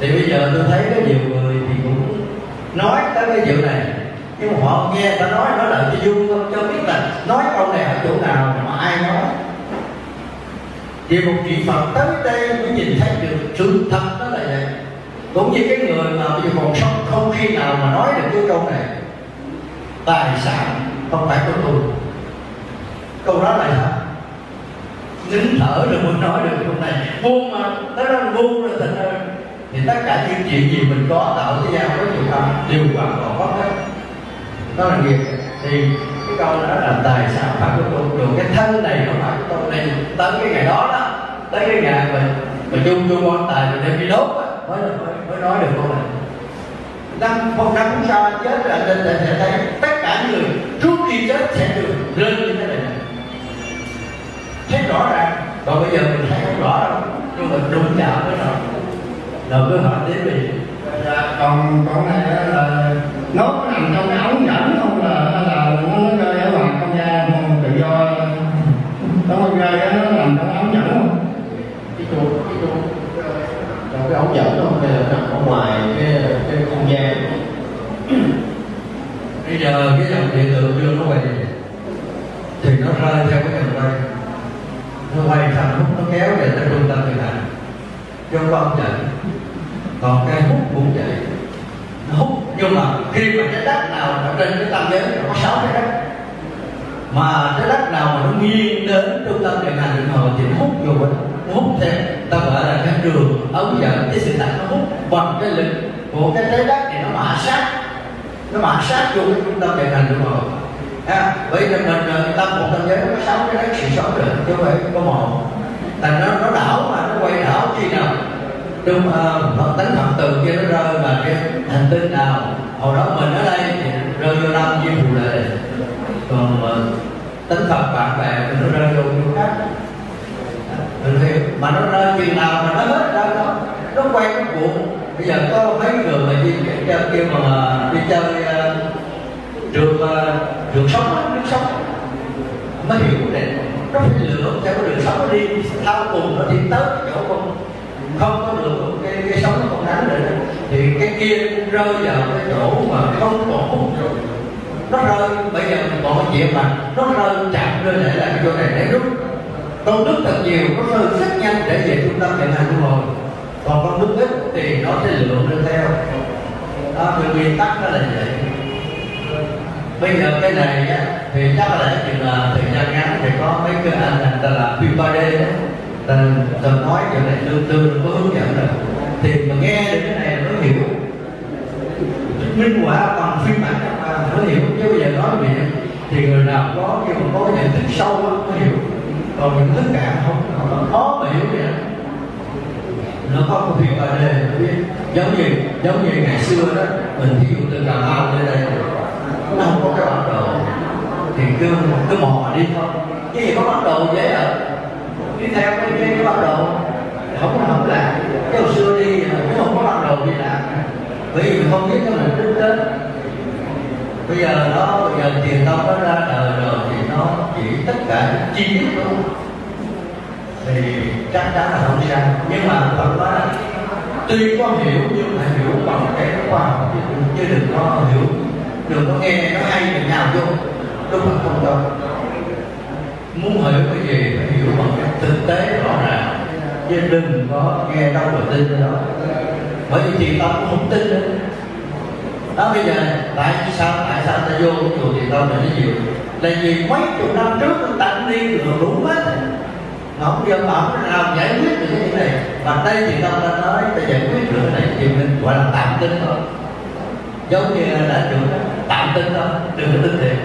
Thì bây giờ tôi thấy có nhiều người thì cũng nói tới cái điều này, nhưng mà họ nghe ta nói nó là cho vui không, cho biết là nói câu này ở chỗ nào mà ai nói. Thì một vị Phật tới đây mới nhìn thấy được sự thật đó là vậy. Cũng như cái người mà bây giờ còn sống không khi nào mà nói được cái câu này tài sản không phải của tôi, câu đó là sao? Nín thở rồi mới nói được câu này. Buông mà tới đó buông rồi thành ra thì tất cả những chuyện gì mình có tạo ra có nhiều phần đều hoàn toàn có hết. Đó là nghiệp. Thì cái câu đó là tài sản phải của tôi, rồi cái thân này không phải của tôi này. Tới cái ngày đó đó, tới cái ngày mình mình chung chung quan tài mình đem đi đốt á mới mới nói được câu này. Năm một năm sau chết là lên là sẽ thấy tất cả người trước khi chết sẽ được lên như thế này, thấy rõ ràng. Còn bây giờ mình thấy không rõ đâu, nhưng mình đúng đạo với nó rồi cứ hỏi tiếp đi. Còn con này là nó có nằm trong cái ống dẫn không, là là nó rơi ở ngoài không gian không tự do, nó không rơi nó nằm trong ống dẫn không? Cái chuột cái chuột trong cái ống dẫn nó nằm ở ngoài cái cái không gian. Bây giờ cái dòng điện từ dương nó quay thì nó rơi theo cái đường quay, nó quay thành hút nó kéo về tới trung tâm người ta trong con trận. Còn cái hút cũng vậy, nó hút. Nhưng mà khi mà cái đất nào ở trên cái tâm giới nó có sáu cái đất, mà cái đất nào mà nó nghiêng đến trung tâm điện hành hồi thì nó hút vô bên, nó hút theo. Ta gọi là cái đường ống dẫn, cái sự thật nó hút bằng cái lực của cái trái đất thì nó mã sát, nó mã sát vô cái trung tâm điện hành hồi. À, bởi vì mình tâm một tâm giới nó có sáu cái đất sự sống được chứ không phải có một. Thành nó nó đảo mà nó quay đảo khi nào đúng Phật tánh Phật từ kia nó rơi vào cái hành tinh nào. Hồi đó mình ở đây thì rơi vô năm như phụ lệ, còn uh, tánh Phật bạn bè thì nó rơi vô chỗ khác. Mình hiểu mà nó rơi chừng nào mà nó hết ra đó, nó quay cái cuộc. Bây giờ có mấy người mà đi chơi kia mà đi chơi trường trường sống á, nước sống mới hiểu cái này. Nó phải lựa theo cái đường sống nó đi, thao cùng nó đi tới chỗ không không có được cái, cái sống nó còn đáng nữa. Thì cái kia rơi vào cái chỗ mà không còn hút rồi, nó rơi. Bây giờ mình còn chuyện mà nó rơi chạm rơi để lại cái chỗ này để rút. Con nước thật nhiều nó rơi rất nhanh để về trung tâm hiện hành của mình, còn con nước ít thì nó sẽ lượng lên theo. Đó thì nguyên tắc nó là vậy. Bây giờ cái này á, thì chắc là lẽ chuyện là thời gian ngắn thì có mấy cái anh là ta làm phim ba D đó, ta từng nói chuyện này tương tương có hướng dẫn rồi. Thì mà nghe được cái này mới hiểu minh họa bằng phim bản mới hiểu. Chứ bây giờ nói miệng thì người nào có nhưng mà có nhận thức sâu mới hiểu, còn những thức cạn không nó khó mà hiểu vậy. Nó có một phim ba D giống như giống như ngày xưa đó, mình thí dụ từ Cà Mau lên đây nó không có cái bản đồ thì cứ cứ mò đi thôi. Cái gì có bản đồ dễ ở đi theo cái cái, cái bản đồ không có không làm. Cái hồi xưa đi nếu không có bản đồ thì làm, bởi vì mình không biết cái mình tính đến. Bây giờ đó bây giờ Thiền Tông nó ra đời rồi thì nó chỉ tất cả chi tiết luôn thì chắc chắn là không sao. Nhưng mà Phật nói tuy có hiểu nhưng mà hiểu bằng cái khoa học chứ đừng có hiểu, đừng có nghe nó hay mình nhào vô, đúng không? Không đâu. Muốn hiểu cái gì phải hiểu bằng cách thực tế rõ ràng, chứ đừng có nghe đâu rồi tin đó. Bởi vì Thiền Tông cũng không tin nữa. Đó bây giờ tại sao tại sao ta vô cái chùa Thiền Tông này nó nhiều? Là vì mấy chục năm trước người ta cũng đi đường đúng hết, mà không dân bảo nào giải quyết được cái này. Và đây Thiền Tông ta nói ta giải quyết được cái này thì mình gọi là tạm tin thôi. Giống như là chùa tạm tin thôi, đừng có tin thiệt.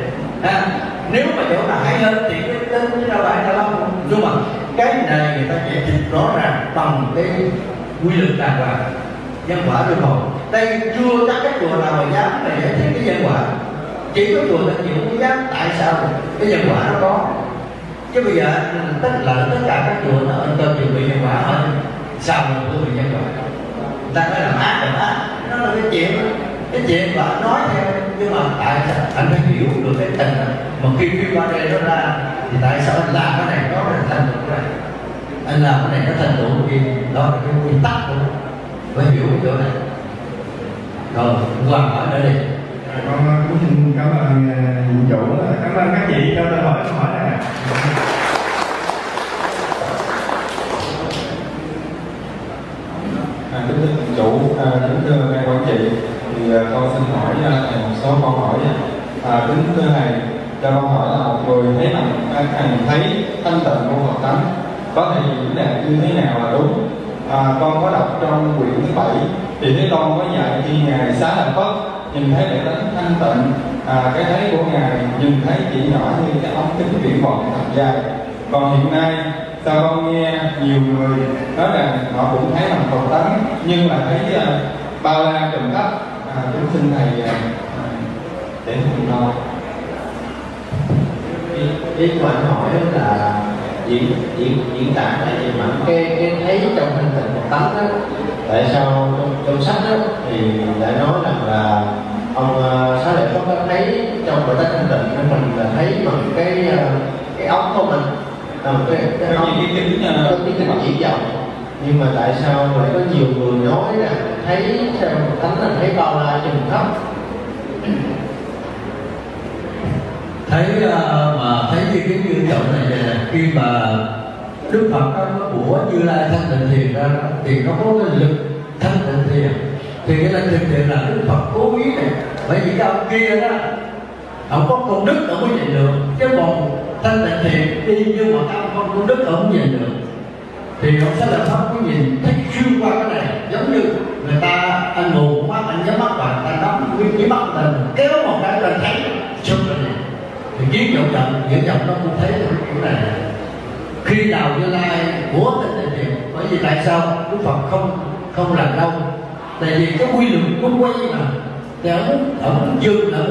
À, nếu mà chỗ đại hơn thì cái tin chứ đâu phải đâu. Nhưng mà cái này người ta giải thích rõ ràng bằng cái quy luật đàng hoàng, nhân quả luân hồi. Đây chưa chắc cái chùa nào mà dám mà giải thích cái nhân quả, chỉ có chùa Tân Diệu mới dám. Tại sao cái nhân quả nó có? Chứ bây giờ tất là tất cả các chùa nó ở Tân Diệu bị nhân quả hết, sao mà cũng bị nhân quả? Người ta nói làm ác làm ác, nó là cái chuyện đó. Cái chuyện mà nói theo, nhưng mà tại sao anh phải hiểu được cái tình này? Mà khi khi qua đây nó ra thì tại sao anh làm cái này nó thành tựu cái này, anh làm cái này nó thành tựu cái gì? Đó là cái quy tắc của nó, phải hiểu chỗ này. Rồi Hoàng hỏi nữa đi. Con cũng xin cảm ơn vũ, cảm ơn các chị cho tôi hỏi câu hỏi này. À, kính thưa chủ, kính thưa các quản trị, thì con xin hỏi thầy một số câu hỏi. À, kính thưa thầy, cho con hỏi là một người thấy thầy thấy thanh tịnh của Phật tánh có thể diễn đạt như thế nào là đúng? À, con có đọc trong quyển thứ bảy thì thấy con có dạy khi ngài Xá Lợi Phất nhìn thấy vẻ tánh thanh tịnh, à, cái thấy của ngài nhìn thấy chỉ nhỏ như cái ống kính viễn vọng thật dài. Còn hiện nay sao con nghe nhiều người nói rằng họ cũng thấy bằng Phật tánh nhưng là thấy uh, bao la trùm khắp. À, chúng xin thầy uh, để cùng con. Ý của anh hỏi là diễn diễn diễn tả là gì mà cái cái thấy trong thanh tịnh Phật tánh đó? Tại sao trong, trong sách đó thì lại nói rằng là ông uh, Xá Lợi Phất thấy trong Phật tánh thanh tịnh của mình là thấy bằng cái uh, cái ống của mình. Ờ, cái, cái ông cái kính chỉ dòng. Nhưng mà tại sao lại có nhiều người nói là thấy theo tánh là thấy bao la trùm khắp? Thấy uh, mà thấy cái kính như dòng này là khi mà Đức Phật có của Như Lai thanh tịnh thiền ra thì nó có cái lực thanh tịnh thiền, thì cái thanh tịnh thiền là Đức Phật cố ý này. Bởi vì cái ông kia đó ông có công đức ông mới nhìn được, cái bọn thanh tịnh thiện đi nhưng mà các con công đức không nhìn được, thì ông sẽ là pháp có nhìn thích xuyên qua cái này. Giống như người ta anh ngủ mắt anh nhắm mắt và ta đóng nguyên cái mắt mình kéo một cái là thấy xung quanh, thì kiến dòng dòng những dòng nó cũng thấy được kiểu này. Khi nào Như Lai của thanh tịnh thiện, bởi vì tại sao Đức Phật không không làm đâu? Tại vì cái quy luật nó quay mà, thì ông ông dừng lại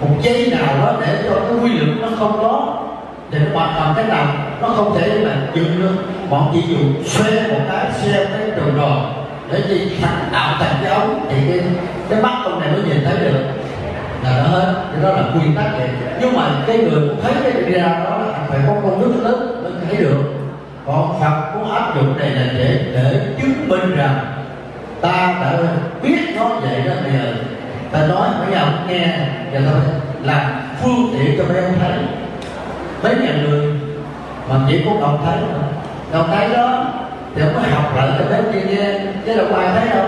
một giây nào đó để cho cái quy luật nó không có, để nó hoạt động cái nào nó không thể là dừng được. Bọn chỉ dụ xe một cái xe cái đường rồi để chỉ thành tạo thành cái ống thì cái cái mắt con này nó nhìn thấy được là nó hết. Thì đó là quy tắc vậy. Nhưng mà cái người thấy cái đi ra đó là phải có công đức lớn mới thấy được. Còn Phật cũng áp dụng này là để để chứng minh rằng ta đã biết nó vậy đó bây giờ. Ta nói mấy ông nghe và thôi làm phương tiện cho mấy ông thấy. Mấy nhà người mà chỉ có đồng thấy mà đồng thấy đó thì ông mới học lại cho mấy ông kia nghe, chứ đâu ai thấy đâu.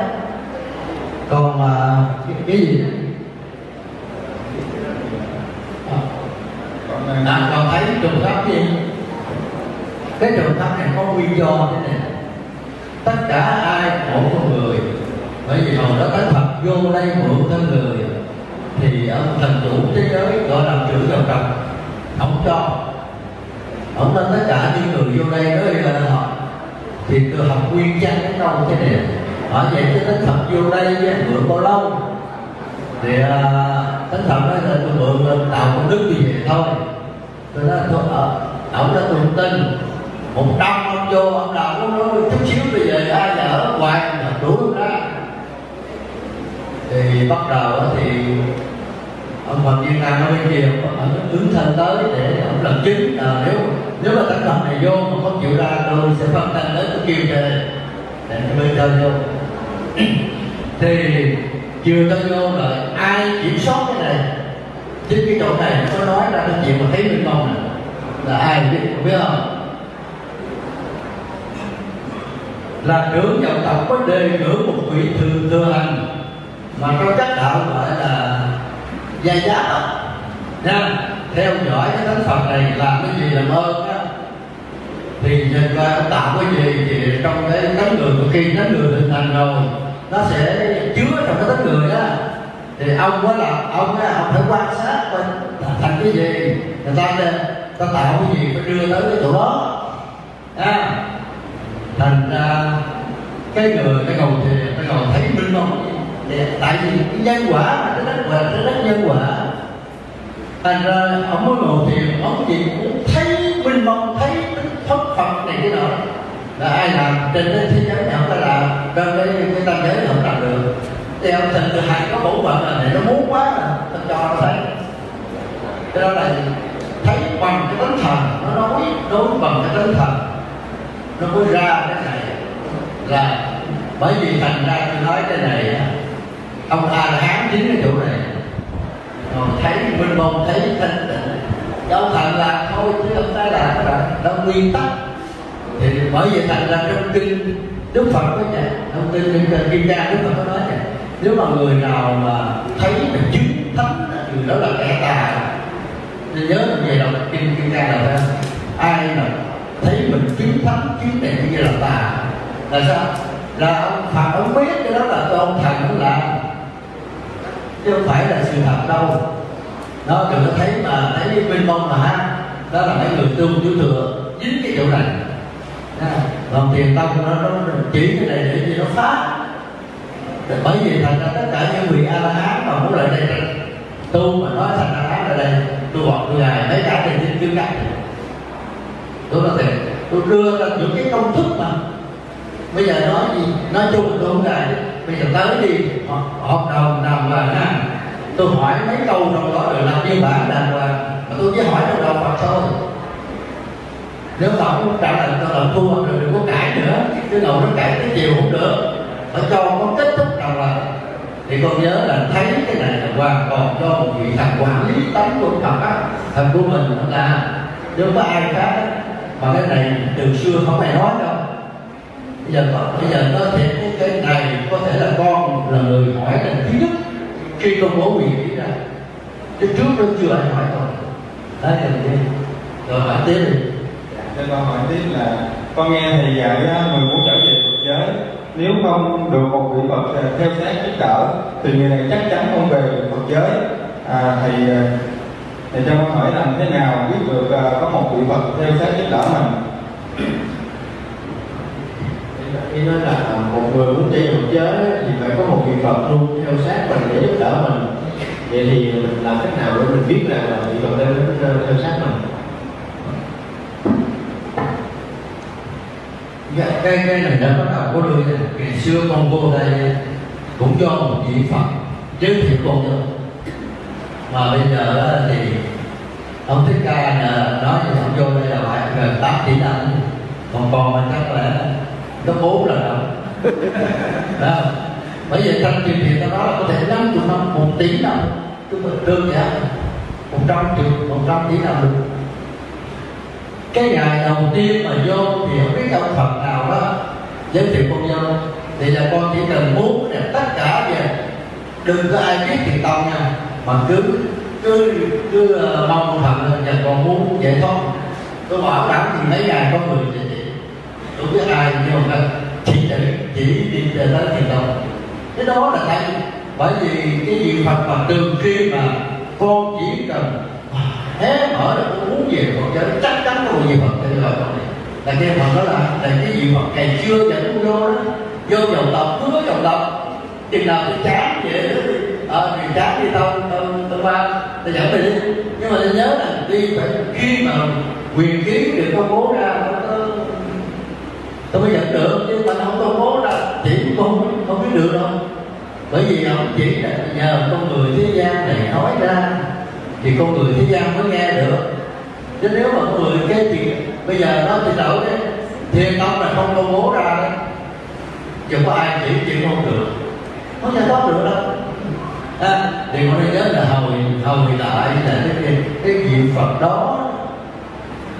Còn mà cái, cái gì à, còn thấy trường pháp gì? Cái trường pháp này có nguyên do thế này. Tất cả ai mỗi con người, bởi vì hồi đó Tánh Phật vô đây mượn thân người thì ông thần chủ thế giới gọi làm trưởng dòng trọc không cho ông, nên tất cả những người vô đây đó là họ thì từ học nguyên chăng cái câu thế này họ vậy. Chứ Tánh Phật vô đây với mượn bao lâu thì uh, Tánh Phật nói là tôi mượn tạo công đức như vậy thôi. Tôi nói thôi ổng đã tụng tin một năm ông vô ông đạo ông nói chút xíu bây giờ ai ở ngoài là đủ ra. Thì bắt đầu thì ông Phật Việt Nam nói bên kia ông ứng thân tới để ông làm chứng là nếu nếu mà Tánh Phật này vô mà không chịu ra tôi sẽ phân thân đến tôi kêu về để bên chơi vô. Thì chưa tới vô rồi ai kiểm soát cái này chứ cái chỗ này nó nói ra cái chuyện mà thấy bên con này là ai biết không biết không? Là trưởng dòng tộc có đề cử một vị thường thừa hành mà trong các đạo gọi là gia giáp nha, theo dõi cái tánh Phật này làm cái gì làm ơn á, thì nhìn coi ông tạo cái gì thì trong cái tánh người, khi tánh người hình thành rồi nó sẽ chứa trong cái tánh người á, thì ông mới là ông á, ông phải quan sát coi thành cái gì người ta ta tạo cái gì phải đưa tới cái chỗ đó à. Thành ra cái người cái ngồi thì cái ngồi thấy minh mông, tại vì cái nhân quả, cái đất quả, cái đất nhân quả. Thành ra ông muốn ngồi thiền, ông gì cũng thấy minh mông, thấy Phật Phật này cái nọ. Là ai làm trên thế giới này không phải làm, đơn đấy cái tâm giới không làm được. Thì ông thành từ hai có bổn phận là này nó muốn quá là nó cho nó thấy. Cái đó là thấy bằng cái tánh thần, nó nói đối bằng cái tánh thần. Nó mới ra cái này là bởi vì thành ra tôi nói cái này ông A là hán chính cái chỗ này rồi thấy minh mông, thấy thanh tịnh đâu thành là thôi chứ không phải là các bạn đâu nguyên tắc. Thì bởi vì thành ra trong kinh Đức Phật có vậy, trong kinh Kim Cang Đức Phật có nói vậy, nếu mà người nào mà thấy mà chứng thánh thì đó là kẻ tài. Nên nhớ về đọc kinh Kim Cang là ai mà thấy mình chứng thánh chứng này như là tà là sao, là ông Phật ông biết cái đó là ông thần cũng làm chứ không phải là sự thật đâu. Đó đừng có thấy mà thấy bên mông mà đó là mấy người tương tiểu thừa dính cái chỗ này. Còn Thiền Tông nó, nó chỉ cái này để cho nó phá, bởi vì thành ra tất cả những vị A La Hán mà muốn lại đây tu mà nói thành A La Hán ở đây tôi gọi tôi là mấy cả tiền trên chương này. Tôi nói thiệt, tôi đưa ra những cái công thức mà bây giờ nói gì, nói chung là tôi không gài. Bây giờ tới đi, họp đồng đàng hoàng nha. Tôi hỏi mấy câu trong đó rồi làm biên bản đàng hoàng. Mà tôi chỉ hỏi trong đầu Phật thôi. Nếu mà không trả lời tôi làm thua rồi đừng có cãi nữa. Chứ đầu nó cãi cái chiều cũng được. Mà cho nó kết thúc đàng hoàng. Thì con nhớ là thấy cái này là hoàn toàn do một vị thằng quản lý tánh của Phật á, thằng của mình là nếu có ai khác mà cái này từ xưa không ai nói đâu. Bây giờ có, bây giờ có thể cái này có thể là con là người hỏi lần thứ nhất khi con bố nguyện nghĩ ra, chứ trước nó chưa ai hỏi con. Đấy thì rồi hỏi tiếp đi. Cho con hỏi tiếp là con nghe thầy dạy người muốn trở về Phật giới nếu không được một vị Phật theo sát giúp đỡ thì người này chắc chắn không về Phật giới. À, thầy thì cho con hỏi làm thế nào biết được uh, có một vị Phật theo sát giúp đỡ mình? Khi nói là một người muốn đi một giới thì phải có một vị Phật luôn theo sát mình để giúp đỡ mình. Vậy thì mình làm cách nào để mình biết là vị Phật đang theo sát mình? Cái cái này đã bắt đầu có đôi này. Ngày xưa con vô đây cũng do một vị Phật giới thiệu con thôi. Mà bây giờ thì ông Thích Ca nói với ông vô đây là phải gần tám tỷ năm, còn còn mà chắc là có bốn lần đâu. Bởi vậy trong truyền thiện ta nói là có thể năm chục năm, một tỷ năm, chúng mình đơn giản một trăm triệu, một trăm tỷ năm được. Cái ngày đầu tiên mà vô thì không biết ông Phật nào đó giới thiệu con vô thì là con chỉ cần muốn là tất cả về đừng có ai biết Thiền Tông nha, mà cứ cứ cứ mong thần là còn muốn giải thoát. Tôi bảo đảm thì mấy ngày có người vậy chị, tôi biết ai nhưng mà chỉ chỉ chỉ đi tới Thiền Tông. Cái đó là tại bởi vì cái vị Phật mà từ khi mà con chỉ cần hé mở được con muốn về Phật giới chắc chắn là vị Phật này rồi. Là cái Phật đó là là cái vị Phật ngày chưa dẫn vô đó, vô dòng tộc hứa dòng tộc chừng nào tôi chán vậy đó. Ờ, thì chán đi tao, tao ba, tao dẫn mày đi. Nhưng mà tôi nhớ là đi phải khi mà quyền ký được công bố ra tao mới dẫn được, chứ mà không công bố ra chỉ không, không biết được đâu. Bởi vì ông chỉ là nhờ con người thế gian này nói ra thì con người thế gian mới nghe được. Chứ nếu mà con người cái chuyện bây giờ nó thì đậu đấy Thiền Tông là không công bố ra đấy, chẳng có ai chỉ chuyện không được, không giải thoát được đâu. À, thì con nên nhớ là hồi hồi lại là cái cái vị Phật đó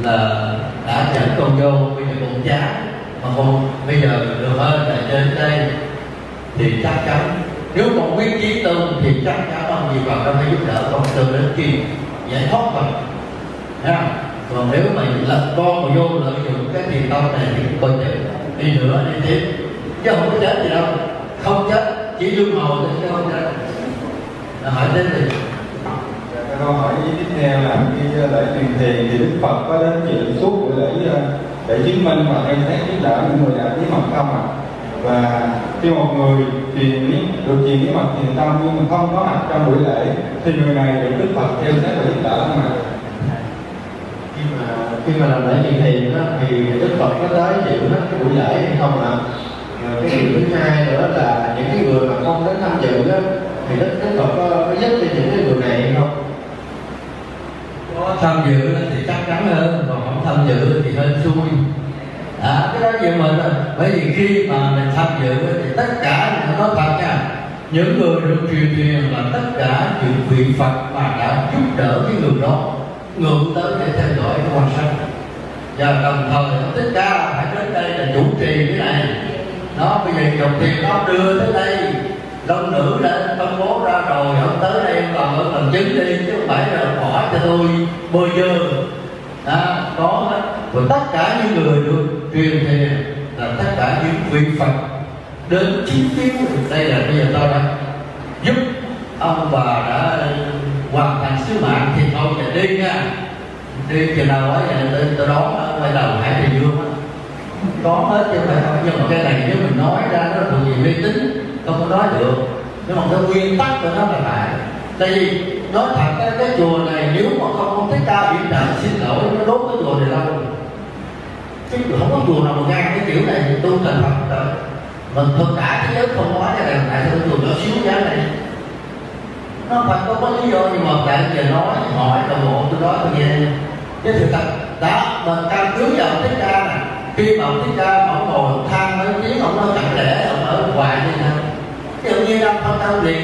là đã nhận con dâu, bây giờ con cháu, mà không bây giờ được hơn là trên đây thì chắc chắn nếu còn biết trí tường thì chắc chắn ông gì còn phải giúp đỡ con từ đến khi giải thoát mình. Còn nếu mà lập con mà vô lợi dụng cái thiền tông này thì con chết đi nữa đi tiếp chứ không có chết gì đâu, không chết chỉ lương màu thôi chứ không chết. Là hỏi đến gì? Câu hỏi tiếp theo là khi lễ truyền thiền thì Đức Phật có đến chuyện suốt buổi lễ để chứng minh và khai thác kiến đạo những người đã biết mật không ạ? Và khi một người truyền được truyền bí mật thiền tông nhưng mà không có mặt trong buổi lễ thì người này được Đức Phật theo sát và giúp đỡ không ạ? Khi mà khi mà làm lễ truyền thiền đó thì Đức Phật có tới chịu hết cái buổi lễ hay không ạ? Cái điều thứ hai nữa là những cái người mà không đến tham dự đó thì Đức Đức Phật có, có giúp cho những cái người này hay không? Có tham dự thì chắc chắn hơn, còn không tham dự thì hên xui. À, cái đó về mình rồi. Bởi vì khi mà mình tham dự thì tất cả nó nói thật nha, những người được truyền truyền là tất cả những vị Phật mà đã giúp đỡ cái người đó ngưỡng tới để thay đổi cái hoàn cảnh. Và đồng thời Thích Ca phải đến đây là chủ trì cái này. Đó, bây giờ dòng tiền nó đưa tới đây, đông nữ đã công bố ra rồi, ông tới đây còn ở bằng chứng đi chứ không phải là bỏ cho tôi bôi dơ. À, có hết. Và tất cả những người được truyền thiền là tất cả những vị Phật đến chứng kiến đây là bây giờ tôi đã giúp ông bà đã hoàn thành sứ mạng thì thôi là đi nha, đi chừng nào ấy là tôi đón quay đầu Hải Bình Dương đó. Có hết chứ không phải không, nhưng mà cái này nếu mình nói ra nó thuộc về mê tín không có nói được, nhưng mà cái nguyên tắc của nó là phải. Tại vì nói thật cái, cái chùa này nếu mà không không Thích Ca biện đạo xin lỗi nó đốt cái chùa này đâu, chứ không có chùa nào mà ngang cái kiểu này thì tu thành Phật rồi. Mình thực cả cái giới không hóa này tại sao cái chùa nó xíu giá này nó phải có, có lý do, nhưng mà tại giờ nói hỏi đồng bộ tôi nói tôi nghe chứ sự thật đó mình căn cứ vào Thích Ca này. Khi mà ông Thích Ca mà ông ngồi thang mấy tiếng ông nói chẳng lẽ ông ở hoài như thế nào tự nhiên ông không thao liền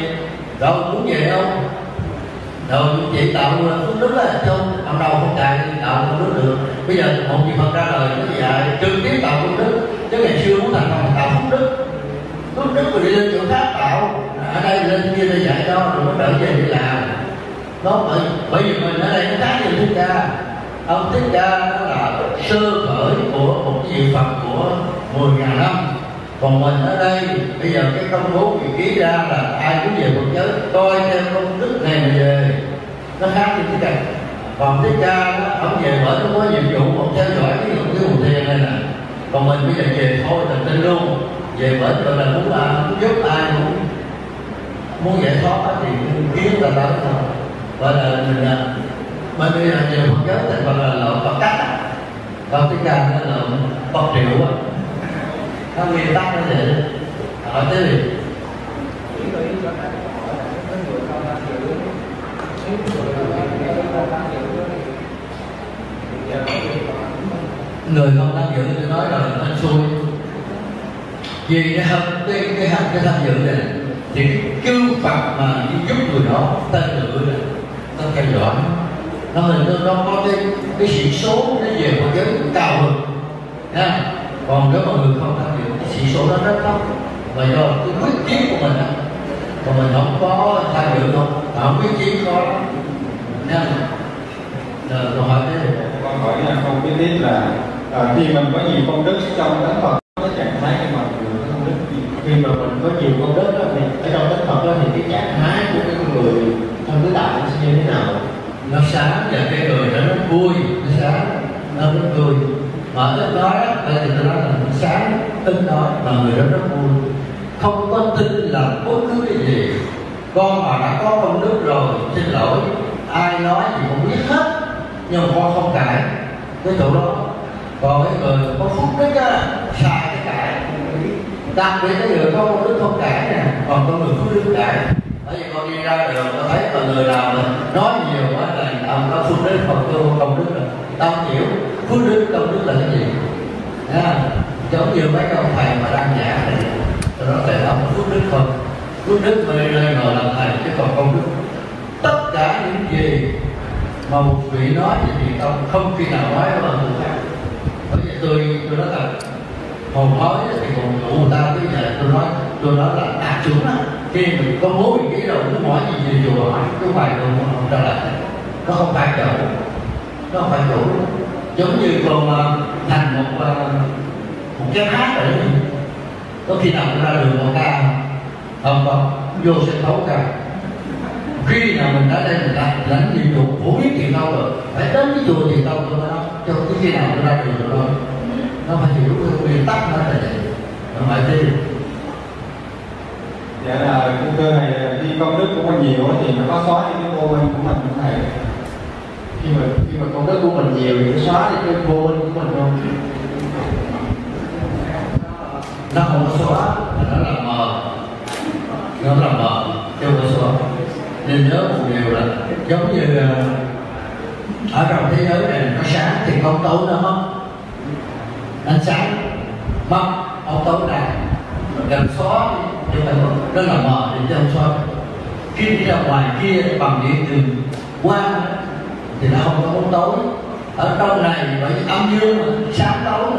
đâu muốn về đâu rồi chỉ tạo phước đức là chung ông đâu không chạy tạo phước đức được. Bây giờ một vị Phật ra đời nó dạy trực tiếp tạo phước đức chứ ngày xưa muốn thành Phật tạo phước đức phước đức rồi đi lên chỗ khác tạo ở đây lên kia là dạy đó rồi mới đợi về đi làm đó. Bởi bởi vì mình ở đây có cái gì Thích Ca, ông Thích Ca đó là sơ khởi của một cái vị Phật của mười ngàn năm, còn mình ở đây bây giờ cái công bố vị ký ra là ai cũng về Phật giới coi theo công đức này mà về nó khác như thế này. Còn Thích Ca nó không về bởi nó có nhiệm vụ không theo dõi cái lượng cái nguồn tiền này nè, còn mình bây giờ về thôi là tin luôn về bởi rồi là muốn làm muốn giúp ai cũng muốn giải thoát thì kiến là đó thôi. Và là mình là bên bây giờ về Phật giới thì còn là lộn Phật cách, còn Thích Ca nó lộn Phật triệu á. Nó nguyên tắc nó vậy đó. Hỏi tới gì? Người không tham dự tôi nói rồi anh xui. Vì cái cái cái hành cái tham dự này thì cái cứu Phật mà giúp người đó tên lửa này nó theo dõi nó hình như nó có cái cái sĩ số nó về một cái cao hơn nha. Còn nếu mà người không tham dự cái chỉ số đó rất thấp và do cái quyết chí của mình á, còn mình không có tham dự không, không quyết chí khó lắm nên là câu hỏi thế này. Con hỏi là không biết biết là à, khi mình có nhiều công đức trong Tánh Phật cái trạng thái của mình có công đức, khi mà mình có nhiều công đức đó, thì ở trong Tánh Phật đó thì cái trạng thái của cái người trong tứ đại nó sẽ như thế nào, nó sáng và cái người đó nó vui nó sáng nó rất vui. Mà ít nói đó, thì tôi nói là sáng, ít nói mà người đó rất vui. Không có tin là bất cứ cái gì. Con mà đã có công đức rồi, xin lỗi, ai nói thì cũng biết hết, nhưng mà con không cãi cái chỗ đó. Còn cái người có phúc đức á, xài cái cãi. Đặc biệt cái người có công đức không cãi nè, còn con người phúc đức cãi. Bởi vì con đi ra đường, con thấy là người nào mình nói nhiều quá là ông có phúc đức, còn tôi không công đức rồi, tao hiểu. Phước đức công đức là cái gì? À, giống như mấy ông thầy mà đang nhả này, tôi nói là ông phước đức không? Phước đức mà đi lên ngồi làm thầy chứ còn công đức. Tất cả những gì mà một vị nói thì không, không khi nào nói mà người khác. Bởi vậy tôi tôi nói là hồn nói thì còn đủ người ta. Bây giờ tôi nói tôi nói là đạt chuẩn á, khi mình có bố vị trí đầu cứ hỏi gì về chùa hỏi cái hoài rồi không trả lại, nó không phải đủ, nó không phải đủ. Giống như còn thành một một cái hát rồi, có khi nào ra đường một ca không không vô sẽ thấu ca. Khi nào mình đã đây mình đã lãnh nhiệm vụ phổ biến Thiền Tông rồi, phải đến cái chùa Thiền Tông tôi nói cho cái khi nào nó ra đường rồi, nó phải hiểu cái nguyên tắc nó là vậy, nó phải đi. Dạ là công cơ này đi công đức cũng có nhiều thì nó có xóa những cái vô minh của mình cũng thầy. Khi mà khi mà công đức của mình nhiều thì nó xóa những cái vô minh của mình không? Nó không có xóa, nó là mờ, nó là mờ, chứ không có xóa. Nên nhớ một điều là giống như ở trong thế giới này nó sáng thì không tối nó mất, ánh sáng mất không tối này gần xóa thì phải rất là mờ để không xóa. Khi đi ra ngoài kia bằng điện từ quang thì nó không có bóng tối, ở trong này bởi âm dương mà sáng tối,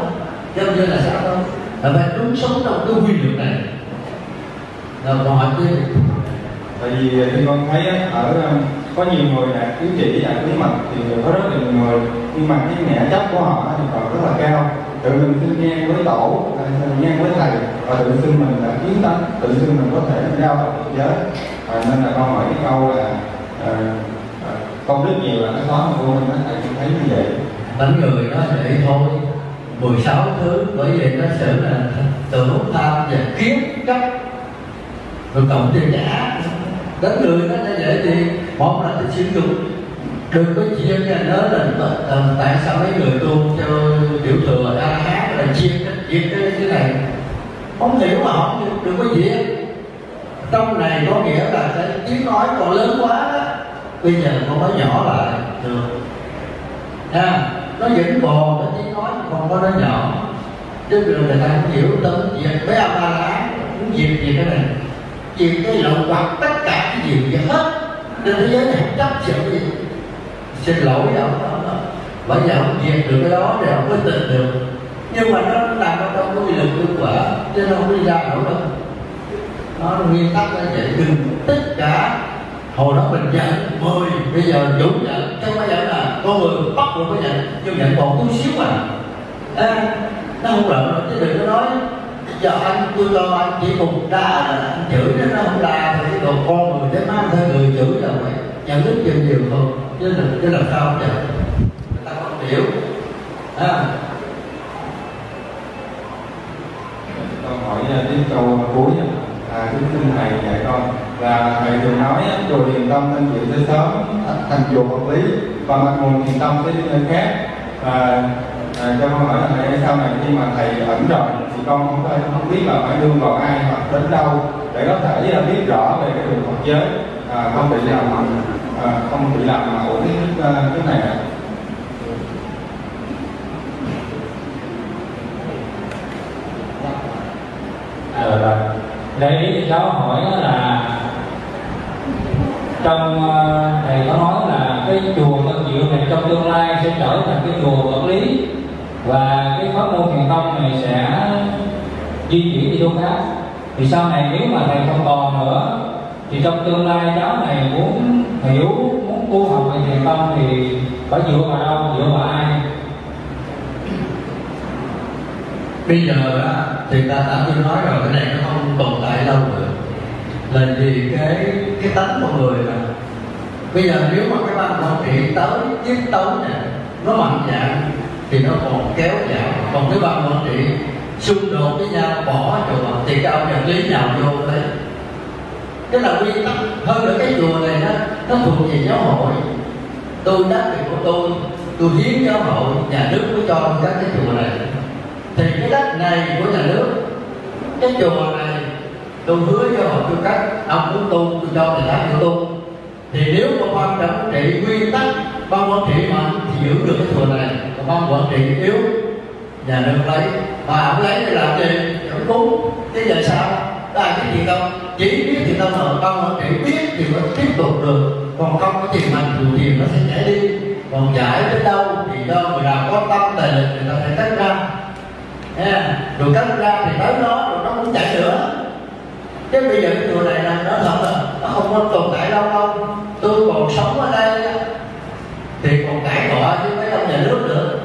giống như là sáng tối là phải đúng sống trong cái quy luật này là còn hỏi cái. Tại vì khi con thấy ở có nhiều người là cứ chỉ dạy với mình thì có rất nhiều người, nhưng mà cái ngã chấp của họ thì còn rất là cao, tự mình xưng ngang với tổ, ngang với thầy và tự xưng mình là kiến tánh, tự xưng mình có thể giao tập thế giới. À, nên là con hỏi cái câu là à, à, con rất nhiều là nó khó mà cô mình thấy thấy như vậy. Tánh người nó vậy thôi, mười sáu thứ, bởi vì nó sự là tưởng tham và kiến chấp rồi cộng thêm giả. Đến người nó sẽ dễ thì một là sử dụng, đừng có chia ra đó là tại sao mấy người tu cho tiểu thừa ra hát là chia cái cái cái này không hiểu mà không đừng có chia. Trong này có nghĩa là cái tiếng nói còn lớn quá đó, bây giờ con nói nhỏ lại được ha, nó vẫn bồ cái tiếng nói còn có nó nhỏ chứ người ta không hiểu tới việc mấy ông la láng muốn việc gì cái này chuyện cái lậu hoặc tất cả cái gì vậy hết. Trên thế giới này không chấp chịu gì, xin lỗi ông đó, bởi vì ông diệt được cái đó thì ông mới tình được, nhưng mà nó làm nó đâu có quy lực hiệu quả chứ nó không đi ra nổi đâu. Nó nguyên tắc là vậy, đừng tất cả hồi đó mình giận mười bây giờ dũng giận chứ bây giờ là con người bắt buộc mới giận, nhưng giận còn chút xíu mà à, nó không lợn chứ đừng có nói giờ anh tôi lo anh chỉ cùng đá anh chửi nó, nó không là thì còn con người để má anh thấy người chửi là vậy nhận thức nhiều nhiều không chứ là chứ làm sao không vậy người ta không hiểu ha. Con hỏi đến câu cuối là chúng sinh thầy dạy con là thầy thường nói chùa Thiền Tông nên chịu tới sớm thành chùa Phật lý và mặt nguồn Thiền Tông tới nơi khác. Và à, cho con hỏi là thầy sau này khi mà thầy ẩn rồi thì con không có không biết là phải đưa vào ai hoặc đến đâu để có thể là biết rõ về cái đường Phật giới, à, không bị làm à, không bị làm mà ổn cái cái này. À, để ý thì cháu hỏi là trong thầy có nói là cái chùa Tân Diệu này trong tương lai sẽ trở thành cái chùa Phật lý và cái pháp môn Thiền Tông này sẽ di chuyển đi đâu khác. Thì sau này nếu mà thầy không còn nữa thì trong tương lai cháu này muốn hiểu, muốn tu học về Thiền Tông thì phải dựa vào đâu, dựa vào ai? Bây giờ thì ta đã tôi nói rồi, cái này nó không tồn tại lâu nữa là vì cái cái tánh con người là bây giờ nếu mà cái ban quản trị tới tiết tấu này nó mạnh dạng thì nó còn kéo dài, còn cái ban quản trị xung đột với nhau bỏ chùa thì cái ông nhận lý nào vô đấy, cái là quy tắc. Hơn nữa cái chùa này đó, nó thuộc về giáo hội, tôi đắc việc của tôi, tôi hiến giáo hội, nhà nước mới cho các cái chùa này, thì cái đất này của nhà nước, cái chùa này tôi hứa cho họ tôi cắt, ông muốn tu tôi cho thì làm tôi tu. Thì nếu mà ban quản trị quy tắc, ban quản trị mạnh thì giữ được cái chùa này, còn ban quản trị yếu nhà nước lấy, mà ông lấy để làm gì? Ông cúng. Thế giờ sao? Ai biết Thiền Tông? Chỉ biết Thiền Tông thôi, ban quản trị biết thì nó tiếp tục được, còn không có tiền mạnh thì nó sẽ chạy đi. còn giải đến đâu thì do người nào có tâm tài lực người ta phải tách ra, à, rồi tách ra thì tới đó rồi nó cũng chạy nữa. Chứ bây giờ cái người này là nó thật là nó không có tồn tại đâu không. Tôi còn sống ở đây thì còn cãi cọ chứ mấy ông nhà nước nữa.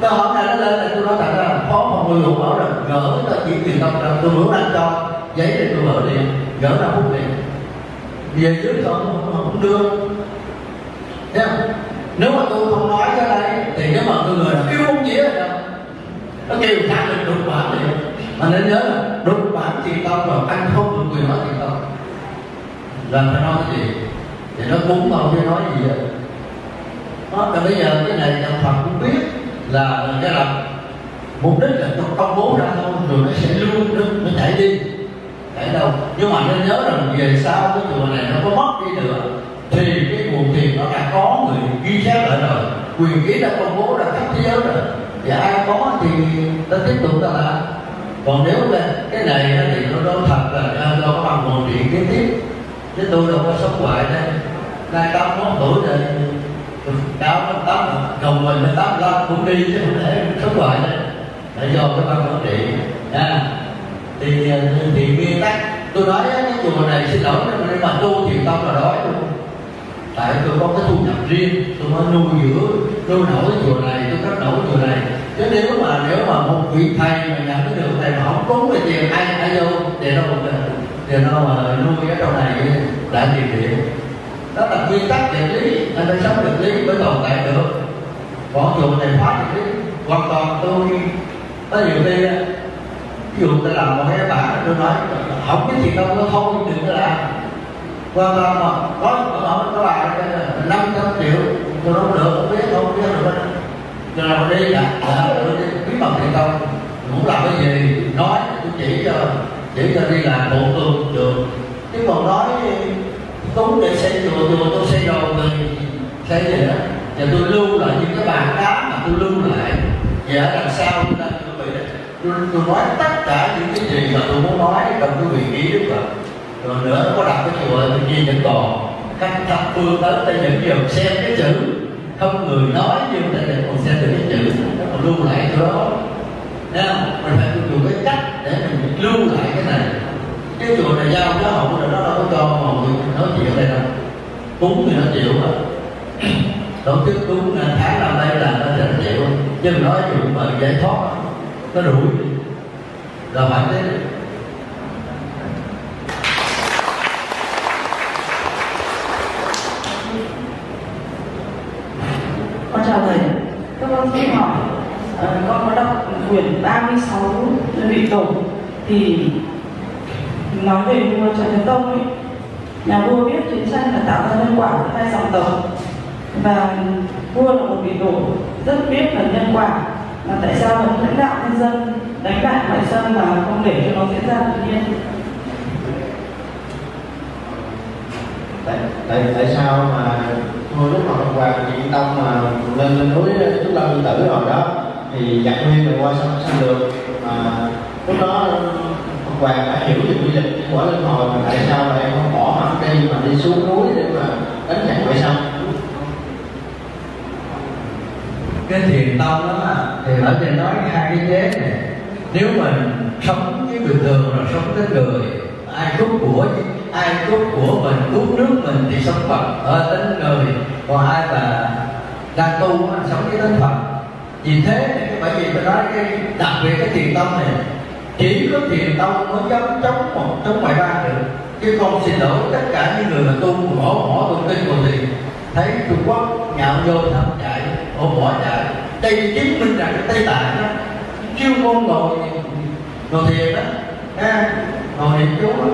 Nó hôm nay nó lên là tôi nói thật là phó phòng người hùng bảo rằng gỡ cái tờ chỉ truyền thông rằng tôi muốn anh cho giấy để tôi mở điện, gỡ ra phút điện về dưới tôi không, không đưa. Thấy không? Nếu mà tôi không nói ra đây thì nếu mà tôi người nó kêu không chỉ đâu. Nó kêu khác mình đụng bản điện. Mà nên nhớ là đụng bản truyền thông rồi anh không được quyền nói truyền thông. Làm phải nói cái gì? Thì nó cúng không chứ nói gì vậy. Đó, bây giờ cái này Đạo Phật cũng biết là mình cái làm mục đích là công bố ra thôi, rồi nó sẽ lưu đứng, nó chạy đi chạy đâu. Nhưng mà nên nhớ rằng về sau cái chùa này nó có mất đi nữa thì cái nguồn tiền nó đã có người ghi chép lại rồi, quyền ký đã công bố ra khắp thế giới rồi, và ai có thì ta tiếp tục ta làm. Còn nếu là cái này thì nó đâu thật là do có bằng nguồn điện kế tiếp, chứ tôi đâu có sống hoài đây. Nay tao có tuổi rồi, đáo năm tám đồng mình năm tám năm cũng đi chứ không thể sống hoài đấy, là do cái văn hóa điện. À, thì thì nguyên tắc tôi nói cái chùa này xin lỗi nhưng mà tu Thiền Tông là đói luôn, tại tôi có cái thu nhập riêng tôi mới nuôi dưỡng nuôi nổi cái chùa này, tôi cắt nổi chùa này. Chứ nếu mà nếu mà một vị thầy mà nhận cái đường này mà không cúng về tiền ai ai vô để nó một để nó mà nuôi ở trong này đã tiền điện. Đó là nguyên tắc địa lý, anh phải sống địa lý mới tồn tại được. Còn chùa này phát địa lý hoàn toàn tôi có nhiều khi ví dụ tôi làm một cái bản tôi nói không biết gì đâu nó không đừng có làm qua qua mà có nó nó làm năm trăm triệu tôi không được không biết không biết được đâu rồi làm đi là bí mật Thiền Tông cũng làm cái gì nói tôi chỉ cho chỉ cho đi làm bộ tường được chứ còn nói cúng để xây chùa chùa tôi xây đồ thì xây gì đó và tôi lưu lại những cái bàn đá mà tôi lưu lại và ở đằng sau chúng ta chuẩn bị đấy tôi, tôi nói tất cả những cái gì mà tôi muốn nói trong cái vị trí đúng không? Rồi nữa có đặt cái chùa thì gì vẫn còn khắp thập phương tới ta những dòng xem cái chữ không người nói nhưng ta vẫn còn xem được cái chữ nó còn lưu lại chỗ đó. Nên mình phải dùng cái cách để mình lưu lại cái này. Cái chùa này giao nó hậu rồi nó đâu có cho mà người nói chuyện đây đâu, cúng thì nó chịu mà tổ chức cúng tháng năm nay là nó sẽ chịu, nhưng nói chuyện mà giải thoát nó rủi là phải thế. Con chào thầy, các con xin hỏi con có đọc quyển ba mươi sáu vị tổ thì nói về vua Trần Nhân Tông ấy, nhà vua biết chiến tranh là tạo ra nhân quả của hai dòng tộc và vua là một vị tổ rất biết là nhân quả là tại sao vẫn lãnh đạo nhân dân đánh bại ngoại xâm mà không để cho nó diễn ra tự nhiên. Tại tại tại sao mà vua lúc mà hoàng Trần Tông mà lên lên núi Trúc Lâm Yên Tử rồi đó thì giặc nguyên rồi qua xâm xâm lược mà lúc đó và đã hiểu được quy định của linh hồn mà tại sao mà em không bỏ mặt đi mà đi xuống núi để mà đánh chặn vậy sao? Cái Thiền Tông đó mà thì ở trên nói hai cái vế này, nếu mình sống với bình thường rồi sống với người ai cướp của ai cướp của mình cướp nước mình thì sống Phật ở tính người, còn ai mà đang tu sống với tính Phật. Vì thế bởi vì tôi nói cái đặc biệt cái Thiền Tông này chỉ có Thiền Tông mới dám chống một chống ngoại bang được, chứ không xin lỗi tất cả những người mà tu bỏ bỏ tu kinh của gì thấy Trung Quốc nhạo vô thảm chạy bỏ bỏ chạy. Đây chứng minh rằng cái Tây Tạng đó chiêu môn ngồi ngồi thiền đó ha, ngồi niệm chú đó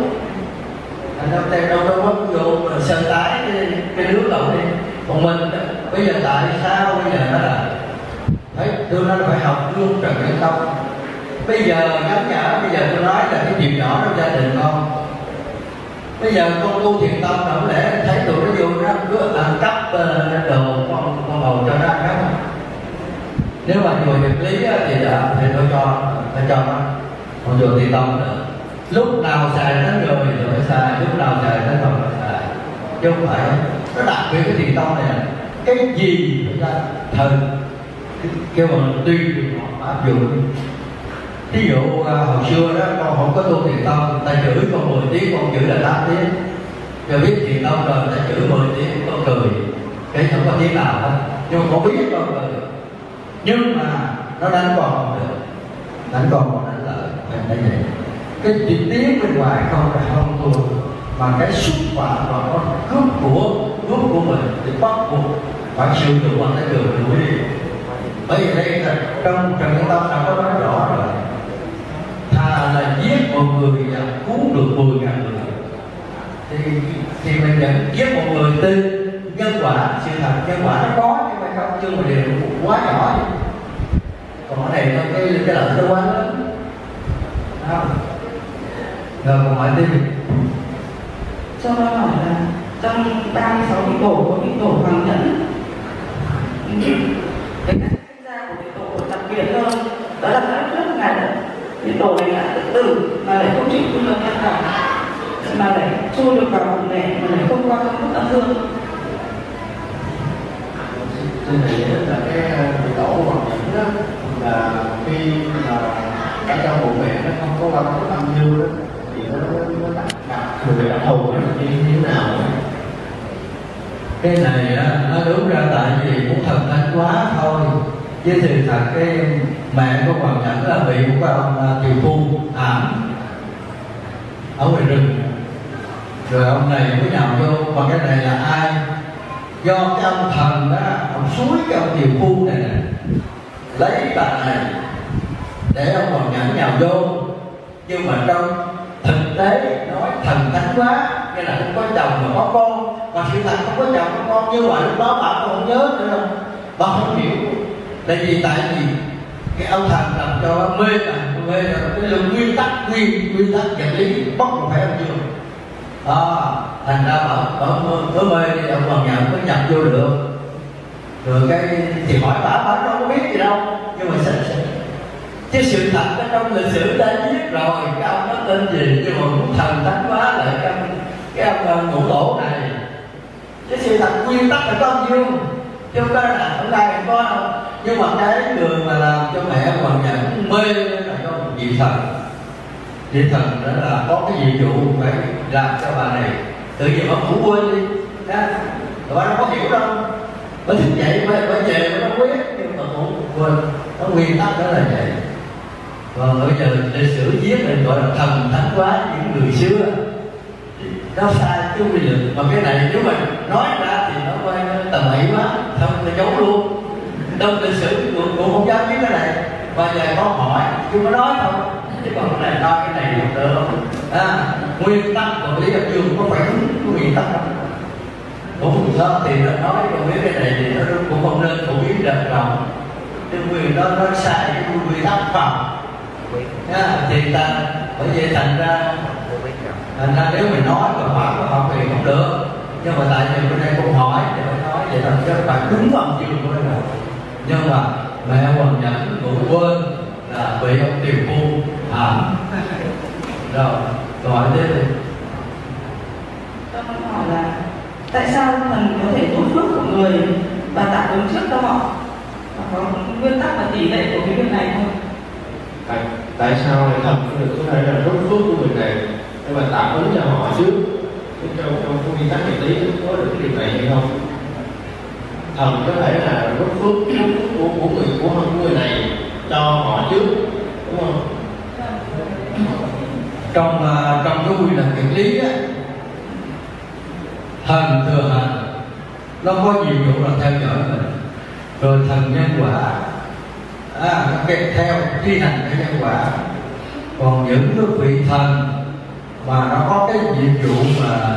anh đâu tây đâu đâu mất vô sơ tái cái, cái nước lậu đi. Còn mình đó, bây giờ tại sao bây giờ nó là thấy tôi nó phải học luôn Trần Nhân Tông. Bây giờ nhắc nhở, bây giờ tôi nói là cái chuyện nhỏ trong gia đình con. Bây giờ con tu Thiền Tông không lẽ thấy tụi nó vô nó cứ ăn cắp đồ con con hầu cho nó ăn cắp. Nếu mà chùa Nhật Lý thì là thì tôi cho, phải cho nó. Còn chùa Thiền Tông nữa, lúc nào xài tới người thì phải xài, lúc nào xài tới không phải xài. Chứ không phải, nó đặc biệt cái Thiền Tông này cái gì chúng ta thần kêu bằng tuyên truyền họ áp dụng. Ví dụ hồi xưa đó con không có tu Thiền Tông, ta chửi con mười tiếng, con chửi là tám tiếng. Cho biết Thiền Tông rồi ta chửi mười tiếng, con cười, cái không có tiếng nào hết. Nhưng mà con biết con cười, nhưng mà nó đánh còn được, đánh còn còn đánh lợi, thành ra vậy. Cái chuyện tiếng bên ngoài không là không thua, mà cái xúc phạm và con cướp của cướp của mình thì bắt buộc phải chịu được bằng cái đường đuổi đi. Bởi vì đây là trong Trần Nhân Tông đã có nói rõ rồi, thà là giết một người và cứu được mười ngàn người, thì thì mình nhận giết một người tin nhân quả, sự thật nhân quả nó có chứ mà không, chứ mà điều quá nhỏ. Còn cái này nó cái cái lợi nó quá lớn. Không. Rồi còn hỏi tiếp. Cho nó hỏi là trong ba mươi sáu vị tổ có vị tổ Hoàng Nhẫn. Cái cách sinh ra của vị tổ đặc biệt hơn, đó là các nước ngài vị tổ này là tự tử mà lại không chịu cung cấp nhân đạo, mà lại chui được vào vòng này mà lại không qua công thức âm dương. Trên này là cái vị tổ Hoàng Nhẫn đó là khi mà cả trong bộ mẹ nó không có qua công thức âm dương đó thì nó nó đặc người đặc thù nó như thế nào? Cái này nó đúng ra tại vì cũng thần thánh quá thôi, chứ thì thật cái mẹ của Hoàng Nhẫn là bị của ông Triều Phu ảm ở ngoài rừng, rồi ông này mới nhào vô. Và cái này là ai? Do cái ông thần đó, ông suối cho ông Triều Phu này nè, lấy bà này để ông Hoàng Nhẫn nhào vô. Nhưng mà trong thực tế nói thần thánh quá, cái là không có chồng mà có con, mà sự thật không có chồng có con. Như vậy lúc đó bà không nhớ nữa đâu, bà không hiểu. Tại vì tại vì cái ông thần làm cho mê mà mê là cái lượng nguyên tắc nguyên nguyên tắc vật lý bất một phải ông chưa. Đó, thành ra bà bà mê đi, ông còn nhận mới nhập vô được. Rồi cái thì hỏi bà bà nó không biết gì đâu, nhưng mà sạch sạch. Chứ sự thật đó, trong lịch sử đã viết rồi, cái ông nó tên gì nhưng mà cũng thần thánh quá lại cái cái ông ngũ tổ này. Cái sự thật nguyên tắc là có ông dương, chứ không có là không ai có đâu. Nhưng mà cái người mà làm cho mẹ Hoàng Nhẫn mê là do một vị thần. Vị thần đó là có cái nhiệm vụ phải làm cho bà này, tự nhiên bà ngủ quên đi đó, bà nó có hiểu đâu, bà thức dậy bà, bà về bà nó biết, nhưng mà ngủ quên. Nó nguyên tắc đó là vậy. Còn bây giờ lịch sử viết này gọi là thần thánh quá những người xưa, nó sai chứ bây giờ. Mà cái này nếu mình nói ra thì nó quay tầm ấy quá, không nó giấu luôn. Trong lịch sử cũng không dám biết cái này, và giờ có hỏi chứ có nói không, chứ còn cái này đo cái này được được không? À, nguyên tắc của lý hợp dương có phải đúng nguyên tắc không? Cũng đó thì nó nói còn biết cái này thì nó cũng không nên phổ biến rộng rộng. Cái nguyên đó nó sai cái nguyên tắc vào, à, thì ta bởi vậy thành ra thành ra nếu mình nói mà hỏi mà học thì không được. Nhưng mà tại vì bữa nay cũng hỏi để nói vậy thành ra các bạn đúng vào dương của nó. Nhưng mà mẹ Hoàng Nhẫn cũng quên là bị ông Triều Phu ảm. Rồi, câu hỏi tiếp đi. Tôi muốn hỏi là tại sao thần có thể giúp phước của người và tạm ứng trước cho họ? Và có nguyên tắc và tỷ lệ của cái việc này không? Tại, tại sao lại thần có thể là giúp phước của người này nhưng mà tạm ứng cho họ trước? Trong trong nguyên tắc thì tí có được cái điều này hay không? Thần có thể là rút phước của của người của người này cho họ trước, đúng không? Trong uh, trong cái quy luật vật lý á, thần thừa hành nó có nhiệm vụ là theo dõi mình, rồi thần nhân quả à, nó kèm theo thi hành cái nhân quả. Còn những cái vị thần mà nó có cái nhiệm vụ mà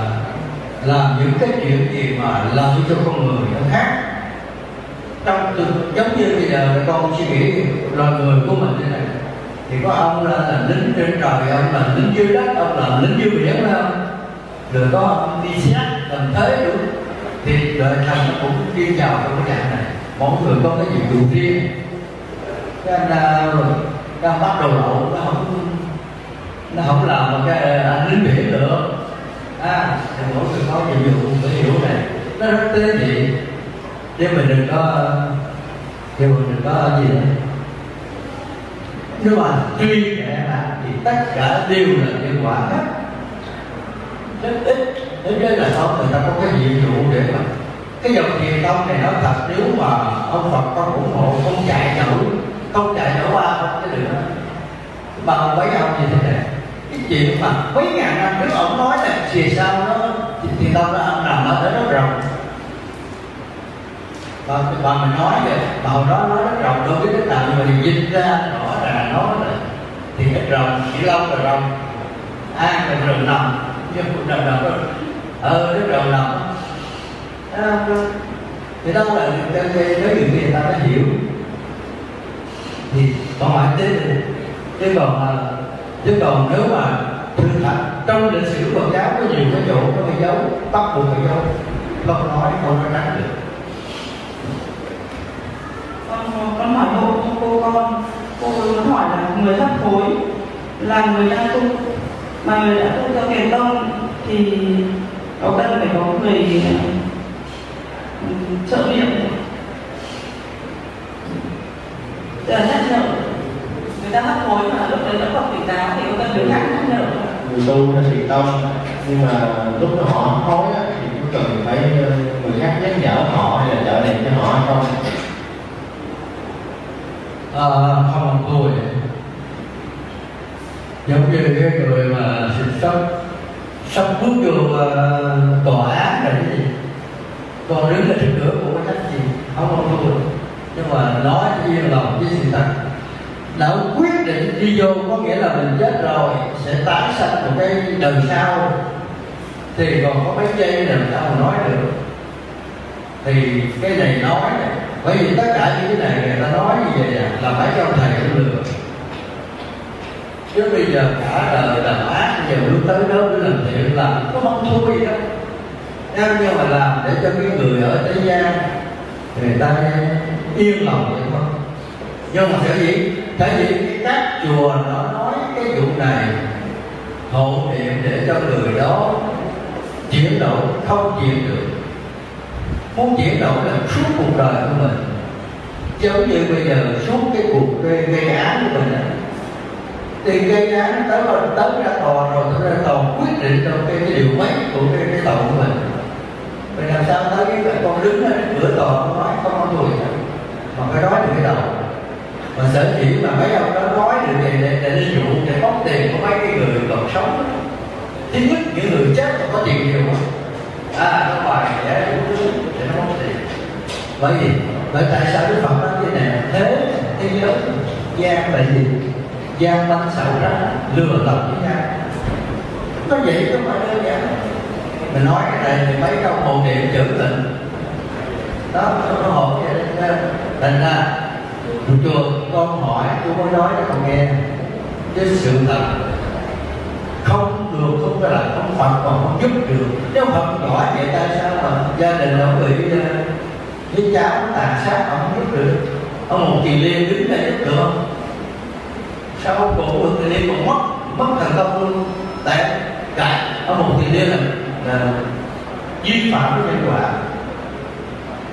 làm những cái chuyện gì mà làm cho con người nó khác. Trong giống như bây giờ con suy nghĩ loài người của mình thế này, thì có ông là làm lính trên trời, ông làm lính dưới đất, ông làm lính dưới biển phải không? Rồi có ông đi xét làm thế đúng, thì đời thần cũng đi vào trong cái dạng này. Mỗi người có cái nhiệm vụ riêng. Cái anh đang bắt đầu lộn nó không nó không làm một cái anh lính biển nữa. À, mỗi người có nhiệm vụ phải hiểu này, nó rất tế nhị. Chứ mình đừng có thì mình đừng có gì đấy. Nếu mà truy kẻ là thì tất cả đều là những quả khác. Rất ít, đến đây là không, người ta có cái nhiệm vụ để mà cái dòng Thiền Tông này nó thật. Nếu mà ông Phật con ủng hộ, không chạy nhậu, không chạy nhậu qua không cái được bằng mấy ông gì thế này. Cái chuyện mà mấy ngàn năm trước ông nói là về sau nó Thiền Tông nó nằm ở đó rất rộng. Và, và mình nói vậy, bào đó nói rất rộng đối với cái tạng mà mình dịch ra rõ là nói là thì cái rồng, chỉ lâu là rồng, an là rồng nằm, nhưng cũng rồng nằm rồi, ờ cái rồng nằm, thì đâu là người ta nghe nói những người ta đã hiểu, thì còn ngoại tính, chứ còn chứ còn nếu mà thực thật trong lịch sử Phật giáo có nhiều cái chỗ có cái dấu bắt buộc phải dấu, không nói không có tránh được. Con hỏi cô, cô con, cô muốn hỏi là người thất thối là người đang tu, mà người đã tu theo Thiền Tông thì có cần phải có người trợ niệm, là nhắc nhở người ta thất thối mà lúc đấy đã Phật tỉnh táo thì có cần phải nhắc nhở. Người tu theo Thiền Tông nhưng mà lúc đó họ không thối thì cũng cần phải người khác nhắc nhở họ hay là trợ niệm cho họ không? À, không thôi, giống như cái người mà sắp sắp bước vô uh, tòa án là cái gì, còn đứng ở trước cửa của cái gì không không thôi, nhưng mà nói yên lòng với sự thật, đã quyết định đi vô có nghĩa là mình chết rồi sẽ tái sanh một cái đời sau, thì còn có mấy giây làm sao mà nói được, thì cái này nói. Bởi vì tất cả những cái này người ta nói như vậy là phải cho thầy hiểu được. Chứ bây giờ cả đời làm ác, giờ lúc tới đó để làm thiện là có mong thua gì đó. Nhưng mà làm để cho cái người ở thế gian người ta yên lòng vậy thôi. Nhưng mà sở dĩ, sở dĩ các chùa nó nói cái vụ này hộ niệm để cho người đó chuyển đổi, không chuyển được. Muốn chuyển đổi là suốt cuộc đời của mình, giống như bây giờ suốt cái cuộc gây, gây án của mình ấy. Thì gây án tới rồi tấn ra tòa rồi tấn ra tòa quyết định trong cái, cái điều mấy của cái, cái tội của mình. Mình làm sao tới cái con đứng ở cửa tòa không nói không nói thôi, mà phải nói được cái đầu. Mà sở dĩ mà mấy ông đó nói được để để, để đi dụ để bóc tiền của mấy cái người còn sống. Thứ nhất những người chết còn có tiền nhiều. À nó bài để để nó không tiền. Bởi vì bởi tại sao Đức Phật nói như này thế thế giới gian là gì? Gian banh xảo trá lừa lọc với nhau. Nó vậy chứ phải đơn giản. Mình nói cái này thì mấy trong hộ niệm chữ tình. Đó nó hộ vậy nên thành ra chùa con hỏi chú mới nói cho con nghe chứ sự thật không. Được, không phải là không Phật còn không giúp được. Nếu Phật giỏi vậy tại sao mà gia đình ông bị với cháu tàn sát mà không giúp được? Ông một kỳ liên đứng ra giúp được. Sao ông cổ một kỳ liên còn mất mất thành công luôn? Tại cái ông một kỳ liên là vi phạm với nhân quả.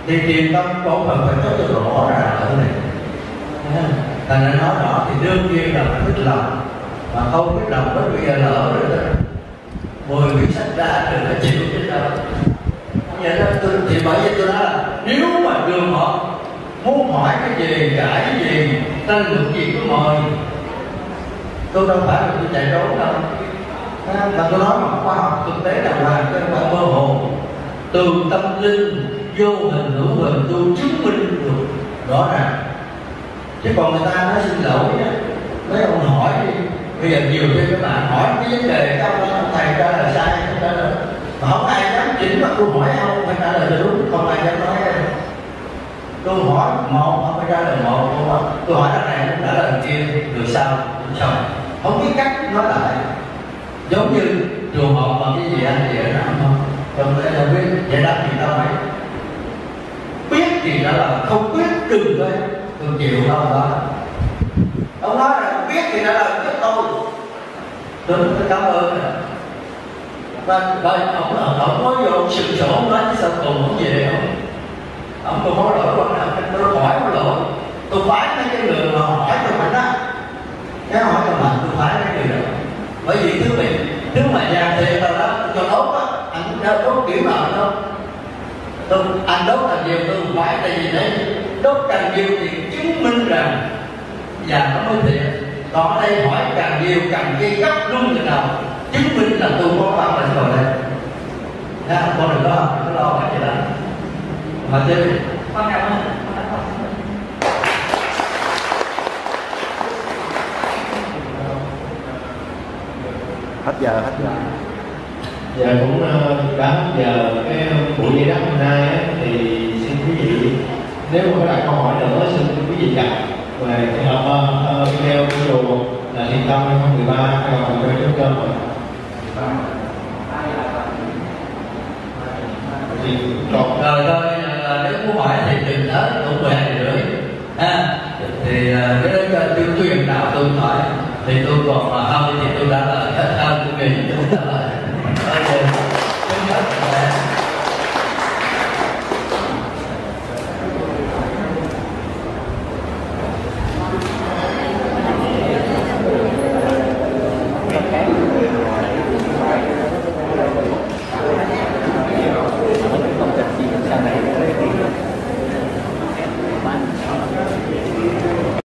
Thì Thiền Tông cổ Phật phải nói cho rõ ràng ở này. Thành ra nói rõ thì đương nhiên là phải thích lòng. Mà không biết đồng đến bây giờ lỡ rồi đó. Mười quyển sách ra đừng có chịu chứ đâu. Vậy đó tôi, thì bởi vì tôi nói là nếu mà đường họ muốn hỏi cái gì, cãi cái gì, tranh luận gì cứ mời. Tôi đâu phải là tôi chạy trốn đâu. Và tôi nói mà khoa học thực tế là hoàn toàn mơ hồ. Từ tâm linh, vô hình, hữu hình tôi chứng minh được rõ ràng. Chứ còn người ta nói xin lỗi nha. Mấy ông hỏi đi. Bây giờ nhiều khi các bạn hỏi cái vấn đề các ông thầy trả lời sai, trả lời mà không ai dám chỉnh mà tôi hỏi không phải trả lời đúng, không ai dám nói đâu. Tôi hỏi một không phải trả lời một, tôi hỏi đằng này cũng trả lời kia, được sao cũng xong, không biết cách nói lại. Giống như trường hợp mà cái gì anh dễ làm không? Trong đây là biết giải đáp thì tao phải biết thì trả lời, không biết đừng thôi, đừng chịu đâu đó. Ông nói là không biết thì trả lời với tôi. Tôi cũng cảm ơn. Và ông nói vô sự sổ nói chứ sao cùng không về không. ông tôi có lỗi của anh, tôi hỏi có lỗi, tôi phái mấy cái người mà hỏi tôi mình á, cái hỏi cho mình tôi phái mấy người đó. Bởi vì thứ mình thứ mà nhà thì tao đó cho đốt á, anh cũng đâu đốt kiểu nào đâu, tôi anh đốt càng nhiều tôi phái, tại vì đấy đốt càng nhiều thì chứng minh rằng và nó mới thiệt. Còn ở đây hỏi càng nhiều càng gây gắt luôn từ đầu, chứng minh là tôi có bao lần rồi đây. Nha, con đừng có học, đừng có lo cái gì đó. Mà chứ, con cảm ơn. Hết giờ, hết giờ. Giờ cũng đã hết giờ cái buổi giải đáp hôm nay ấy, thì xin quý vị nếu mà có đặt câu hỏi nữa xin quý vị đặt về cái học uh, video của chùa là Thiền Tông hai không một ba hay là phần quay trước cơm rồi. Thì còn rồi thôi, nếu muốn hỏi thì đừng tới cũng mười hai rưỡi ha, thì cái đó là tuyên truyền đạo tôi hỏi thì tôi còn mà không thì tôi đã là hết hơn của mình tôi đã là Thank you.